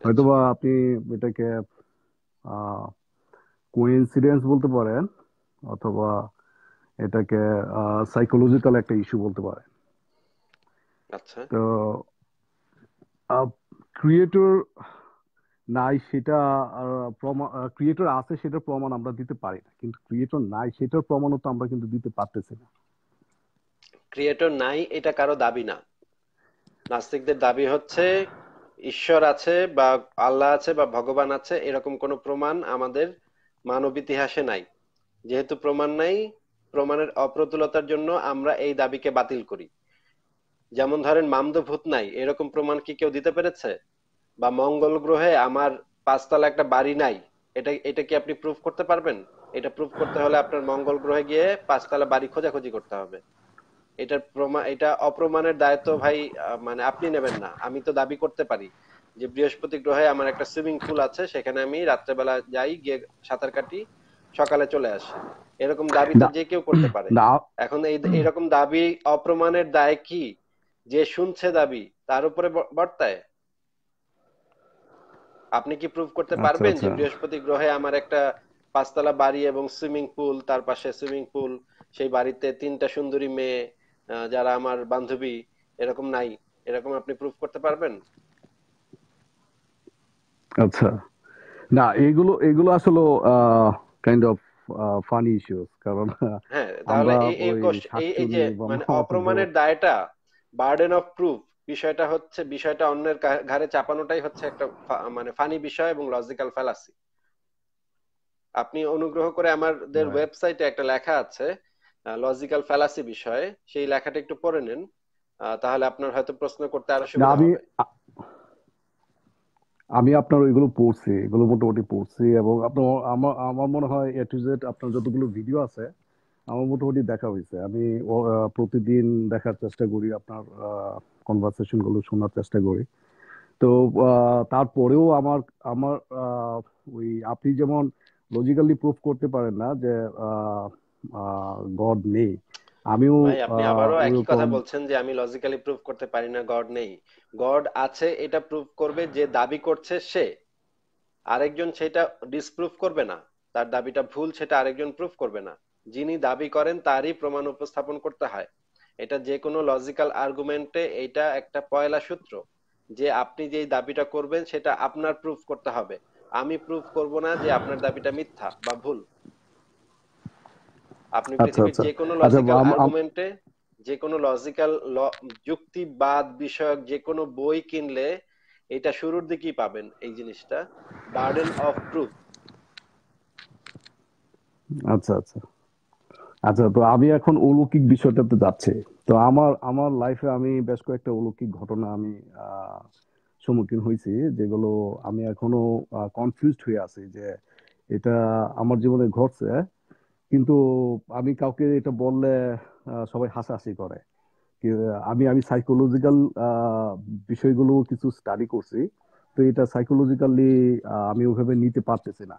হয়তোবা আপনি এটাকে কোইনসিডেন্স বলতে পারেন অথবা এটাকে সাইকোলজিক্যাল একটা ইস্যু বলতে পারেন। আচ্ছা তো ক্রিয়েটর নাই সেটা প্রমাণ, ক্রিয়েটর আছে সেটার প্রমাণ আমরা দিতে পারি না, কিন্তু ক্রিয়েটর নাই সেটার প্রমাণও তো আমরা কিন্তু দিতে পারতেছি না। ক্রিয়েটর নাই এটা কারো দাবি না। নাস্তিকদের দাবি হচ্ছে ঈশ্বর আছে বা আল্লাহ আছে বা ভগবান আছে, এরকম কোনো প্রমাণ আমাদের মানব ইতিহাসে নাই। যেহেতু প্রমাণ নাই, প্রমাণের অপ্রতুলতার জন্য আমরা এই দাবিকে বাতিল করি। যেমন ধরেন মামদ ভূত নাই, এরকম প্রমাণ কি কেউ দিতে পেরেছে? বা মঙ্গল গ্রহে আমার পাঁচতলা একটা বাড়ি নাই, এটা এটা কি আপনি প্রুফ করতে পারবেন? এটা প্রুফ করতে হলে আপনার মঙ্গল গ্রহে গিয়ে পাঁচতলা বাড়ি খোঁজাখুঁজি করতে হবে। এটার প্রমাণ, এটা অপ্রমাণের দায়িত্ব ভাই মানে আপনি নেবেন না। আমি তো দাবি করতে পারি যে বৃহস্পতি গ্রহে আমার একটা সুইমিং পুল আছে, সেখানে আমি রাত্রেবেলা যাই, গিয়ে সাঁতার কাটি, সকালে চলে আসি, এরকম দাবি তো যে কেউ করতে পারে। এখন এই এরকম দাবি অপ্রমাণের দায় কি যে শুনছে দাবি তার উপরে বর্তায়? আপনি কি প্রুফ করতে পারবেন যে বৃহস্পতি গ্রহে আমার একটা পাঁচতলা বাড়ি এবং সুইমিং পুল, তার পাশে সুইমিং পুল, সেই বাড়িতে তিনটা সুন্দরী মেয়ে যারা আমার বান্ধবী, এরকম নাই? এরকম আপনি প্রুফ করতে পারবেন? আচ্ছা না, এগুলো এগুলো আসলে কাইন্ড অফ ফানি ইস্যুস, কারণ হ্যাঁ তাহলে এই এই যে মানে অপ্রমাণের দায়টা, বার্ডেন অফ প্রুফ বিষয়টা হচ্ছে, বিষয়টা অন্যের ঘাড়ে চাপানোটাই হচ্ছে একটা মানে ফানি বিষয় এবং লজিক্যাল ফ্যালাসি। আপনি অনুগ্রহ করে আমাদের ওয়েবসাইটে একটা লেখা আছে লজিক্যাল ফ্যালাসি বিষয়ে, সেই লেখাটা একটু পড়ে নেন, তাহলে আপনার হয়তো প্রশ্ন করতে আরো সুবিধা হবে। আমি আপনার ওইগুলো পড়ছি, এগুলো মোটামুটি পড়ছি, এবং আপনার আমার আমার মনে হয় এ টু জেড আপনার যতগুলো ভিডিও আছে আমার মোটামুটি দেখা হয়েছে। আমি প্রতিদিন দেখার চেষ্টা করি, আপনার কনভারসেশনগুলো শোনার চেষ্টা করি। তো তারপরেও আমার আমার ওই আপনি যেমন লজিক্যালি প্রুফ করতে পারেন না যে গড নেই, আমিও আপনি আবারও একই কথা বলছেন যে আমি লজিক্যালি প্রুফ করতে পারি না গড নেই। গড আছে এটা প্রুফ করবে যে দাবি করছে সে, আরেকজন সেটা ডিসপ্রুভ করবে না, তার দাবিটা ভুল সেটা আরেকজন প্রুফ করবে না। যিনি দাবি করেন তারই প্রমাণ উপস্থাপন করতে হয়। এটা যে কোনো লজিক্যাল আর্গুমেন্টে এটা একটা পয়লা সূত্র যে আপনি যে দাবিটা করবেন সেটা আপনার প্রুফ করতে হবে। আমি প্রুফ করব না যে আপনার দাবিটা মিথ্যা বা ভুল। আপনি পৃথিবীর যে কোনো লজিক্যাল আর্গুমেন্টে যে কোনো লজিক্যাল যুক্তিবাদ বিষয়ক যে কোনো বই কিনলে এটা শুরুর দিকেই পাবেন এই জিনিসটা, বার্ডেন অফ প্রুফ। আচ্ছা আচ্ছা আচ্ছা, তো আমি এখন অলৌকিক বিষয়টাতে যাচ্ছি। তো আমার আমার লাইফে আমি বেশ কয়েকটা অলৌকিক ঘটনা আমি সম্মুখীন হয়েছি, যেগুলো আমি এখনো কনফিউজড হয়ে আছি যে এটা আমার জীবনে ঘটছে, কিন্তু আমি কাউকে এটা বললে সবাই হাসাহাসি করে। আমি আমি সাইকোলজিক্যাল বিষয়গুলো কিছু স্টাডি করছি, তো এটা সাইকোলজিক্যালি আমি ওভাবে নিতে পারতেছি না।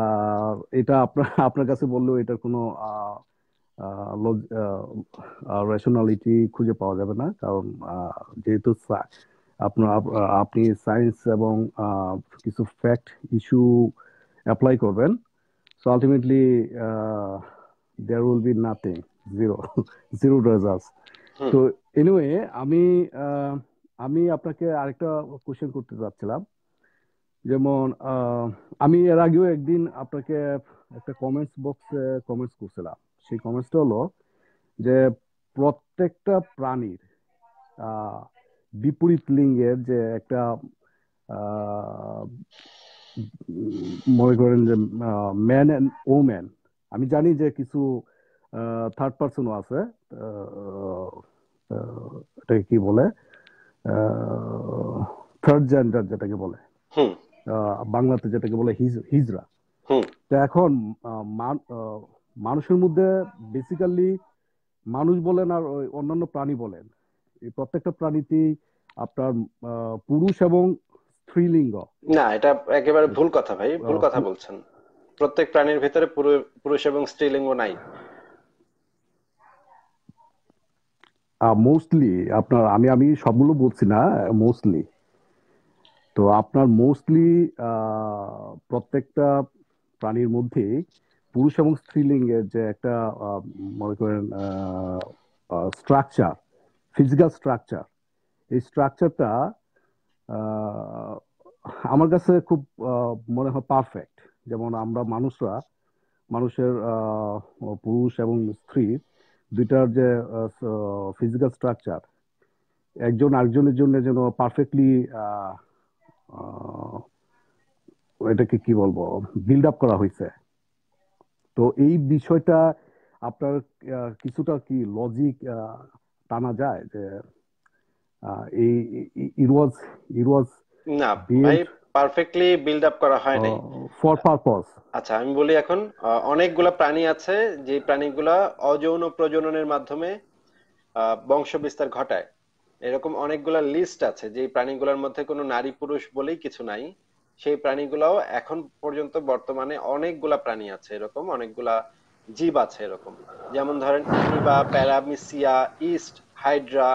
আর এটা আপনার আপনার কাছে বললেও এটার কোনো রেশনালিটি খুঁজে পাওয়া যাবে না, কারণ যেহেতু আপনার আপনি সায়েন্স এবং কিছু ফ্যাক্ট ইস্যু অ্যাপ্লাই করবেন, so ultimately there will be nothing, zero zero results. তো এনিওয়ে আমি আমি আপনাকে আরেকটা কোশ্চেন করতে চাচ্ছিলাম, যেমন আমি এর আগেও একদিন আপনাকে একটা কমেন্টস বক্সে কমেন্টস করছিলাম। সেই কমেন্টসটা হলো যে প্রত্যেকটা প্রাণীর বিপরীত লিঙ্গের যে একটা মনে করেন যে ম্যান অ্যান্ড ওম্যান, আমি জানি যে কিছু থার্ড পার্সনও আছে, এটাকে কি বলে থার্ড জেন্ডার যেটাকে বলে, বাংলাতে যেটাকে বলে হিজরা। তো এখন মানুষের মধ্যে বেসিক্যালি মানুষ বলেন আর অন্যান্য প্রাণী বলেন, এই প্রত্যেকটা প্রাণীতেই আপনার পুরুষ এবং স্ত্রীলিঙ্গ। না, এটা একেবারে ভুল কথা ভাই, ভুল কথা বলছেন। প্রত্যেক প্রাণীর ভিতরে পুরুষ এবং স্ত্রীলিঙ্গ নাই। মোস্টলি আপনার আমি আমি সবগুলো বলছি না, মোস্টলি। তো আপনার মোস্টলি প্রত্যেকটা প্রাণীর মধ্যে পুরুষ এবং স্ত্রীলিঙ্গের যে একটা মনে করেন স্ট্রাকচার, ফিজিক্যাল স্ট্রাকচার, এই স্ট্রাকচারটা আমার কাছে খুব মনে হয় পারফেক্ট। যেমন আমরা মানুষরা মানুষের পুরুষ এবং স্ত্রী দুইটার যে ফিজিক্যাল স্ট্রাকচার একজন আরেকজনের জন্য যেন পারফেক্টলি এটাকে কি বলবো বিল্ড আপ করা হয়েছে। তো এই বিষয়টা আপনার কিছুটা কি লজিক টানা যায় যে এই ইট ওয়াজ ইট ওয়াজ না ভাই, পারফেক্টলি বিল্ড আপ করা হয় নাই ফর পারপাস। আচ্ছা আমি বলি, এখন অনেকগুলা প্রাণী আছে যে প্রাণীগুলা অযৌন প্রজননের মাধ্যমে বংশ বিস্তার ঘটায়, এরকম অনেকগুলা লিস্ট আছে যে প্রাণীগুলোর মধ্যে কোনো নারী পুরুষ বলেই কিছু নাই। সেই প্রাণীগুলাও এখন পর্যন্ত বর্তমানে অনেকগুলা প্রাণী আছে এরকম, অনেকগুলা জীব আছে এরকম, যেমন ধরেন ইবা, প্যারামিসিয়া, ইস্ট, হাইড্রা,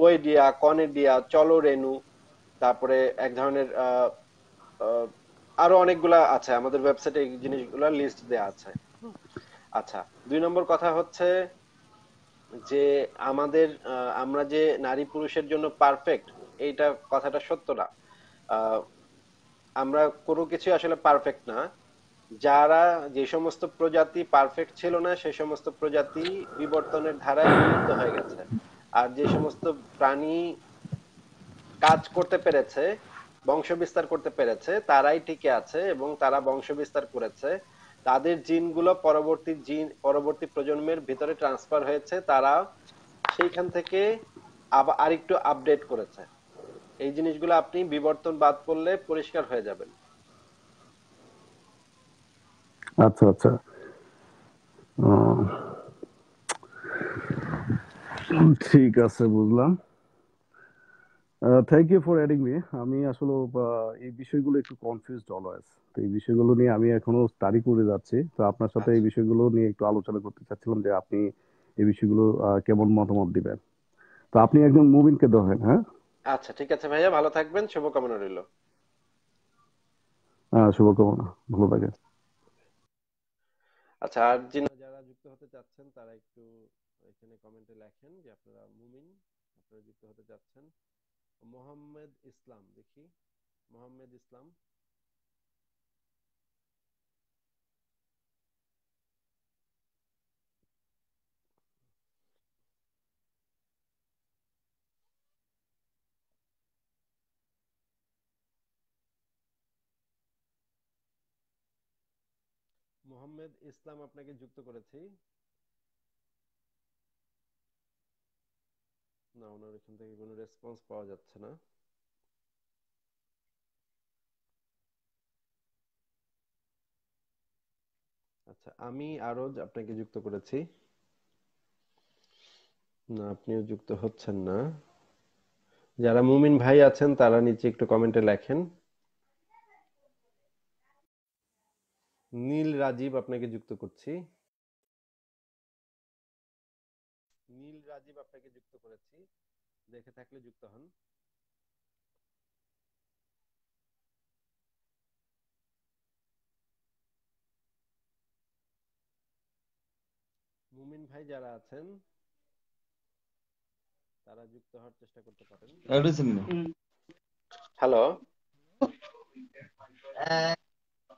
ওয়েডিয়া, কনেডিয়া, চলরেনু, তারপরে এক ধরনের আরো অনেকগুলা আছে, আমাদের ওয়েবসাইটে এই জিনিসগুলা লিস্ট দেয়া আছে। আচ্ছা দুই নম্বর কথা হচ্ছে যে আমাদের আমরা যে নারী পুরুষের জন্য পারফেক্ট, এইটা কথাটা সত্য না। আমরা কোনো কিছু আসলে পারফেক্ট না। যারা যে সমস্ত প্রজাতি পারফেক্ট ছিল না সেই সমস্ত প্রজাতি বিবর্তনের ধারায় বিলুপ্ত হয়ে গেছে, আর যে সমস্ত প্রাণী কাজ করতে পেরেছে, বংশ বিস্তার করতে পেরেছে, তারাই টিকে আছে এবং তারা বংশ বিস্তার করেছে। তাদের জিনগুলো পরবর্তী জিন পরবর্তী প্রজন্মের ভিতরে ট্রান্সফার হয়েছে, তারা সেইখান থেকে আবার আরেকটু আপডেট করেছে। এই জিনিসগুলো আপনি বিবর্তন বাদ করলে পরিষ্কার হয়ে যাবেন। আচ্ছা আচ্ছা, ঠিক আছে, বুঝলাম। Thank you for adding me. আমি আসলে এই বিষয়গুলো একটু কনফিউজড অলওয়েজ, তো এই বিষয়গুলো নিয়ে আমি এখনো স্টাডি করে যাচ্ছি। তো আপনার সাথে এই বিষয়গুলো নিয়ে একটু আলোচনা করতে চাচ্ছিলাম যে আপনি এই বিষয়গুলো কেমন মতামত দিবেন। তো আপনি একজন মুবিনকে দেবেন। হ্যাঁ আচ্ছা ঠিক আছে ভাইয়া, ভালো থাকবেন, শুভকামনা রইল। হ্যাঁ শুভকামনা, ভালো থাকেন। আচ্ছা আর যারা যুক্ত হতে চাচ্ছেন তারা একটু এখানে কমেন্টে লেখেন যে আপনারা মুমিন, আপনারা যুক্ত হতে যাচ্ছেন। মোহাম্মদ ইসলাম, দেখি মোহাম্মদ ইসলাম, মোহাম্মদ ইসলাম আপনাকে যুক্ত করেছি। না, ওনার এখান থেকে কোনো রেসপন্স পাওয়া যাচ্ছে না। আচ্ছা, আমি আরজ আপনাকে যুক্ত করেছি। না, আপনিও যুক্ত হচ্ছেন না। যারা মুমিন ভাই আছেন তারা নিচে একটু কমেন্টে লেখেন। নীল রাজীব আপনাকে যুক্ত করছি। নীল রাজীব আপনাকে যুক্ত করেছি, দেখে থাকলে যুক্ত হন। মুমিন ভাই যারা আছেন তারা যুক্ত হওয়ার চেষ্টা করতে পারেন। হ্যালো,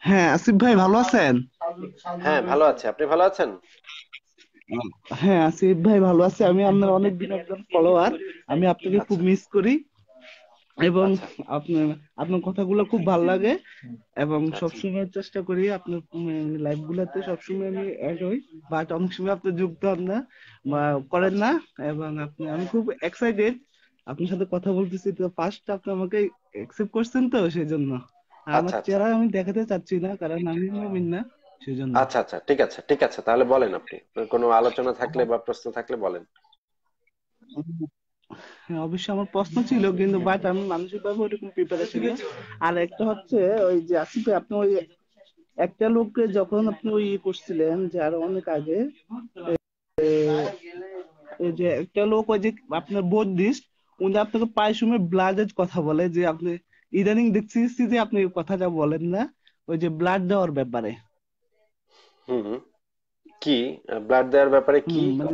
হ্যাঁ আসিফ ভাই ভালো আছেন? হ্যাঁ ভালো আছি, আপনি ভালো আছেন? হ্যাঁ আসিফ ভাই ভালো আছে, আমি আপনার অনেক দিনের একজন ফলোয়ার, আমি আপনাকে খুব মিস করি এবং আপনার আপনার কথাগুলো খুব ভালো লাগে এবং সবসময় চেষ্টা করি আপনার লাইভ গুলাতে সবসময় আমি অ্যাড হই, বাট অনেক সময় আপনি যুক্ত হন না বা করেন না এবং আপনি, আমি খুব এক্সাইটেড আপনার সাথে কথা বলতেছি। তো ফার্স্ট আপনি আমাকে অ্যাকসেপ্ট করছেন, তো সেই জন্য আমার চেহারা আমি দেখাতে চাচ্ছি না কারণ আমি মুমিন না। আচ্ছা আচ্ছা ঠিক আছে ঠিক আছে, তাহলে বলেন আপনি কোনো আলোচনা থাকলে বা প্রশ্ন থাকলে বলেন। অবশ্যই আমার প্রশ্ন ছিল কিন্তু বাট আমি মানসিকভাবে ওরকম প্রিপারেশন নেই। আর একটা হচ্ছে ওই যে আসিফ ভাই আপনি ওই একটা লোককে যখন আপনি ওই করছিলেন যে আর অনেক আগে এই যে একটা লোক ওই যে আপনার বৌদ্ধিস্ট উনি আপনাকে প্রায় সময় ব্লাডের কথা বলে, যে আপনি ইদানিং দেখছি যে আপনি কথাটা বলেন না ওই যে ব্লাড দেওয়ার ব্যাপারে। হুম, কি ব্লাড দেওয়ার ব্যাপারে কি মানে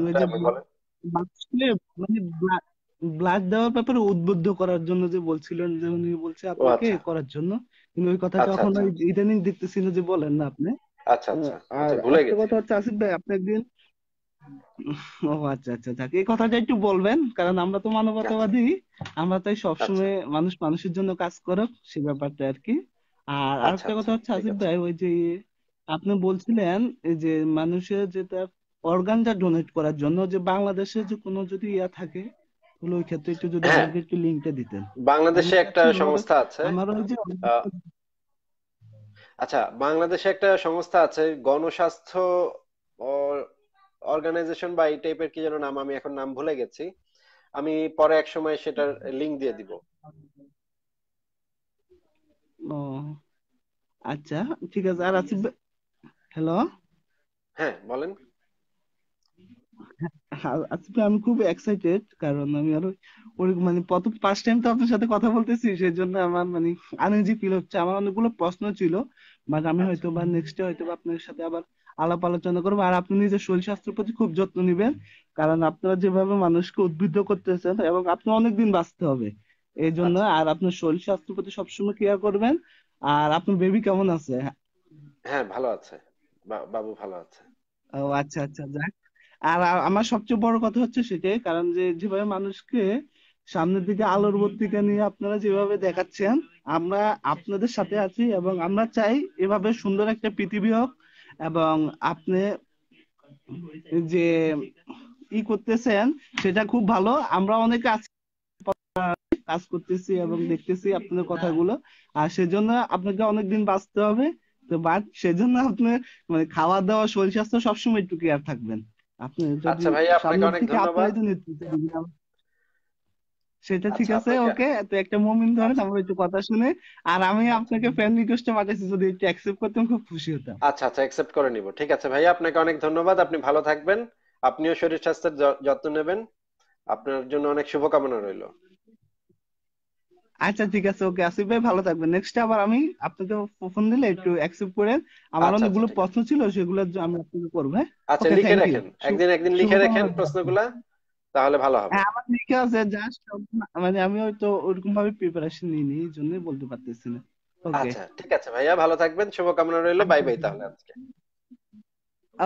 ব্লাড দেওয়ার ব্যাপারে উদ্বুদ্ধ করার জন্য যে বলছিলেন যে উনি বলছে আপনাকে করার জন্য, কিন্তু ওই কথাটা কখনো ইদানিং দেখতেছি না যে বলেন না আপনি। আচ্ছা আচ্ছা, ভুলে গেছি। কথা হচ্ছে আসিফ ভাই আপনি একদিন, ও আচ্ছা আচ্ছা, তাকে এই কথাটা একটু বলবেন কারণ আমরা তো মানবতাবাদী, আমরা তাই সবসময় মানুষ মানুষের জন্য কাজ করব সে ব্যাপারটা আর কি। আর আরেকটা কথা হচ্ছে আসিফ ভাই ওই যে আপনি বলছিলেন যে মানুষের যেটা অর্গানটা ডোনেট করার জন্য যে বাংলাদেশে যে কোনো যদি ইয়া থাকে তাহলে ওই ক্ষেত্রে একটু যদি আমাকে একটু লিংকটা দিতেন। বাংলাদেশে একটা সংস্থা আছে আমার ওই যে, আচ্ছা বাংলাদেশে একটা সংস্থা আছে গণস্বাস্থ্য অর্গানাইজেশন বা এই টাইপের কি যেন নাম, আমি এখন নাম ভুলে গেছি, আমি পরে এক সময় সেটার লিংক দিয়ে দিব। ও আচ্ছা ঠিক আছে। আর আসিফ ভাই, হ্যালো, হ্যাঁ বলেন। আসিফ ভাই আমি খুব এক্সাইটেড কারণ আমি আর ওরকম মানে প্রথম ফার্স্ট টাইম তো আপনার সাথে কথা বলতেছি, সেই জন্য আমার মানে আনইজি ফিল হচ্ছে। আমার অনেকগুলো প্রশ্ন ছিল বাট আমি হয়তো বা নেক্সট হয়তো আপনার সাথে আবার আলাপ আলোচনা করবো। আর আপনি নিজের শরীর স্বাস্থ্যের প্রতি খুব যত্ন নিবেন কারণ আপনারা যেভাবে মানুষকে উদ্বুদ্ধ করতেছেন এবং আপনি অনেকদিন বাঁচতে হবে এই জন্য। আর আপনার শরীর স্বাস্থ্যের প্রতি সবসময় কেয়ার করবেন। আর আপনার বেবি কেমন আছে? হ্যাঁ ভালো আছে, বাবু ভালো আছে। ও আচ্ছা আচ্ছা, যাক। আর আমার সবচেয়ে বড় কথা হচ্ছে সেটাই কারণ যে যেভাবে মানুষকে সামনের দিকে আলোর বর্তিকা নিয়ে আপনারা যেভাবে দেখাচ্ছেন আমরা আপনাদের সাথে আছি এবং আমরা চাই এভাবে সুন্দর একটা পৃথিবী হোক। এবং আপনি যে ই করতেছেন সেটা খুব ভালো, আমরা অনেকে কাজ করতেছি এবং দেখতেছি আপনাদের কথাগুলো। আর সেজন্য আপনাকে অনেকদিন বাঁচতে হবে তো, বাট সেজন্য আপনি মানে খাওয়া দাওয়া শরীর স্বাস্থ্য সবসময় একটু কেয়ার থাকবেন আপনি। আচ্ছা ভাই আপনাকে অনেক ধন্যবাদ, সেটা ঠিক আছে ওকে। তো একটা মুমিন ধরেন আমরা একটু কথা শুনে, আর আমি আপনাকে ফ্রেন্ড রিকোয়েস্ট পাঠাইছি, যদি একটু অ্যাকসেপ্ট করতেন খুব খুশি হতাম। আচ্ছা আচ্ছা, অ্যাকসেপ্ট করে নিব। ঠিক আছে ভাই, আপনাকে অনেক ধন্যবাদ, আপনি ভালো থাকবেন, আপনিও শরীর স্বাস্থ্যের যত্ন নেবেন, আপনার জন্য অনেক শুভকামনা রইল। আচ্ছা ঠিক আছে ওকে আসিফ ভাই ভালো থাকবেন নেক্সট আবার আমি আপনাকে ফোন দিলে একটু অ্যাকসেপ্ট করেন আমার অনেকগুলো প্রশ্ন ছিল সেগুলো আমি আপনাকে করব হ্যাঁ আচ্ছা লিখে রাখেন একদিন একদিন লিখে রাখেন প্রশ্নগুলো তাহলে ভালো হবে হ্যাঁ আমার লিখে আছে জাস্ট মানে আমি হয়তো ওরকম ভাবে প্রিপারেশন নিইনি এইজন্য বলতে পারতেছি না ওকে আচ্ছা ঠিক আছে ভাইয়া ভালো থাকবেন শুভকামনা রইলো বাই বাই তাহলে আজকে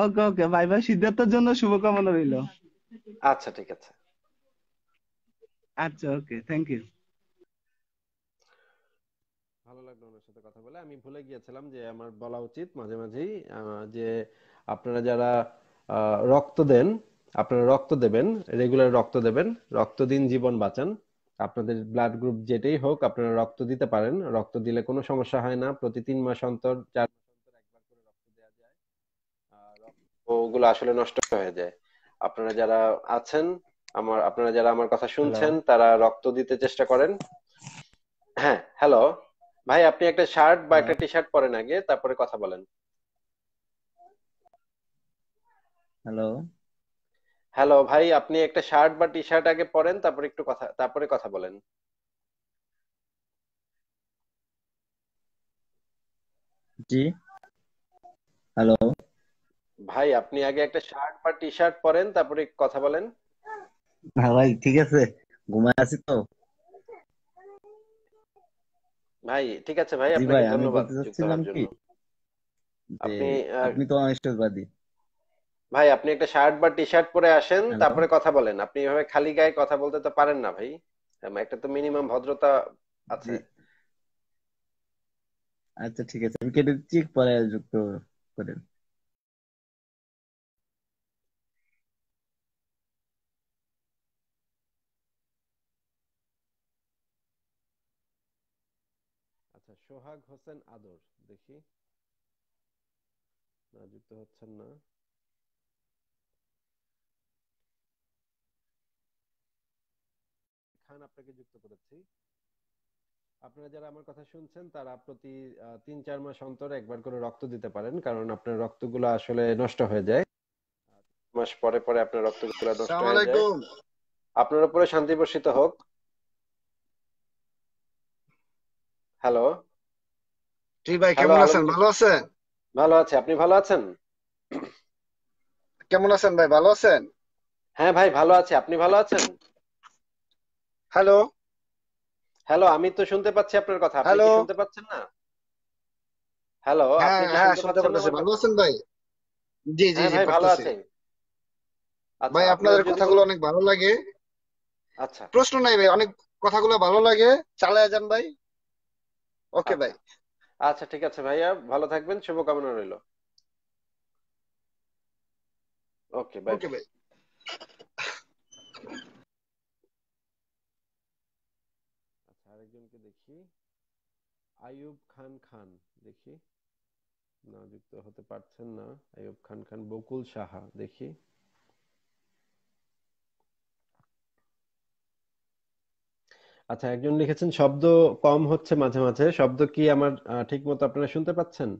ওকে ওকে বাই বাই সিদ্ধার্থের জন্য শুভকামনা রইলো আচ্ছা ঠিক আছে আচ্ছা ওকে থ্যাংক ইউ ভালো লাগলো ওনার সাথে কথা বলে আমি ভুলে গিয়েছিলাম যে আমার বলা উচিত মাঝে মাঝেই যে আপনারা যারা রক্ত দেন আপনারা রক্ত দেবেন রেগুলার রক্ত দেবেন রক্ত দিন জীবন বাঁচান আপনাদের ব্লাড গ্রুপ যেটাই হোক আপনারা রক্ত দিতে পারেন রক্ত দিলে কোনো সমস্যা হয় না প্রতি তিন মাস অন্তর চার মাস অন্তর একবার করে রক্ত দেয়া যায় আর ওগুলো আসলে নষ্ট হয়ে যায় আপনারা যারা আছেন আমার আপনারা যারা আমার কথা শুনছেন তারা রক্ত দিতে চেষ্টা করেন হ্যাঁ হ্যালো ভাই আপনি একটা শার্ট বা একটা টি-শার্ট পরেন আগে তারপরে কথা বলেন হ্যালো হ্যালো ভাই আপনি একটা শার্ট বা টি-শার্ট আগে পরেন তারপরে একটু কথা তারপরে কথা বলেন জি হ্যালো ভাই আপনি আগে একটা শার্ট বা টি-শার্ট পরেন তারপরে কথা বলেন হ্যাঁ ভাই ঠিক আছে ঘুমায় আছি তো ভাই ঠিক আছে ভাই আপনাকে ধন্যবাদ যুক্তরাষ্ট্রের জন্য আপনি আপনি তো অনিশ্চয়বাদী ভাই আপনি একটা শার্ট বা টি-শার্ট পরে আসেন তারপরে কথা বলেন আপনি এভাবে খালি গায়ে কথা বলতে তো পারেন না ভাই একটা তো মিনিমাম ভদ্রতা আছে আচ্ছা ঠিক আছে আমি কেটে চেক পরে যুক্ত করেন সোহাগ হোসেন আদর দেখি না যুক্ত হচ্ছেন না খান আপনাকে যুক্ত করেছি আপনারা যারা আমার কথা শুনছেন তারা প্রতি তিন চার মাস অন্তর একবার করে রক্ত দিতে পারেন কারণ আপনার রক্তগুলো আসলে নষ্ট হয়ে যায় মাস পরে পরে আপনার রক্তগুলো নষ্ট হয়ে যায় আসসালামু আলাইকুম আপনার উপরে শান্তি বর্ষিত হোক হ্যালো জি ভাই কেমন আছেন ভালো আছেন ভালো আছি আপনি ভালো আছেন কেমন আছেন ভাই ভালো আছেন হ্যাঁ ভাই ভালো আছি আপনি ভালো আছেন হ্যালো হ্যালো আমি তো শুনতে পাচ্ছি আপনার কথা আপনি কি শুনতে পাচ্ছেন না হ্যালো আপনি কি শুনতে পাচ্ছেন ভালো আছেন ভাই জি জি ভাই ভালো আছি ভাই আপনাদের কথাগুলো অনেক ভালো লাগে আচ্ছা প্রশ্ন নাই ভাই অনেক কথাগুলো ভালো লাগে চালায় যান ভাই ওকে ভাই আচ্ছা ঠিক আছে ভাইয়া ভালো থাকবেন শুভকামনা রইল ওকে বাই ওকে ভাই আচ্ছা আরেকজনকে দেখি আইয়ুব খান খান দেখি না যুক্ত হতে পারছেন না আইয়ুব খান খান বকুল সাহা দেখি আচ্ছা একজন লিখেছেন শব্দ কম হচ্ছে মাঝে মাঝে শব্দ কি আমার ঠিকমতো আপনারা শুনতে পাচ্ছেন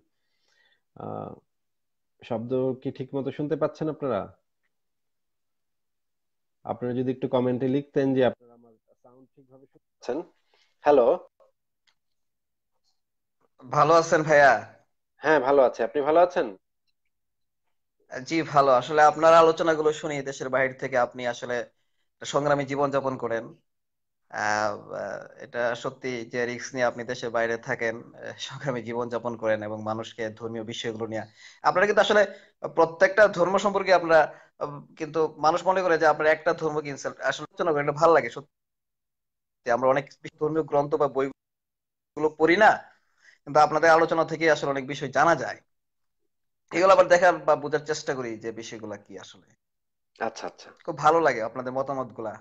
শব্দ কি ঠিকমতো শুনতে পাচ্ছেন আপনারা আপনারা যদি একটু কমেন্টে লিখতেন যে আপনারা আমার সাউন্ড ঠিকভাবে শুনতে পাচ্ছেন হ্যালো ভালো আছেন ভাইয়া হ্যাঁ ভালো আছি আপনি ভালো আছেন জি ভালো আসলে আপনার আলোচনাগুলো শুনি দেশের বাইরে থেকে আপনি আসলে সংগ্রামী জীবন যাপন করেন এটা সত্যি যে রিস্ক নিয়ে আপনি দেশের বাইরে থাকেন সংগ্রামী জীবনযাপন করেন এবং মানুষকে ধর্মীয় বিষয়গুলো নিয়ে আপনারা কিন্তু আসলে প্রত্যেকটা ধর্ম সম্পর্কে আপনারা কিন্তু মানুষ মনে করে যে আপনারা একটা ধর্ম কি ইনসাল্ট আসলে আলোচনা করেন এটা ভালো লাগে সত্যি আমরা অনেক ধর্মীয় গ্রন্থ বা বইগুলো পড়ি না কিন্তু আপনাদের আলোচনা থেকে আসলে অনেক বিষয় জানা যায় এগুলো আবার দেখার বা বোঝার চেষ্টা করি যে বিষয়গুলো কি আসলে আচ্ছা আচ্ছা খুব ভালো লাগে আপনাদের মতামত গুলা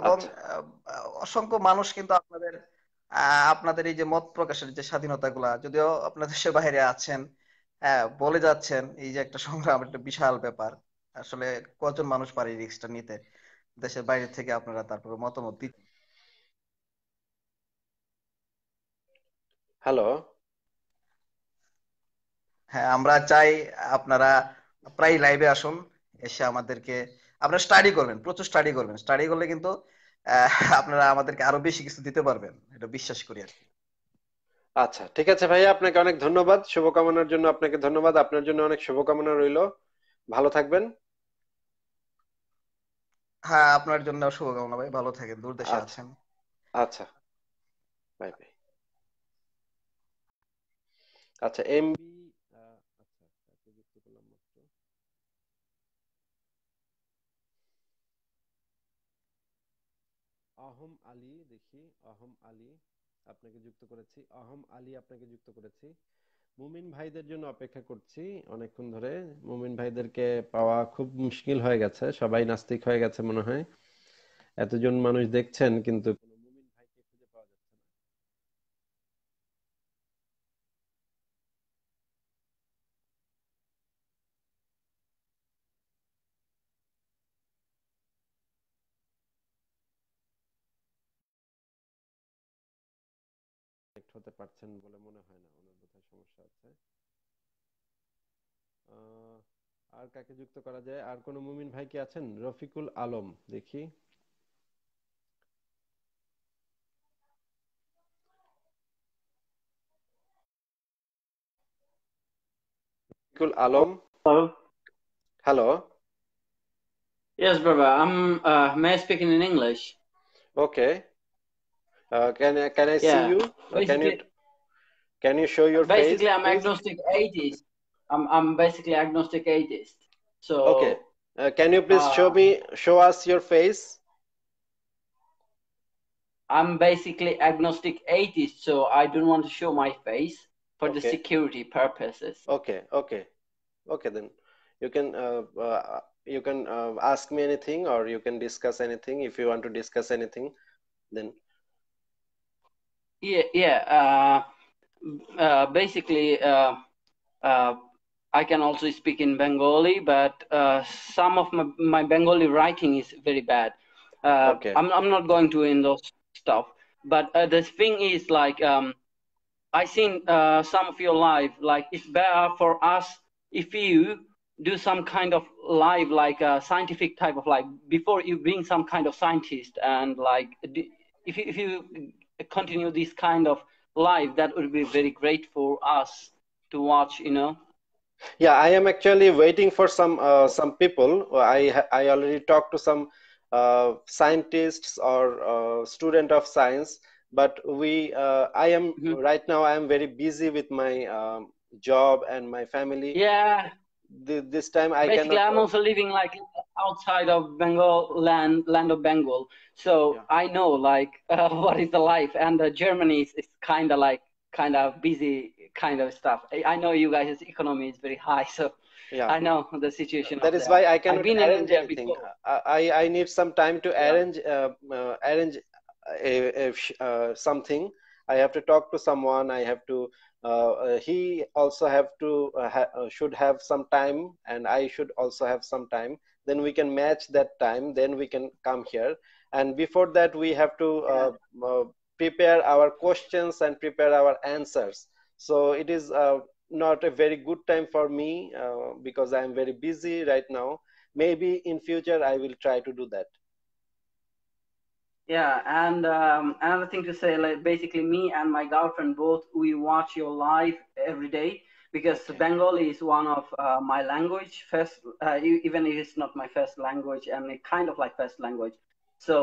এবং অসংখ্য মানুষ কিন্তু আপনাদের আপনাদের এই যে মত প্রকাশের যে স্বাধীনতা গুলা যদিও আপনার দেশের বাইরে আছেন বলে যাচ্ছেন এই যে একটা সংগ্রাম একটা বিশাল ব্যাপার আসলে কজন মানুষ পারে এই রিস্কটা নিতে দেশের বাইরে থেকে আপনারা তারপরে মতামত দিচ্ছেন হ্যালো হ্যাঁ আমরা চাই আপনারা প্রায় লাইভে আসুন এসে আমাদেরকে আপনারা স্টাডি করবেন প্রচুর স্টাডি করবেন স্টাডি করলে কিন্তু আপনারা আমাদেরকে আরো বেশি কিছু দিতে পারবেন এটা বিশ্বাস করি আর কি আচ্ছা ঠিক আছে ভাই আপনাকে অনেক ধন্যবাদ শুভকামনার জন্য আপনাকে ধন্যবাদ আপনার জন্য অনেক শুভকামনা রইল ভালো থাকবেন হ্যাঁ আপনার জন্য শুভকামনা ভাই ভালো থাকেন দূর দেশে আছেন আচ্ছা বাই বাই আচ্ছা এমবি आहम आली देखी आहम आली आपने के जुक्त करेछी आहम आली आपने के जुक्त करेछी मुमिन भाई दर जोन अपेक्षा करछी अनेकक्षण धरे मुमिन भाई दर के पावा खूब मुश्किल होये गेछे सबाई नास्तिक होये गेछे मने हय एतजन मानुष देखछेन किन्तु कोनो मुमिन भाई के खुंजे पावा जाच्छे ना होते পারছেন বলে মনে হয় না ওনার বোধহয় সমস্যা আছে আর কাকে যুক্ত করা যায় আর কোন মুমিন ভাই কি আছেন রফিকুল আলম দেখি Rafiqul Alam hello hello yes brother i'm uh, may I speak in English okay Uh, can I, can I yeah. see you? Basically, can you can you show your basically face? Basically, I'm agnostic atheist. I'm I'm basically agnostic atheist. So okay, uh, can you please uh, show me show us your face? I'm basically agnostic atheist, so I don't want to show my face for okay. the security purposes. Okay, okay, okay. Then you can uh, uh, you can uh, ask me anything, or you can discuss anything if you want to discuss anything. Then. Yeah, yeah. Uh, uh, basically, uh, uh, I can also speak in Bengali, but uh, some of my, my Bengali writing is very bad. Uh, okay. I'm I'm not going to in those stuff. But uh, the thing is, like, um, I seen uh, some of your live. Like, it's better for us if you do some kind of live, like a uh, scientific type of like before you bring some kind of scientist and like if you, if you continue this kind of live that would be very great for us to watch you know yeah I am actually waiting for some uh, some people i i already talked to some uh, scientists or uh, student of science but we uh, I am mm-hmm. right now I am very busy with my um, job and my family yeah Th this time I basically cannot... I'm also living like outside of Bengal land land of Bengal so yeah. I know like uh, what is the life and uh, Germany is, is kind of like kind of busy kind of stuff I, I know you guys' economy is very high so yeah. I know the situation that is there. Why I cannot I've been arrange in everything I, I need some time to yeah. arrange uh, uh, arrange a, a, uh, something I have to talk to someone I have to Uh, he also have to uh, ha uh, should have some time and I should also have some time then we can match that time then we can come here and before that we have to uh, uh, prepare our questions and prepare our answers so it is uh, not a very good time for me uh, because I am very busy right now maybe in future I will try to do that Yeah, and um, another thing to say, like basically me and my girlfriend both, we watch your live every day because okay. Bengali is one of uh, my language, first, uh, even if it's not my first language, and it kind of like first language. So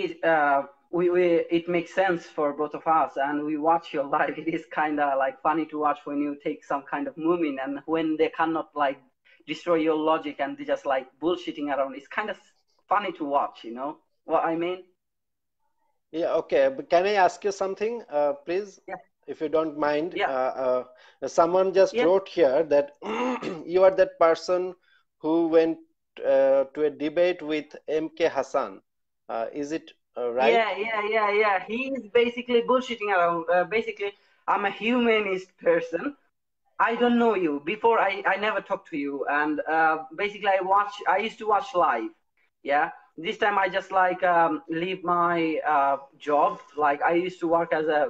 it, uh, we, we, it makes sense for both of us and we watch your live. It is kind of like funny to watch when you take some kind of movement and when they cannot like destroy your logic and they just like bullshitting around. It's kind of funny to watch, you know? What I mean? Yeah, okay. But can I ask you something, uh, please? Yeah. If you don't mind. Yeah. Uh, uh, someone just yeah. wrote here that you are that person who went uh, to a debate with M K Hassan. Uh, is it uh, right? Yeah, yeah, yeah, yeah. He is basically bullshitting around. Uh, basically, I'm a humanist person. I don't know you. Before, I, I never talked to you. And uh, basically, I watch. I used to watch live. Yeah. This time I just like um, leave my uh, job. Like I used to work as a.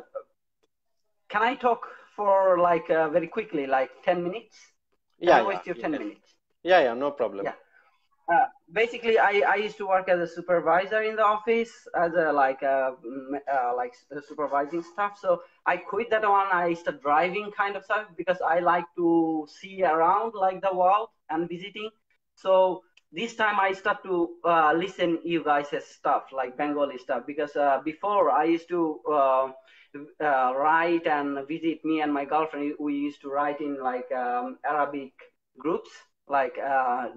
Can I talk for like uh, very quickly, like ten minutes? Yeah, yeah, waste your yeah. ten minutes. Yeah, yeah, no problem. Yeah. Uh, basically, I, I used to work as a supervisor in the office, as a like a, uh, like supervising staff. So I quit that one. I started driving kind of stuff because I like to see around like the world and visiting. So this time I start to uh, listen you guys' stuff, like Bengali stuff, because uh, before I used to uh, uh, write and visit, me and my girlfriend, we used to write in like um, Arabic groups, like uh,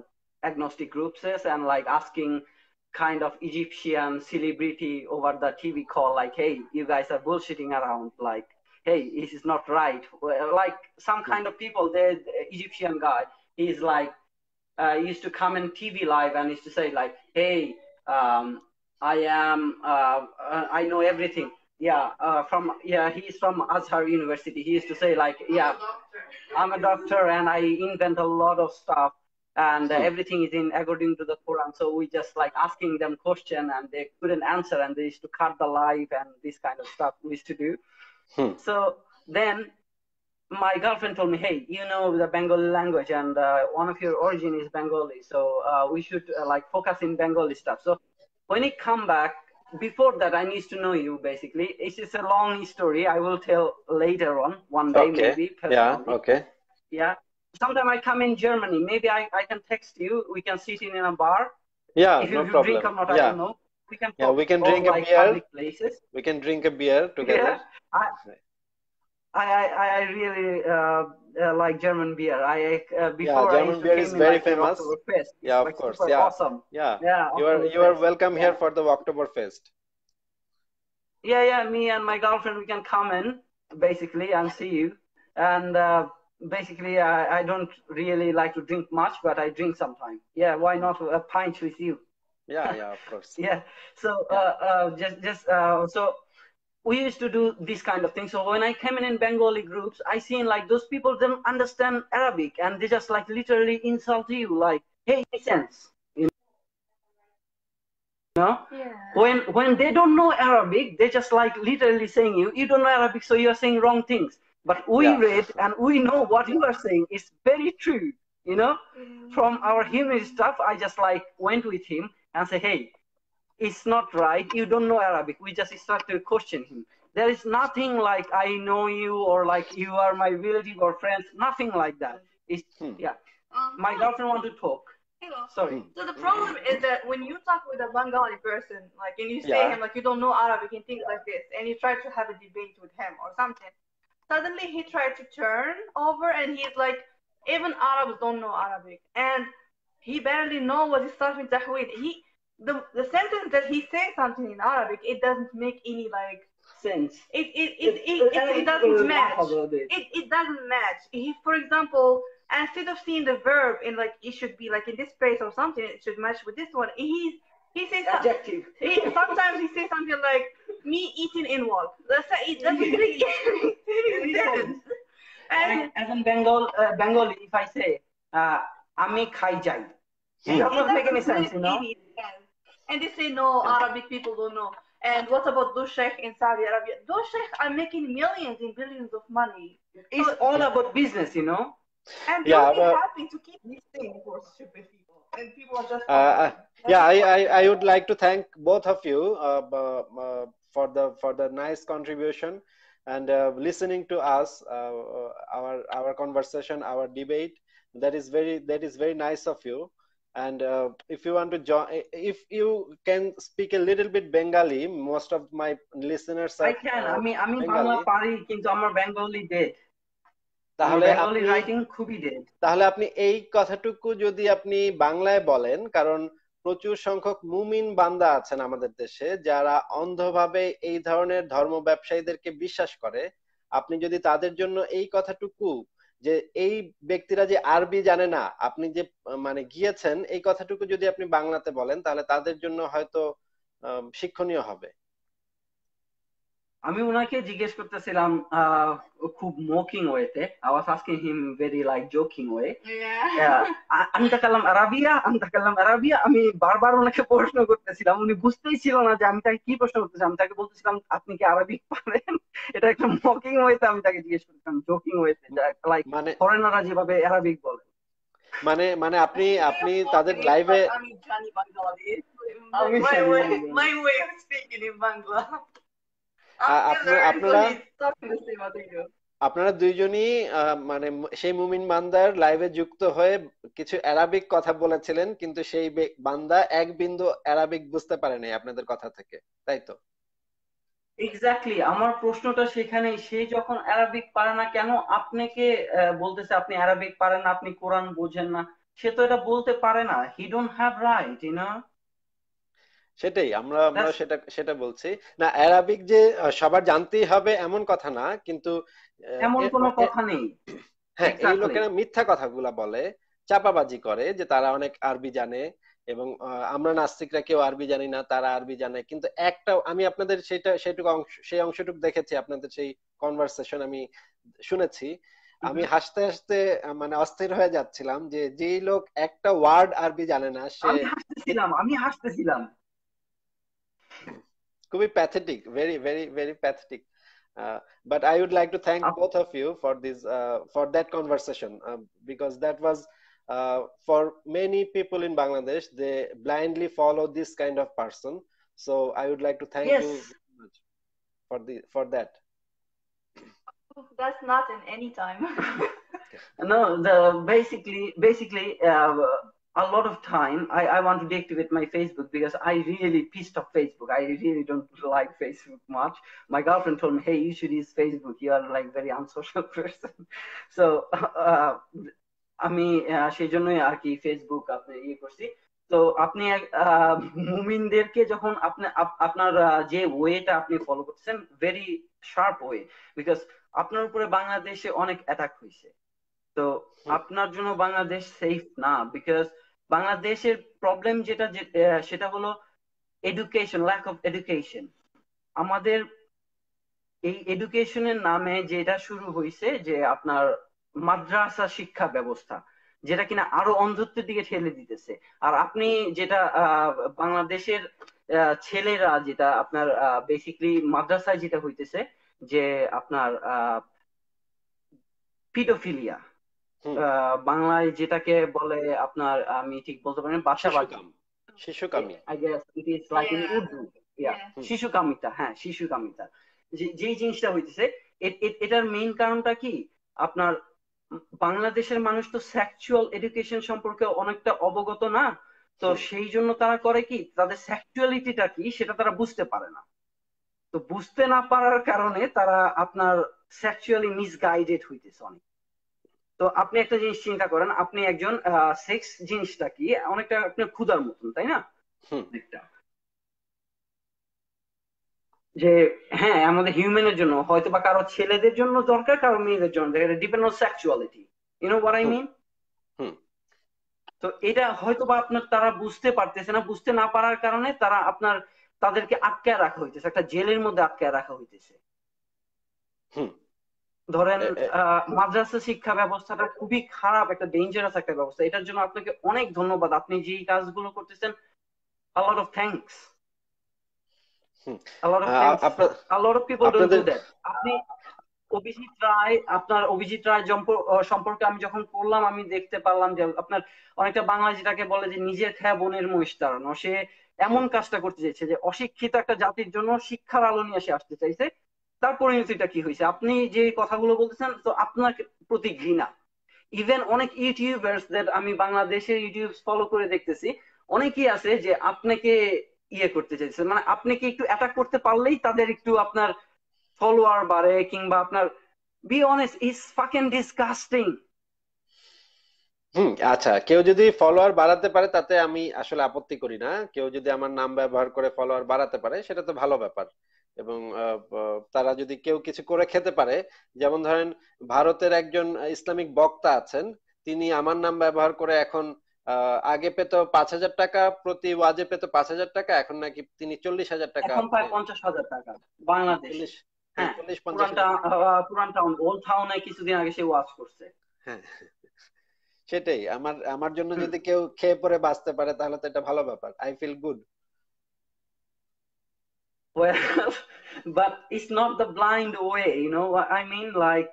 agnostic groups, and like asking kind of Egyptian celebrity over the T V call, like, hey, you guys are bullshitting around, like, hey, this is not right. Like some kind of people, the Egyptian guy, he's like, Uh, used to come in T V live and used to say like, hey, um, I am, uh, uh, I know everything. Yeah, uh, from, yeah, he's from Azhar University. He used to say like, yeah, I'm a doctor and I invent a lot of stuff and uh, everything is in according to the Quran. So we just like asking them question and they couldn't answer and they used to cut the live and this kind of stuff we used to do. Hmm. So then my girlfriend told me, hey, you know the Bengali language and uh, one of your origin is Bengali. So uh, we should uh, like focus in Bengali stuff. So when it come back, before that, I need to know you basically. It's just a long story. I will tell later on, one day okay. maybe. Personally. Yeah, okay. Yeah. Sometime I come in Germany. Maybe I, I can text you. We can sit in a bar. Yeah, if you, no you problem. Drink or not, yeah. I don't know. We can, yeah, we can drink all, a like, beer. Places. We can drink a beer together. Yeah. I, I, I, I really uh, uh, like German beer. I uh, before yeah, German I used to beer is in, very like, famous. Fest, yeah, of like, course. Yeah, awesome. Yeah, yeah. You are you are welcome yeah. here for the Oktoberfest. Yeah, yeah. Me and my girlfriend, we can come in basically and see you. And uh, basically, I, I don't really like to drink much, but I drink sometimes. Yeah, why not a pint with you? Yeah, yeah, of course. yeah. So yeah. Uh, uh, just just uh, so. We used to do this kind of thing. So when I came in in Bengali groups, I seen like those people don't understand Arabic and they just like literally insult you like, hey, sense, you know? Yeah. When, when they don't know Arabic, they just like literally saying you, you don't know Arabic, so you're saying wrong things. But we yeah. read and we know what you are saying is very true, you know? Mm. From our human stuff, I just like went with him and say, hey, it's not right, you don't know Arabic. We just start to question him. There is nothing like I know you or like you are my relative or friends, nothing like that. It's, hmm. yeah. Um, my hello. girlfriend want to talk. Hello. Sorry. So the problem is that when you talk with a Bengali person, like, and you say yeah. him, like, you don't know Arabic and things like this, and you try to have a debate with him or something, suddenly he tried to turn over and he's like, even Arabs don't know Arabic. And he barely know what is stuff in Tahwil. He, The, the sentence that he says something in Arabic, it doesn't make any like sense. It it it it, it, it, it doesn't match. It it doesn't match. If, for example, instead of seeing the verb in like it should be like in this place or something, it should match with this one. He he says adjective. He, sometimes he says something like me eating in wall. That's it doesn't make any sense. And as in Bengal uh, Bengali, if I say uh, "Ami khai jai," it doesn't make any sense, you know. And they say, no, Arabic people don't know. And what about those sheikhs in Saudi Arabia? Those sheikhs are making millions and billions of money. It's so, all about business, you know? And they're yeah, but... happy to keep this thing for stupid people. And people are just... Uh, uh, yeah, I, I, I would like to thank both of you uh, uh, for, the, for the nice contribution and uh, listening to us, uh, our, our conversation, our debate. That is very, that is very nice of you. And uh, if you want to join, if you can speak a little bit Bengali, most of my listeners are. I can. Uh, I mean, I mean, Bangla pari kintu amar Bengali did. Tahole Bengali writing khubi did. Tahole apni ei kothatukku jodi apni Banglay bolen, karon prochur সংখ্যক মুমিন বান্দা আছেন আমাদের দেশে যারা অন্ধভাবে এই ধরনের ধর্ম ব্যবসায়ীদেরকে বিশ্বাস করে আপনি যদি তাদের জন্য এই কথাটুকু যে এই ব্যক্তিরা যে আরবি জানে না আপনি যে মানে গিয়েছেন এই কথাটুকু যদি আপনি বাংলাতে বলেন তাহলে তাদের জন্য হয়তো শিক্ষণীয় হবে আমি উনাকে জিজ্ঞেস করতেছিলাম খুব মকিং ওয়েতে I was asking him very like joking way anta kalam arabia anta kalam arabia আমি বারবার উনাকে প্রশ্ন করতেছিলাম উনি বুঝতেই ছিল না যে আমি তাকে কি প্রশ্ন করতেছিলাম আমি তাকে বলতেছিলাম আপনি কি আরবি পারেন এটা একটা মকিং ওয়েতে আমি তাকে জিজ্ঞেস করতাম joking ওয়েতে like ফরেনাররা যেভাবে আরবিক বলে মানে মানে আপনি আপনি তাদের লাইভে আমি জানি বাংলাদেশি আমি my way of speaking in Bangla আপনারা আপনারা আপনারা দুইজনই মানে সেই মুমিন বান্দার লাইভে যুক্ত হয়ে কিছু আরাবিক কথা বলেছিলেন কিন্তু সেই বান্দা এক বিন্দু আরাবিক বুঝতে পারে নাই আপনাদের কথা থেকে তাই তো Exactly. আমার প্রশ্নটা সেখানে সে যখন আরাবিক পারে না কেন আপনাকে বলতেছে আপনি আরাবিক পারেন না আপনি কোরআন বোঝেন না সে তো এটা বলতে পারে না he don't have right you know সেটাই আমরা আমরা সেটা সেটা বলছি না আরাবিক যে সবার জানতেই হবে এমন কথা না কিন্তু এমন কোনো কথা নেই হ্যাঁ এই লোকেরা মিথ্যা কথাগুলো বলে চাপাবাজি করে যে তারা অনেক আরবি জানে এবং আমরা নাস্তিকরা কেউ আরবি জানি না তারা আরবি জানে কিন্তু একটা আমি আপনাদের সেটা সেটুকু সেই অংশটুকু দেখেছি আপনাদের সেই কনভারসেশন আমি শুনেছি আমি হাসতে হাসতে মানে অস্থির হয়ে যাচ্ছিলাম যে যে লোক একটা ওয়ার্ড আরবি জানে না সে আমি হাসতেছিলাম আমি হাসতেছিলাম খুবই pathetic very very very pathetic uh, but I would like to thank both of you for this uh, for that conversation uh, because that was Uh, for many people in Bangladesh, they blindly follow this kind of person. So I would like to thank yes. you very much for the for that. That's not in any time. no, the basically basically uh, a lot of time. I I want to deactivate my Facebook because I really pissed off Facebook. I really don't like Facebook much. My girlfriend told me, "Hey, you should use Facebook. You are like very unsocial person." so. Uh, আমি সেজন্যই আর কি Facebook আপনি ইয়ে করছি তো আপনি মুমিনদেরকে যখন আপনি আপনার যে ওয়েটা আপনি ফলো করছেন ভেরি শার্প ওয়ে বিকজ আপনার উপরে বাংলাদেশে অনেক অ্যাটাক হইছে তো আপনার জন্য বাংলাদেশ সেফ না বিকজ বাংলাদেশের প্রবলেম যেটা সেটা হলো এডুকেশন ল্যাক অফ এডুকেশন আমাদের এই এডুকেশনের নামে যেটা শুরু হইছে যে আপনার মাদ্রাসা শিক্ষা ব্যবস্থা যেটা কিনা আরো অন্ধত্বের দিকে ঠেলে দিতেছে আর আপনি যেটা বাংলাদেশের ছেলেরা যেটা আপনার বেসিক্যালি মাদ্রাসায় যেটা হইতেছে যে আপনার পিডোফিলিয়া বাংলায় যেটাকে বলে আপনার আমি ঠিক বলতে পারি না বাসাবাজি শিশুকামী I guess it is like in Urdu yeah শিশুকামিতা হ্যাঁ শিশুকামিতা যেই জিনিসটা হইতেছে এটার মেইন কারণটা কি আপনার বাংলাদেশের মানুষ তো সেক্সুয়াল এডুকেশন সম্পর্কে অনেকটা অবগত না তো সেই জন্য তারা করে কি তাদের সেক্সুয়ালিটিটা কি সেটা তারা বুঝতে পারে না তো বুঝতে না পারার কারণে তারা আপনার সেক্সুয়ালি মিসগাইডেড হইতেছে অনেক তো আপনি একটা জিনিস চিন্তা করেন আপনি একজন সেক্স জিনিসটা কি অনেকটা আপনার ক্ষুধার মতন তাই না একটা যে হ্যাঁ আমাদের হিউম্যানের জন্য হয়তো বা কারো ছেলেদের জন্য দরকার কারো মেয়েদের জন্য এটা depend on sexuality you know what I mean তো এটা হয়তো বা আপনার তারা বুঝতে পারতেছে না বুঝতে না পারার কারণে তারা আপনার তাদেরকে আটকে রাখা হইতেছে একটা জেলের মধ্যে আটকে রাখা হইতেছে ধরেন মাদ্রাসা শিক্ষা ব্যবস্থাটা খুবই খারাপ একটা ডেঞ্জারাস একটা ব্যবস্থা এটার জন্য আপনাকে অনেক ধন্যবাদ আপনি যে কাজগুলো করতেছেন a lot of thanks A lot of uh, things, a lot of people don't do that. আপনি অভিজিৎ রায় আপনার অভিজিৎ রায় সম্পর্কে আমি যখন পড়লাম আমি দেখতে পারলাম যে আপনার অনেকটা বাংলা যেটাকে বলে যে নিজের খেয়া বোনের মহিষ তাড়ানো সে এমন কাজটা করতে চাইছে যে অশিক্ষিত একটা জাতির জন্য শিক্ষার আলো নিয়ে সে আসতে চাইছে তার পরিণতিটা কি হয়েছে আপনি যে কথাগুলো বলতেছেন তো আপনার প্রতি ঘৃণা ইভেন অনেক ইউটিউবার্স দ্যাট আমি বাংলাদেশের ইউটিউব ফলো করে দেখতেছি অনেকেই আছে যে আপনাকে ইয়ে করতে চাইছে মানে আপনি কি একটু অ্যাটাক করতে পারলেই তাদের একটু আপনার ফলোয়ার বাড়ে কিংবা আপনার be honest is fucking disgusting hmm আচ্ছা কেউ যদি ফলোয়ার বাড়াতে পারে তাতে আমি আসলে আপত্তি করি না কেউ যদি আমার নাম ব্যবহার করে ফলোয়ার বাড়াতে পারে সেটা তো ভালো ব্যাপার এবং তারা যদি কেউ কিছু করে খেতে পারে যেমন ধরেন ভারতের একজন ইসলামিক বক্তা আছেন তিনি আমার নাম ব্যবহার করে এখন আগে পেত পাঁচ হাজার টাকা প্রতি ওয়াজে পেত পাঁচ হাজার টাকা এখন নাকি তিনি চল্লিশ হাজার টাকা এখন প্রায় পঞ্চাশ হাজার টাকা বাংলাদেশ হ্যাঁ পুরান টাউন ওল্ড টাউনে কিছুদিন আগে সে ওয়াজ করছে হ্যাঁ সেটাই আমার আমার জন্য যদি কেউ খেয়ে পরে বাঁচতে পারে তাহলে তো এটা ভালো ব্যাপার I feel good but it's not the blind way you know I mean like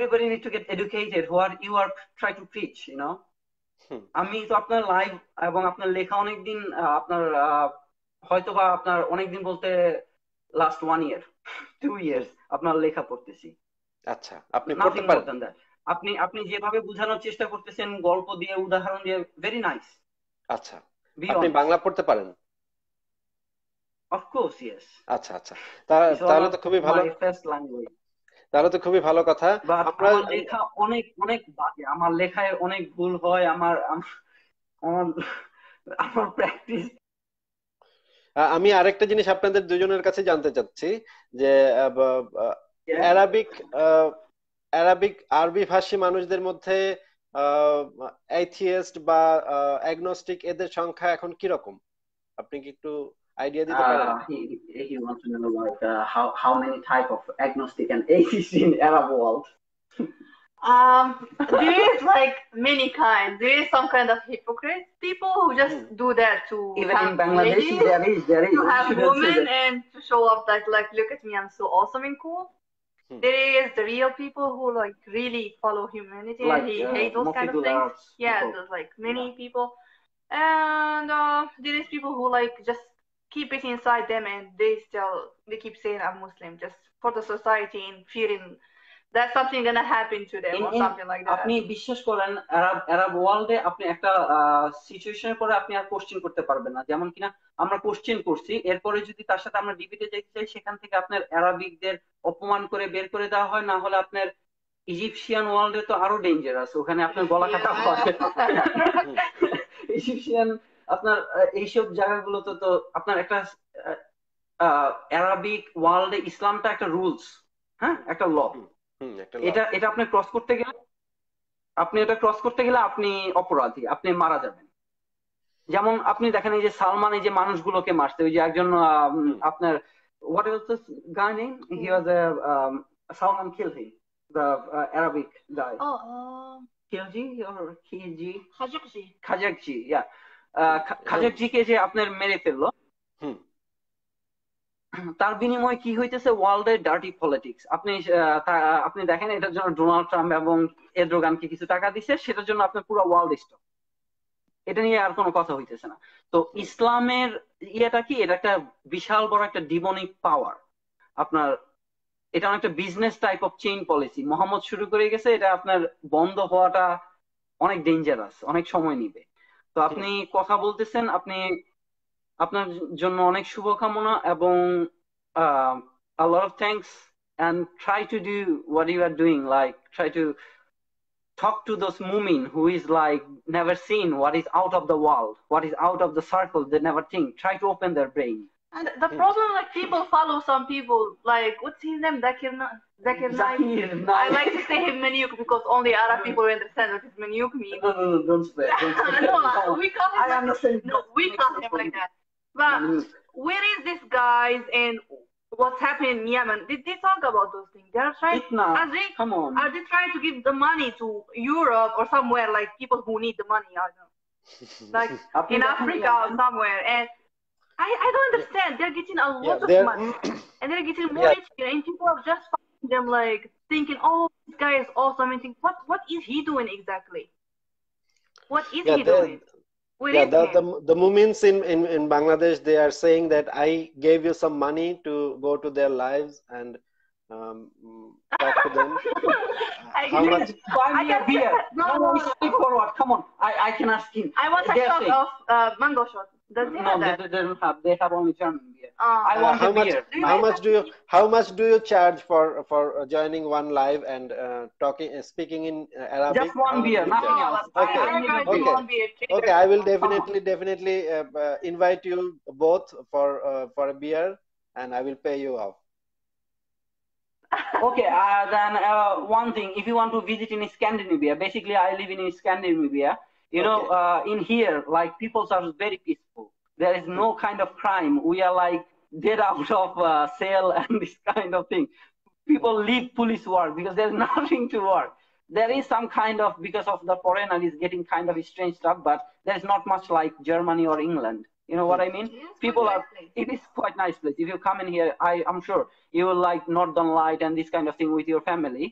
everybody needs to get educated what you are trying to preach, you know. আমি তো আপনার লাইভ এবং আপনার লেখা অনেক দিন আপনার হয়তোবা আপনার অনেক দিন বলতে last one year, two years আপনার লেখা পড়তেছি. আচ্ছা আপনি পড়তে পারেন আপনি আপনি যেভাবে বোঝানোর চেষ্টা করতেছেন গল্প দিয়ে উদাহরণ দিয়ে very nice. আচ্ছা আপনি বাংলা পড়তে পারেন? Of course, yes. আচ্ছা আচ্ছা তাহলে তো খুবই ভালো, তাহলে তো খুবই ভালো কথা. আপনার লেখা অনেক অনেক বাজে, আমার লেখায় অনেক ভুল হয়, আমার আমার আমার প্র্যাকটিস. আমি আরেকটা জিনিস আপনাদের দুজনের কাছে জানতে চাচ্ছি যে আরাবিক আরাবিক আরবি ভাষী মানুষদের মধ্যে atheist বা agnostic এদের সংখ্যা এখন কি রকম, আপনি কি একটু idea did uh, he, he wants to know like uh, how how many type of agnostic and atheist in Arab world. Um there is like many kinds. There is some kind of hypocrite people who just mm. do that to even in Bangladesh ladies, there is there is to have women and to show off that like look at me, I'm so awesome and cool. mm. There is the real people who like really follow humanity like, and they uh, hate those kind of things. Yeah, people. There's like many yeah. people, and uh, there is people who like just keep it inside them, and they still they keep saying I'm Muslim just for the society and fearing that something gonna happen to them in, or in, something like that. আপনি বিশ্বাস করেন Arab Arab world এ আপনি একটা situation পরে আপনি আর question করতে পারবেন না, যেমন কিনা আমরা question করছি এরপরে যদি তার সাথে আমরা ডিবেটে যেতে চাই সেখান থেকে আপনার Arabicদের অপমান করে বের করে দেওয়া হয়, না হলে আপনার Egyptian world এ তো আরো dangerous, ওখানে আপনার গলা কাটা হবে. Egyptian আপনার এইসব জায়গাগুলো তো তো আপনার একটা Arabic world এ ইসলামটা একটা rules, হ্যাঁ একটা ল, এটা এটা আপনি ক্রস করতে গেলে আপনি এটা ক্রস করতে গেলে আপনি অপরাধী, আপনি মারা যাবেন. যেমন আপনি দেখেন এই যে সালমান এই যে মানুষগুলোকে মারছে, ওই যে একজন আপনার what was this guy name, he was a um, Salman killed him, the uh, Arabic guy. Oh uh, Khilji or Khilji Khashoggi Khashoggi yeah. Khashoggi ke je apnar mere fello, tar binimoy ki hoiteche world er dirty politics. Apni apni dekhen etar jonno Donald Trump ebong Erdogan ke kichu taka dise, shetar jonno apnar puro world stop, eta niye ar kono kotha hoiteche na. To islamer eta ki eta ekta bishal boro ekta demonic power apnar, eta ekta business type of chain policy Mohammed shuru kore geche, eta apnar bondo howa ta onek dangerous, onek shomoy nibe. তো আপনি কথা বলতেছেন, আপনি আপনার জন্য অনেক শুভকামনা এবং a lot of thanks, and try to do what you are doing, like try to talk to those mu'min who is like never seen what is out of the world, what is out of the circle, they never think, try to open their brain. And the problem like people follow some people like what's his name, Zakir Naik. Zakir Naik. I like to say him Manyuk because only Arab people understand what his Manyuk means. No, no, no, don't say that. No, we call him. I like, understand. No, we call him like that. But Manyuk. Where is this guys and what's happening in Yemen? Did they talk about those things? They are trying. Are they? Come on. Are they trying to give the money to Europe or somewhere like people who need the money? I don't know. Like in Africa or somewhere, and I I don't understand. They're getting a lot yeah, of money, and they're getting more rich yeah. and people are just. Them like thinking, oh, this guy is awesome, and think, what what is he doing exactly? What is yeah, he the, doing? Where yeah, is the, the the Mu'mins in, in in Bangladesh, they are saying that I gave you some money to go to their lives and um, talk to them. I How much? Buy me a beer. No, no, no. Forward. Come on, I I can ask him. I want a shot of uh, mango shot. Does he no, have they, they don't have. They have only German beer. Oh. I want uh, a beer. Much, how much do you? How much do you charge for for joining one live and uh, talking, uh, speaking in Arabic? Just one how beer, nothing else. Okay, I, I okay. Beer. okay. I will definitely, definitely uh, uh, invite you both for uh, for a beer, and I will pay you off. Okay. Uh, then uh, one thing, if you want to visit in Scandinavia, basically I live in Scandinavia. You know, okay. uh, in here, like, people are very peaceful. There is no kind of crime. We are, like, dead out of uh, sale and this kind of thing. People leave police work because there's nothing to work. There is some kind of, because of the foreigner is getting kind of strange stuff, but there's not much like Germany or England. You know what I mean? People are, it is quite nice place. If you come in here, I, I'm sure you will like Northern Light and this kind of thing with your family.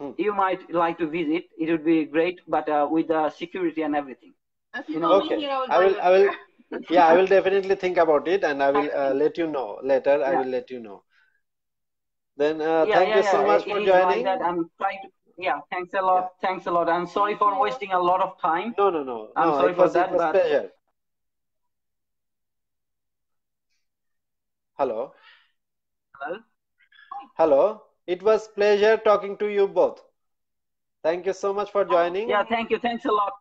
Hmm. You might like to visit. It would be great, but uh, with the security and everything. You know? Okay. I will. I will. Yeah, I will definitely think about it, and I will uh, let you know later. Yeah. I will let you know. Then uh, yeah, thank yeah, you so yeah. much it for joining. Like I'm trying to, yeah, thanks a lot. Yeah. Thanks a lot. I'm sorry for wasting a lot of time. No, no, no. I'm no, sorry for that. But... Pleasure. Hello. Hello. Hello. It was pleasure talking to you both. Thank you so much for joining. Yeah, thank you. Thanks a lot.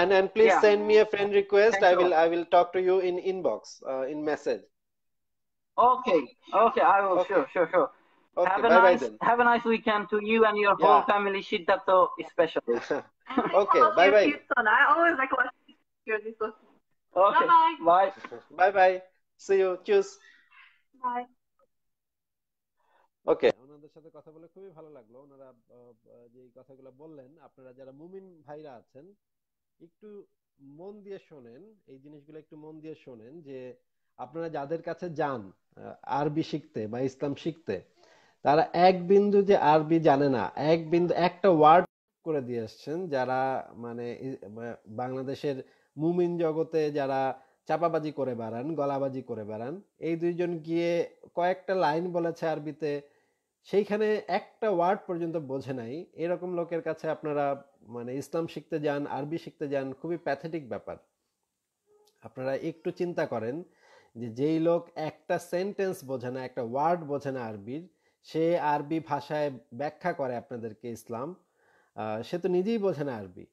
And and please yeah. send me a friend request. Thanks I will I will talk to you in inbox uh, in message. Okay. Okay. I will. Okay. Sure. Sure. Sure. Okay, have a bye nice bye have a nice weekend to you and your yeah. whole family. Shiddato is special. Okay. Bye bye. I always like watching your videos. Okay. Bye bye. Bye bye. See you. Cheers. Bye. Okay. ওনাদের সাথে কথা বলে খুবই ভালো লাগলো। ওনারা যে কথাগুলো বললেন, আপনারা যারা মুমিন ভাইরা আছেন একটু মন দিয়ে শুনেন, এই জিনিসগুলো একটু মন দিয়ে শুনেন যে আপনারা যাদের কাছে যান আরবি শিখতে বা ইসলাম শিখতে, তারা এক বিন্দু যে আরবি জানে না, এক বিন্দু একটা ওয়ার্ড করে দিয়ে আসছেন, যারা মানে বাংলাদেশের মুমিন জগতে যারা চাপাবাজি করে বেড়ান, গলাবাজি করে বেড়ান, এই দুইজন গিয়ে কয়েকটা লাইন বলেছে আরবিতে, সেইখানে একটা ওয়ার্ড পর্যন্ত বোঝে নাই, এরকম লোকের কাছে আপনারা মানে ইসলাম শিখতে যান, আরবি শিখতে যান, খুবই প্যাথেটিক ব্যাপার। আপনারা একটু চিন্তা করেন যে যেই লোক একটা সেন্টেন্স বোঝে না, একটা ওয়ার্ড বোঝে না আরবির, সে আরবি ভাষায় ব্যাখ্যা করে আপনাদেরকে ইসলাম, সে তো নিজেই বোঝে না আরবি।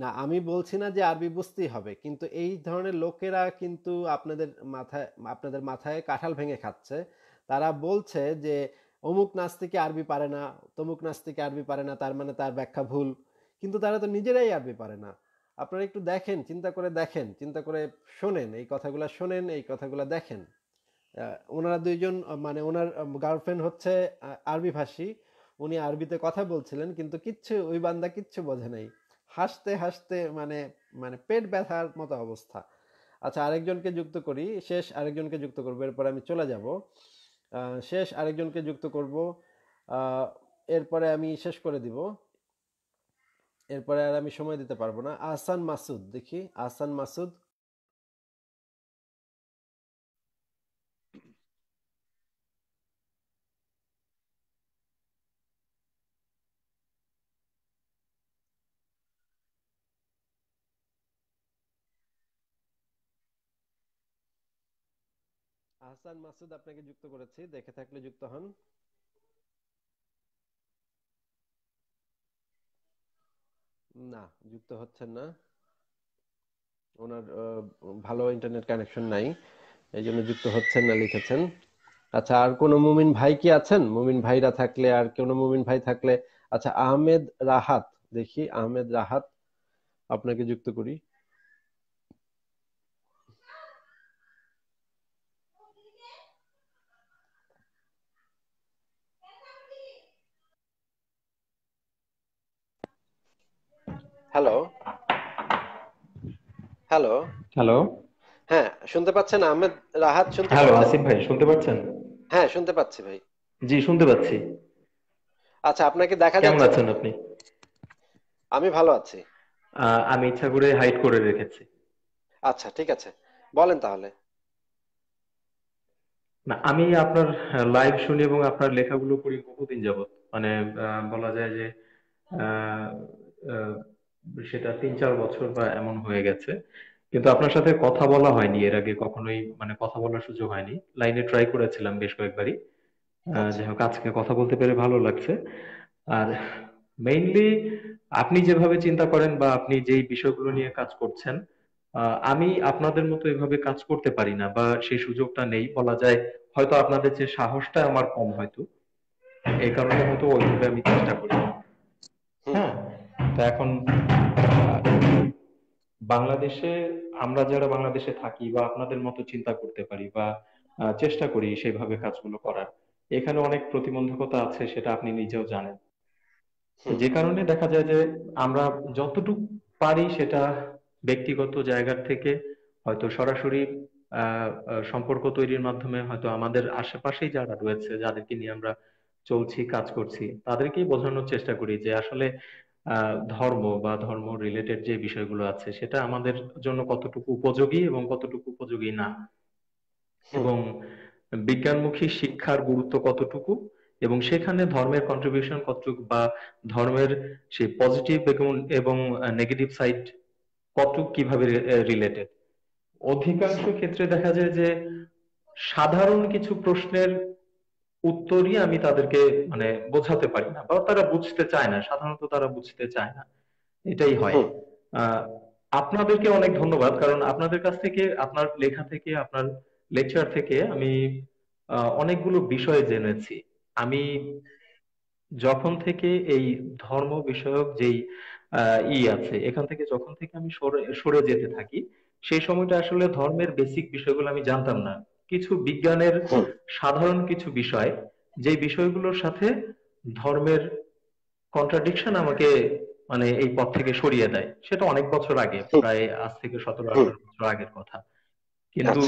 না, আমি বলছি না যে আরবি বুঝতেই হবে, কিন্তু এই ধরনের লোকেরা কিন্তু আপনাদের মাথায় আপনাদের মাথায় কাঁঠাল ভেঙে খাচ্ছে। তারা বলছে যে অমুক নাস্তিকে আরবি পারে না, তমুক নাস্তিকে আরবি পারে না, তার মানে তার ব্যাখ্যা ভুল, কিন্তু তারা তো নিজেরাই আরবি পারে না। আপনারা একটু দেখেন, চিন্তা করে দেখেন, চিন্তা করে শোনেন, এই কথাগুলো শোনেন, এই কথাগুলো দেখেন। ওনারা দুইজন মানে ওনার গার্লফ্রেন্ড হচ্ছে আরবি ভাষী, উনি আরবিতে কথা বলছিলেন, কিন্তু কিচ্ছু ওই বান্দা কিচ্ছু বোঝে নাই, হাসতে হাসতে মানে মানে পেট ব্যথার মতো অবস্থা। আচ্ছা, আরেকজনকে যুক্ত করি, শেষ আরেকজনকে যুক্ত করবো, এরপরে আমি চলে যাব। শেষ আরেকজনকে যুক্ত করব, এরপরে আমি শেষ করে দিব, এরপরে আর আমি সময় দিতে পারবো না। আহসান মাসুদ, দেখি আহসান মাসুদ। আহসান মাসুদ, আপনাকে যুক্ত করেছি, দেখে থাকলে যুক্ত হন। না, যুক্ত হচ্ছেন না, ওনার ভালো ইন্টারনেট কানেকশন নাই, এই জন্য যুক্ত হচ্ছেন না লিখেছেন। আচ্ছা, আর কোনো মুমিন ভাই কি আছেন? মুমিন ভাইরা থাকলে, আর কোনো মুমিন ভাই থাকলে। আচ্ছা, আহমেদ রাহাত, দেখি আহমেদ রাহাত, আপনাকে যুক্ত করি। হ্যালো হ্যালো হ্যালো, হ্যাঁ শুনতে পাচ্ছেন? আহমেদ রাহাত শুনতে পাচ্ছেন? হ্যালো আসিফ ভাই শুনতে পাচ্ছেন? হ্যাঁ শুনতে পাচ্ছি ভাই, জি শুনতে পাচ্ছি। আচ্ছা, আপনাকে দেখা যাচ্ছে? কেমন আছেন আপনি? আমি ভালো আছি, আমি ইচ্ছা করে হাইড করে রেখেছি। আচ্ছা ঠিক আছে, বলেন তাহলে। না, আমি আপনার লাইভ শুনি এবং আপনার লেখাগুলো পড়ি বহুদিন যাবত, মানে বলা যায় যে সেটা তিন চার বছর বা এমন হয়ে গেছে, কিন্তু আপনার সাথে কথা বলা হয়নি এর আগে কখনোই, মানে কথা বলার সুযোগ হয়নি। লাইনে ট্রাই করেছিলাম বেশ কয়েকবারই, যাই হোক আজকে কথা বলতে পেরে ভালো লাগছে। আর মেইনলি আপনি যেভাবে চিন্তা করেন বা আপনি যেই বিষয়গুলো নিয়ে কাজ করছেন, আমি আপনাদের মতো এভাবে কাজ করতে পারি না বা সেই সুযোগটা নেই বলা যায়। হয়তো আপনাদের যে সাহসটা আমার কম, হয়তো এই কারণে হয়তো ওইভাবে আমি চেষ্টা করি। হ্যাঁ, তা এখন বাংলাদেশে আমরা যারা বাংলাদেশে থাকি বা আপনাদের মতো চিন্তা করতে পারি বা চেষ্টা করি সেইভাবে কাজগুলো করার, এখানে অনেক প্রতিবন্ধকতা আছে, সেটা আপনি নিজেও জানেন। যে কারণে দেখা যায় যে আমরা যতটুকু পারি সেটা ব্যক্তিগত জায়গার থেকে হয়তো সরাসরি সম্পর্ক তৈরির মাধ্যমে হয়তো আমাদের আশেপাশেই যারা রয়েছে, যাদেরকে নিয়ে আমরা চলছি, কাজ করছি, তাদেরকেই বোঝানোর চেষ্টা করি যে আসলে ধর্ম বা ধর্ম রিলেটেড যে বিষয়গুলো আছে সেটা আমাদের জন্য কতটুকু উপযোগী এবং কতটুকু উপযোগী না, এবং বিজ্ঞানমুখী শিক্ষার গুরুত্ব কতটুকু এবং সেখানে ধর্মের কন্ট্রিবিউশন কতটুকু বা ধর্মের সেই পজিটিভ এবং নেগেটিভ সাইড কতটুকু কিভাবে রিলেটেড। অধিকাংশ ক্ষেত্রে দেখা যায় যে সাধারণ কিছু প্রশ্নের উত্তরই আমি তাদেরকে মানে বোঝাতে পারি না বা তারা বুঝতে চায় না, সাধারণত তারা বুঝতে চায় না, এটাই হয়। আপনাদেরকে অনেক ধন্যবাদ, কারণ আপনাদের কাছ থেকে, আপনার লেখা থেকে, আপনার লেকচার থেকে আমি অনেকগুলো বিষয় জেনেছি। আমি যখন থেকে এই ধর্ম বিষয়ক যেই ই আছে এখান থেকে যখন থেকে আমি সরে সরে যেতে থাকি, সেই সময়টা আসলে ধর্মের বেসিক বিষয়গুলো আমি জানতাম না, কিছু বিজ্ঞানের সাধারণ কিছু বিষয় যে বিষয়গুলোর সাথে ধর্মের কন্ট্রাডিকশন আমাকে মানে এই পথ থেকে সরিয়ে দেয়, সেটা অনেক বছর আগে, প্রায় আজ থেকে সতেরো আঠারো বছর আগের কথা, কিন্তু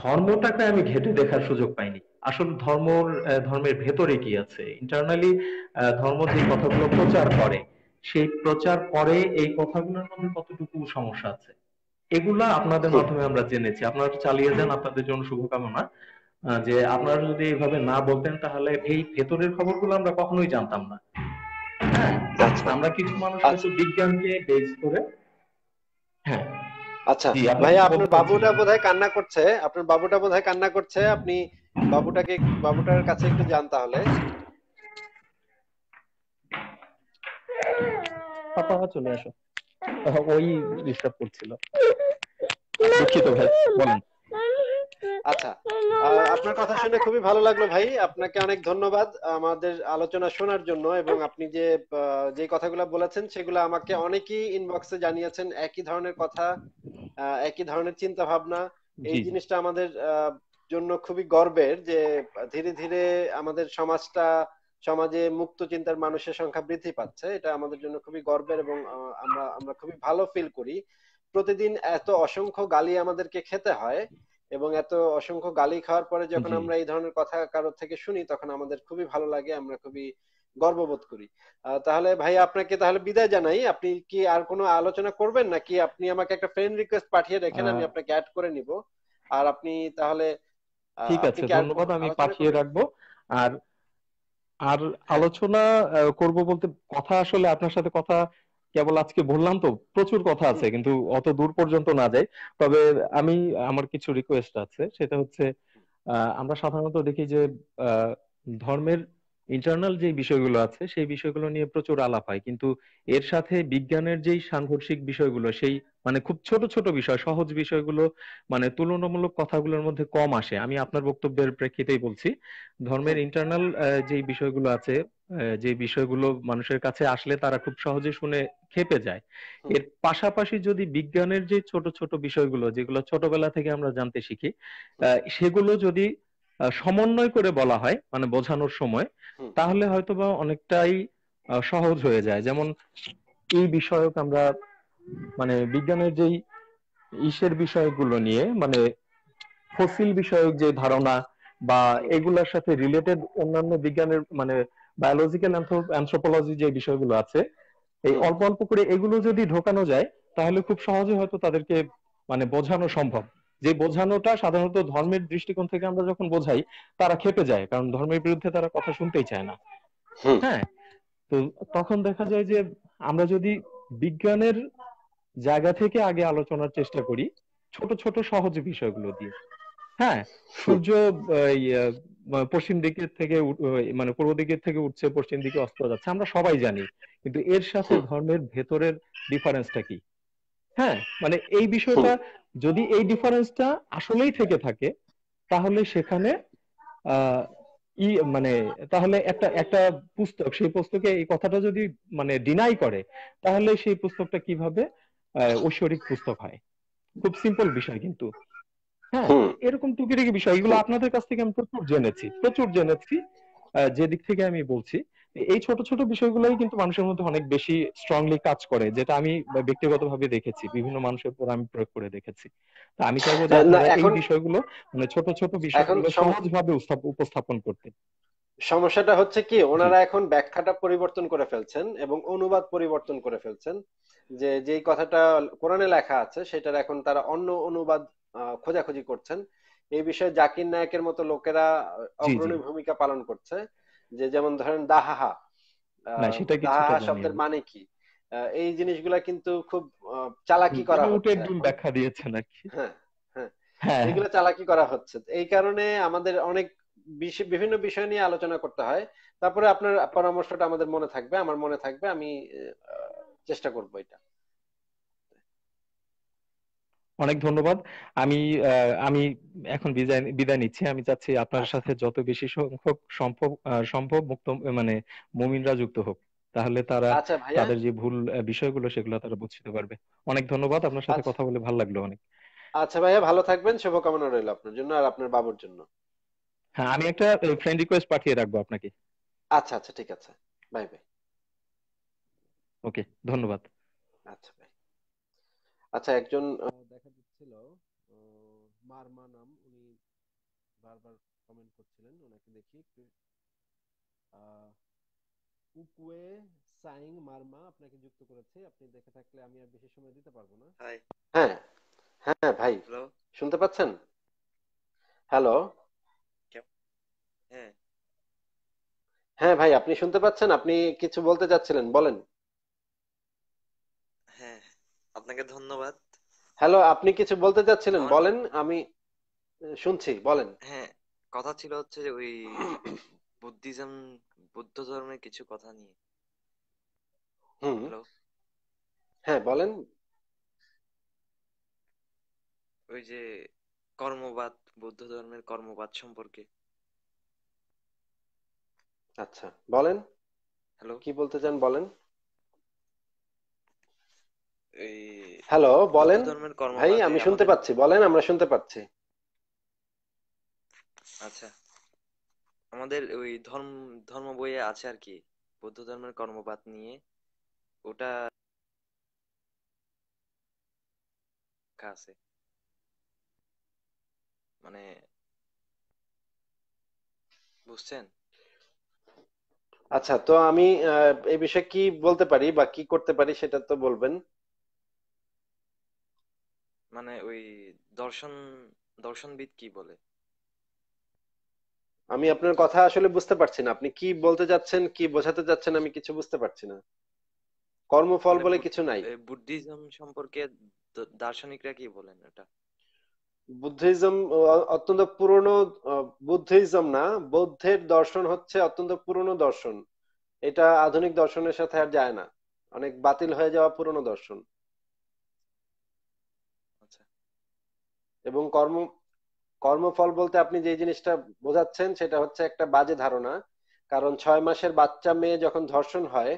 ধর্মটাকে আমি ঘেটে দেখার সুযোগ পাইনি। আসলে ধর্ম ধর্মের ভেতরে কি আছে, ইন্টারনালি ধর্ম যে কথাগুলো প্রচার করে সেই প্রচার করে এই কথাগুলোর মধ্যে কতটুকু সমস্যা আছে, এগুলা আপনাদের মাধ্যমে আমরা জেনেছি। আপনারা চালিয়ে যান, আপনাদের জন্য শুভকামনা। যে আপনারা যদি এভাবে না বলতেন তাহলে এই ভেতরের খবরগুলো আমরা কখনোই জানতাম না। হ্যাঁ, আমরা কিছু মানুষ কিছু বিজ্ঞানকে বেজ করে। হ্যাঁ, আচ্ছা ভাইয়া, আপনার বাবুটা বোধহয় কান্না করছে, আপনার বাবুটা বোধহয় কান্না করছে, আপনি বাবুটাকে বাবুটার কাছে একটু যান তাহলে। পাপা চলে আসো, ওই ডিস্টার্ব করছিল, দুঃখিত ভাই, বলেন। আচ্ছা, আপনার কথা শুনে খুবই ভালো লাগলো ভাই, আপনাকে অনেক ধন্যবাদ আমাদের আলোচনা শোনার জন্য, এবং আপনি যে যে কথাগুলো বলেছেন সেগুলো আমাকে অনেকেই ইনবক্সে জানিয়েছেন, একই ধরনের কথা, একই ধরনের চিন্তা ভাবনা। এই জিনিসটা আমাদের জন্য খুবই গর্বের যে ধীরে ধীরে আমাদের সমাজটা, সমাজে মুক্ত চিন্তার মানুষের সংখ্যা বৃদ্ধি পাচ্ছে, এটা আমাদের জন্য খুবই গর্বের এবং আমরা আমরা খুবই ভালো ফিল করি। প্রতিদিন এত অসংখ্য গালি আমাদেরকে খেতে হয়, এবং এত অসংখ্য গালি খাওয়ার পরে যখন আমরা এই ধরনের কথা কারোর থেকে শুনি তখন আমাদের খুবই ভালো লাগে, আমরা খুবই গর্ববোধ করি। তাহলে ভাই আপনাকে তাহলে বিদায় জানাই। আপনি কি আর কোনো আলোচনা করবেন নাকি? আপনি আমাকে একটা ফ্রেন্ড রিকোয়েস্ট পাঠিয়ে রাখেন, আমি আপনাকে অ্যাড করে নিব। আর আপনি তাহলে ঠিক আছে, ধন্যবাদ, আমি পাঠিয়ে রাখবো। আর আর আলোচনা করব বলতে, কথা আসলে আপনার সাথে কথা কেবল আজকে বললাম তো, প্রচুর কথা আছে কিন্তু অত দূর পর্যন্ত না যাই। তবে আমি আমার কিছু রিকোয়েস্ট আছে, সেটা হচ্ছে আমরা সাধারণত দেখি যে ধর্মের ইন্টারনাল যে বিষয়গুলো আছে সেই বিষয়গুলো নিয়ে প্রচুর আলাপ হয়, কিন্তু এর সাথে বিজ্ঞানের যেই সাংঘর্ষিক বিষয়গুলো, সেই মানে খুব ছোট ছোট বিষয়, সহজ বিষয়গুলো, মানে তুলনামূলক কথাগুলোর মধ্যে কম আসে। আমি আপনার বক্তব্যের প্রেক্ষিতেই বলছি, ধর্মের ইন্টারনাল যে বিষয়গুলো আছে, যে বিষয়গুলো মানুষের কাছে আসলে তারা খুব সহজে শুনে খেপে যায়, এর পাশাপাশি যদি বিজ্ঞানের যে ছোট ছোট বিষয়গুলো যেগুলো ছোটবেলা থেকে আমরা জানতে শিখি, সেগুলো যদি সমন্বয় করে বলা হয় মানে বোঝানোর সময়, তাহলে হয়তোবা অনেকটাই সহজ হয়ে যায়। যেমন এই বিষয়ক আমরা মানে বিজ্ঞানের যেই ইসের বিষয়গুলো নিয়ে, মানে ফসিল বিষয়ক যে ধারণা বা এগুলোর সাথে রিলেটেড অন্যান্য বিজ্ঞানের মানে বায়োলজিক্যাল অ্যানথ্রোপোলজি যে বিষয়গুলো আছে, এই অল্প অল্প করে এগুলো যদি ঢোকানো যায় তাহলে খুব সহজে হয়তো তাদেরকে মানে বোঝানো সম্ভব। যে বোঝানোটা সাধারণত ধর্মের দৃষ্টিকোণ থেকে আমরা যখন বোঝাই তারা খেপে যায়, কারণ ধর্মের বিরুদ্ধে তারা কথা শুনতেই চায় না। হ্যাঁ, তো তখন দেখা যায় যে আমরা যদি বিজ্ঞানের জায়গা থেকে আগে আলোচনার চেষ্টা করি ছোট ছোট সহজ বিষয়গুলো দিয়ে। হ্যাঁ, সূর্য পশ্চিম দিকে থেকে মানে পূর্ব দিকের থেকে উঠছে, পশ্চিম দিকে অস্ত যাচ্ছে, আমরা সবাই জানি, কিন্তু এর সাথে ধর্মের ভেতরের ডিফারেন্সটা কি? হ্যাঁ, মানে এই বিষয়টা যদি এই ডিফারেন্সটা আসলেই থেকে থাকে তাহলে সেখানে আহ ই মানে তাহলে একটা একটা পুস্তক, সেই পুস্তকে এই কথাটা যদি মানে ডিনাই করে তাহলে সেই পুস্তকটা কিভাবে ঐশ্বরিক পুস্তক হয়? খুব সিম্পল বিষয় কিন্তু। হ্যাঁ, এরকম টুকিটাকি বিষয়, এগুলো আপনাদের কাছ থেকে আমি প্রচুর জেনেছি, প্রচুর জেনেছি যে দিক থেকে আমি বলছি। এই ছোট ছোট বিষয়গুলোই কিন্তু মানুষের মধ্যে অনেক বেশি স্ট্রংলি কাজ করে, যেটা আমি ব্যক্তিগতভাবে দেখেছি, বিভিন্ন মানুষের উপর আমি প্রয়োগ করে দেখেছি। তা আমি চাইবো যে এই বিষয়গুলো মানে ছোট ছোট বিষয়গুলো সহজভাবে উপস্থাপন করতে। সমস্যাটা হচ্ছে কি ওনারা এখন ব্যাখ্যাটা পরিবর্তন করে ফেলছেন এবং অনুবাদ পরিবর্তন করে ফেলছেন যে যেই কথাটা কোরআনে লেখা আছে সেটার এখন তারা অন্য অনুবাদ খোঁজাখুঁজি করছেন এই বিষয়ে জাকির নায়েকের মতো লোকেরা অগ্রণী ভূমিকা পালন করছে যে যেমন ধরেন দাহাহা দাহাহা শব্দের মানে কি এই জিনিসগুলা কিন্তু খুব চালাকি করা হচ্ছে ব্যাখ্যা দিয়েছে নাকি হ্যাঁ হ্যাঁ এগুলো চালাকি করা হচ্ছে এই কারণে আমাদের অনেক বিভিন্ন বিষয় নিয়ে আলোচনা করতে হয় তারপরে আপনার পরামর্শটা আমাদের মনে থাকবে আমার মনে থাকবে আমি চেষ্টা করব এটা অনেক ধন্যবাদ আমি আমি এখন বিদায় বিদায় নিচ্ছি আমি চাচ্ছি আপনার সাথে যত বেশি সংখ্যক সম্ভব সম্ভব মুক্ত মানে মুমিনরা যুক্ত হোক তাহলে তারা তাদের যে ভুল বিষয়গুলো সেগুলো তারা বুঝতে পারবে অনেক ধন্যবাদ আপনার সাথে কথা বলে ভালো লাগলো অনেক আচ্ছা ভাইয়া ভালো থাকবেন শুভকামনা রইল আপনার জন্য আর আপনার বাবার জন্য হ্যাঁ আমি একটা ফ্রেন্ড রিকোয়েস্ট পাঠিয়ে রাখবো আপনাকে আচ্ছা আচ্ছা ঠিক আছে বাই বাই ওকে ধন্যবাদ আচ্ছা ভাই আচ্ছা একজন দেখা দিছিল মারমা নাম উনি বারবার কমেন্ট করছিলেন ওনাকে দেখি একটু কুকুয়ে সাইং মারমা আপনাকে যুক্ত করেছে আপনি দেখে থাকলে আমি আর বেশি সময় দিতে পারবো না হাই হ্যাঁ হ্যাঁ ভাই হ্যালো শুনতে পাচ্ছেন হ্যালো হ্যাঁ হ্যাঁ ভাই আপনি শুনতে পাচ্ছেন আপনি কিছু বলতে যাচ্ছিলেন বলেন হ্যাঁ আপনাকে ধন্যবাদ হ্যালো আপনি কিছু বলতে যাচ্ছিলেন বলেন আমি শুনছি বলেন হ্যাঁ কথা ছিল হচ্ছে যে ওই বুদ্ধিজম বুদ্ধ ধর্মের কিছু কথা নিয়ে হুম হ্যালো হ্যাঁ বলেন ওই যে কর্মবাদ বুদ্ধ ধর্মের কর্মবাদ সম্পর্কে আচ্ছা বলেন হ্যালো কি বলতে চান বলেন এই হ্যালো বলেন ভাই আমি শুনতে পাচ্ছি বলেন আমরা শুনতে পাচ্ছি আচ্ছা আমাদের ওই ধর্ম ধর্ম বইয়ে আছে আর কি বৌদ্ধ ধর্মের কর্মবাদ নিয়ে ওটা আছে মানে বুঝছেন আচ্ছা তো আমি এই বিষয়ে কি বলতে পারি বা কি করতে পারি সেটা তো বলবেন মানে ওই দর্শন দর্শনবিদ কি বলে আমি আপনার কথা আসলে বুঝতে পারছি না আপনি কি বলতে যাচ্ছেন কি বোঝাতে যাচ্ছেন আমি কিছু বুঝতে পারছি না কর্মফল বলে কিছু নাই বুদ্ধিজম সম্পর্কে দার্শনিকরা কি বলেন এটা বুদ্ধিজম অত্যন্ত পুরনো বুদ্ধিজম না বৌদ্ধের দর্শন হচ্ছে অত্যন্ত পুরনো দর্শন এটা আধুনিক দর্শনের সাথে আর যায় না অনেক বাতিল হয়ে যাওয়া পুরনো দর্শন আচ্ছা এবং কর্ম কর্মফল বলতে আপনি যে জিনিসটা বোঝাচ্ছেন সেটা হচ্ছে একটা বাজে ধারণা কারণ ছয় মাসের বাচ্চা মেয়ে যখন ধর্ষণ হয়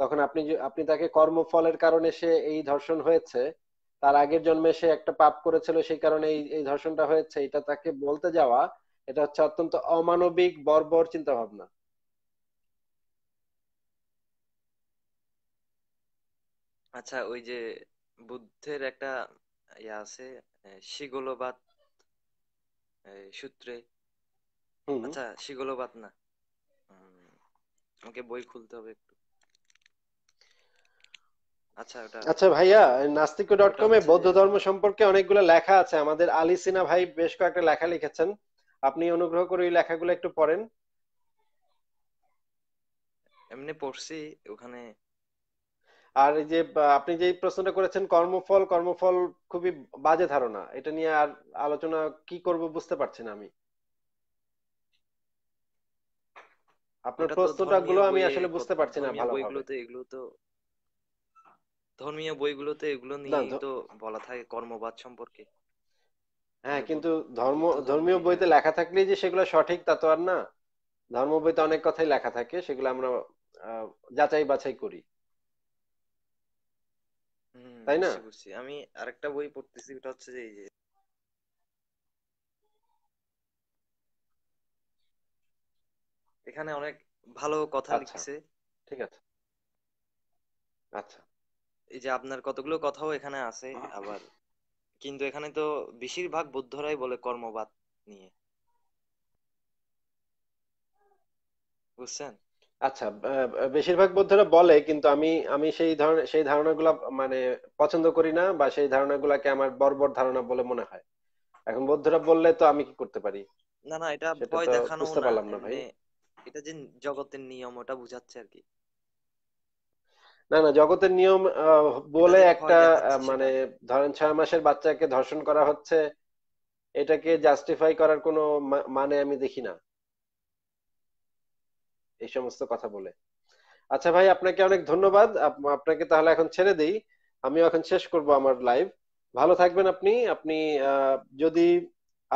তখন আপনি আপনি তাকে কর্মফলের কারণে সে এই ধর্ষণ হয়েছে তার আগের জন্মে সে একটা পাপ করেছিল সেই কারণে এই এই ধর্ষণটা হয়েছে এটা তাকে বলতে যাওয়া এটা হচ্ছে অত্যন্ত অমানবিক বর্বর চিন্তা ভাবনা আচ্ছা ওই যে বুদ্ধের একটা ইয়া আছে শিগলবাদ সূত্রে আচ্ছা শিগলবাদ না আমাকে বই খুলতে হবে একটু আচ্ছা ওটা আচ্ছা ভাইয়া নাস্তিক ডট কম এ বৌদ্ধ ধর্ম সম্পর্কে অনেকগুলো লেখা আছে আমাদের আলী সিনা ভাই বেশ কয়েকটা লেখা লিখেছেন আপনি অনুগ্রহ করে এই লেখাগুলো একটু পড়েন এমনি পড়ছি ওখানে আর এই যে আপনি যে প্রশ্নটা করেছেন কর্মফল কর্মফল খুবই বাজে ধারণা এটা নিয়ে আর আলোচনা কি করব বুঝতে পারছি না আমি আপনার প্রশ্নটাগুলো আমি আসলে বুঝতে পারছি না ভালো বইগুলোতে এগুলো তো ধর্মীয় বইগুলোতে এগুলো নিয়ে তো বলা থাকে কর্মবাদ সম্পর্কে হ্যাঁ কিন্তু ধর্ম ধর্মীয় বইতে লেখা থাকলে যে সেগুলো সঠিক তা তো আর না ধর্ম বইতে অনেক কথাই লেখা থাকে সেগুলো আমরা যাচাই বাছাই করি তাই না আমি আরেকটা বই পড়তেছি এটা হচ্ছে এই যে এখানে অনেক ভালো কথা লিখছে ঠিক আছে আচ্ছা এই যে আপনার কতগুলো কথাও এখানে আছে আবার কিন্তু এখানে তো বেশিরভাগ বৌদ্ধরাই বলে কর্মবাদ নিয়ে বুঝছেন? আচ্ছা বেশিরভাগ বৌদ্ধরা বলে কিন্তু আমি আমি সেই ধারণা সেই ধারণাগুলো মানে পছন্দ করি না বা সেই ধারণাগুলোকে আমার বর্বর ধারণা বলে মনে হয়। এখন বৌদ্ধরা বললে তো আমি কি করতে পারি? না না এটা ভয় দেখানো না, বুঝতে পারলাম না ভাই। এটা যে জগতের নিয়ম ওটা বোঝাচ্ছে আর কি। না না জগতের নিয়ম বলে একটা মানে ধরেন ছয় মাসের বাচ্চাকে ধর্ষণ করা হচ্ছে, এটাকে জাস্টিফাই করার কোনো মানে আমি দেখি না এই সমস্ত কথা বলে। আচ্ছা ভাই আপনাকে অনেক ধন্যবাদ, আপনাকে তাহলে এখন ছেড়ে দেই, আমি এখন শেষ করব আমার লাইভ। ভালো থাকবেন আপনি। আপনি যদি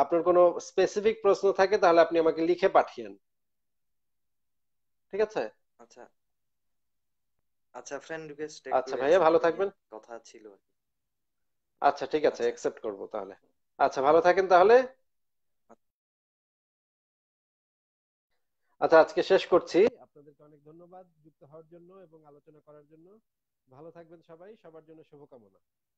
আপনার কোনো স্পেসিফিক প্রশ্ন থাকে তাহলে আপনি আমাকে লিখে পাঠিয়েন, ঠিক আছে? আচ্ছা আচ্ছা ফ্রেন্ড রিকোয়েস্ট। আচ্ছা ভাইয়া ভালো থাকবেন, কথা ছিল। আচ্ছা ঠিক আছে অ্যাকসেপ্ট করব তাহলে। আচ্ছা ভালো থাকেন তাহলে। আচ্ছা আজকে শেষ করছি, আপনাদেরকে অনেক ধন্যবাদ যুক্ত হওয়ার জন্য এবং আলোচনা করার জন্য। ভালো থাকবেন সবাই, সবার জন্য শুভকামনা।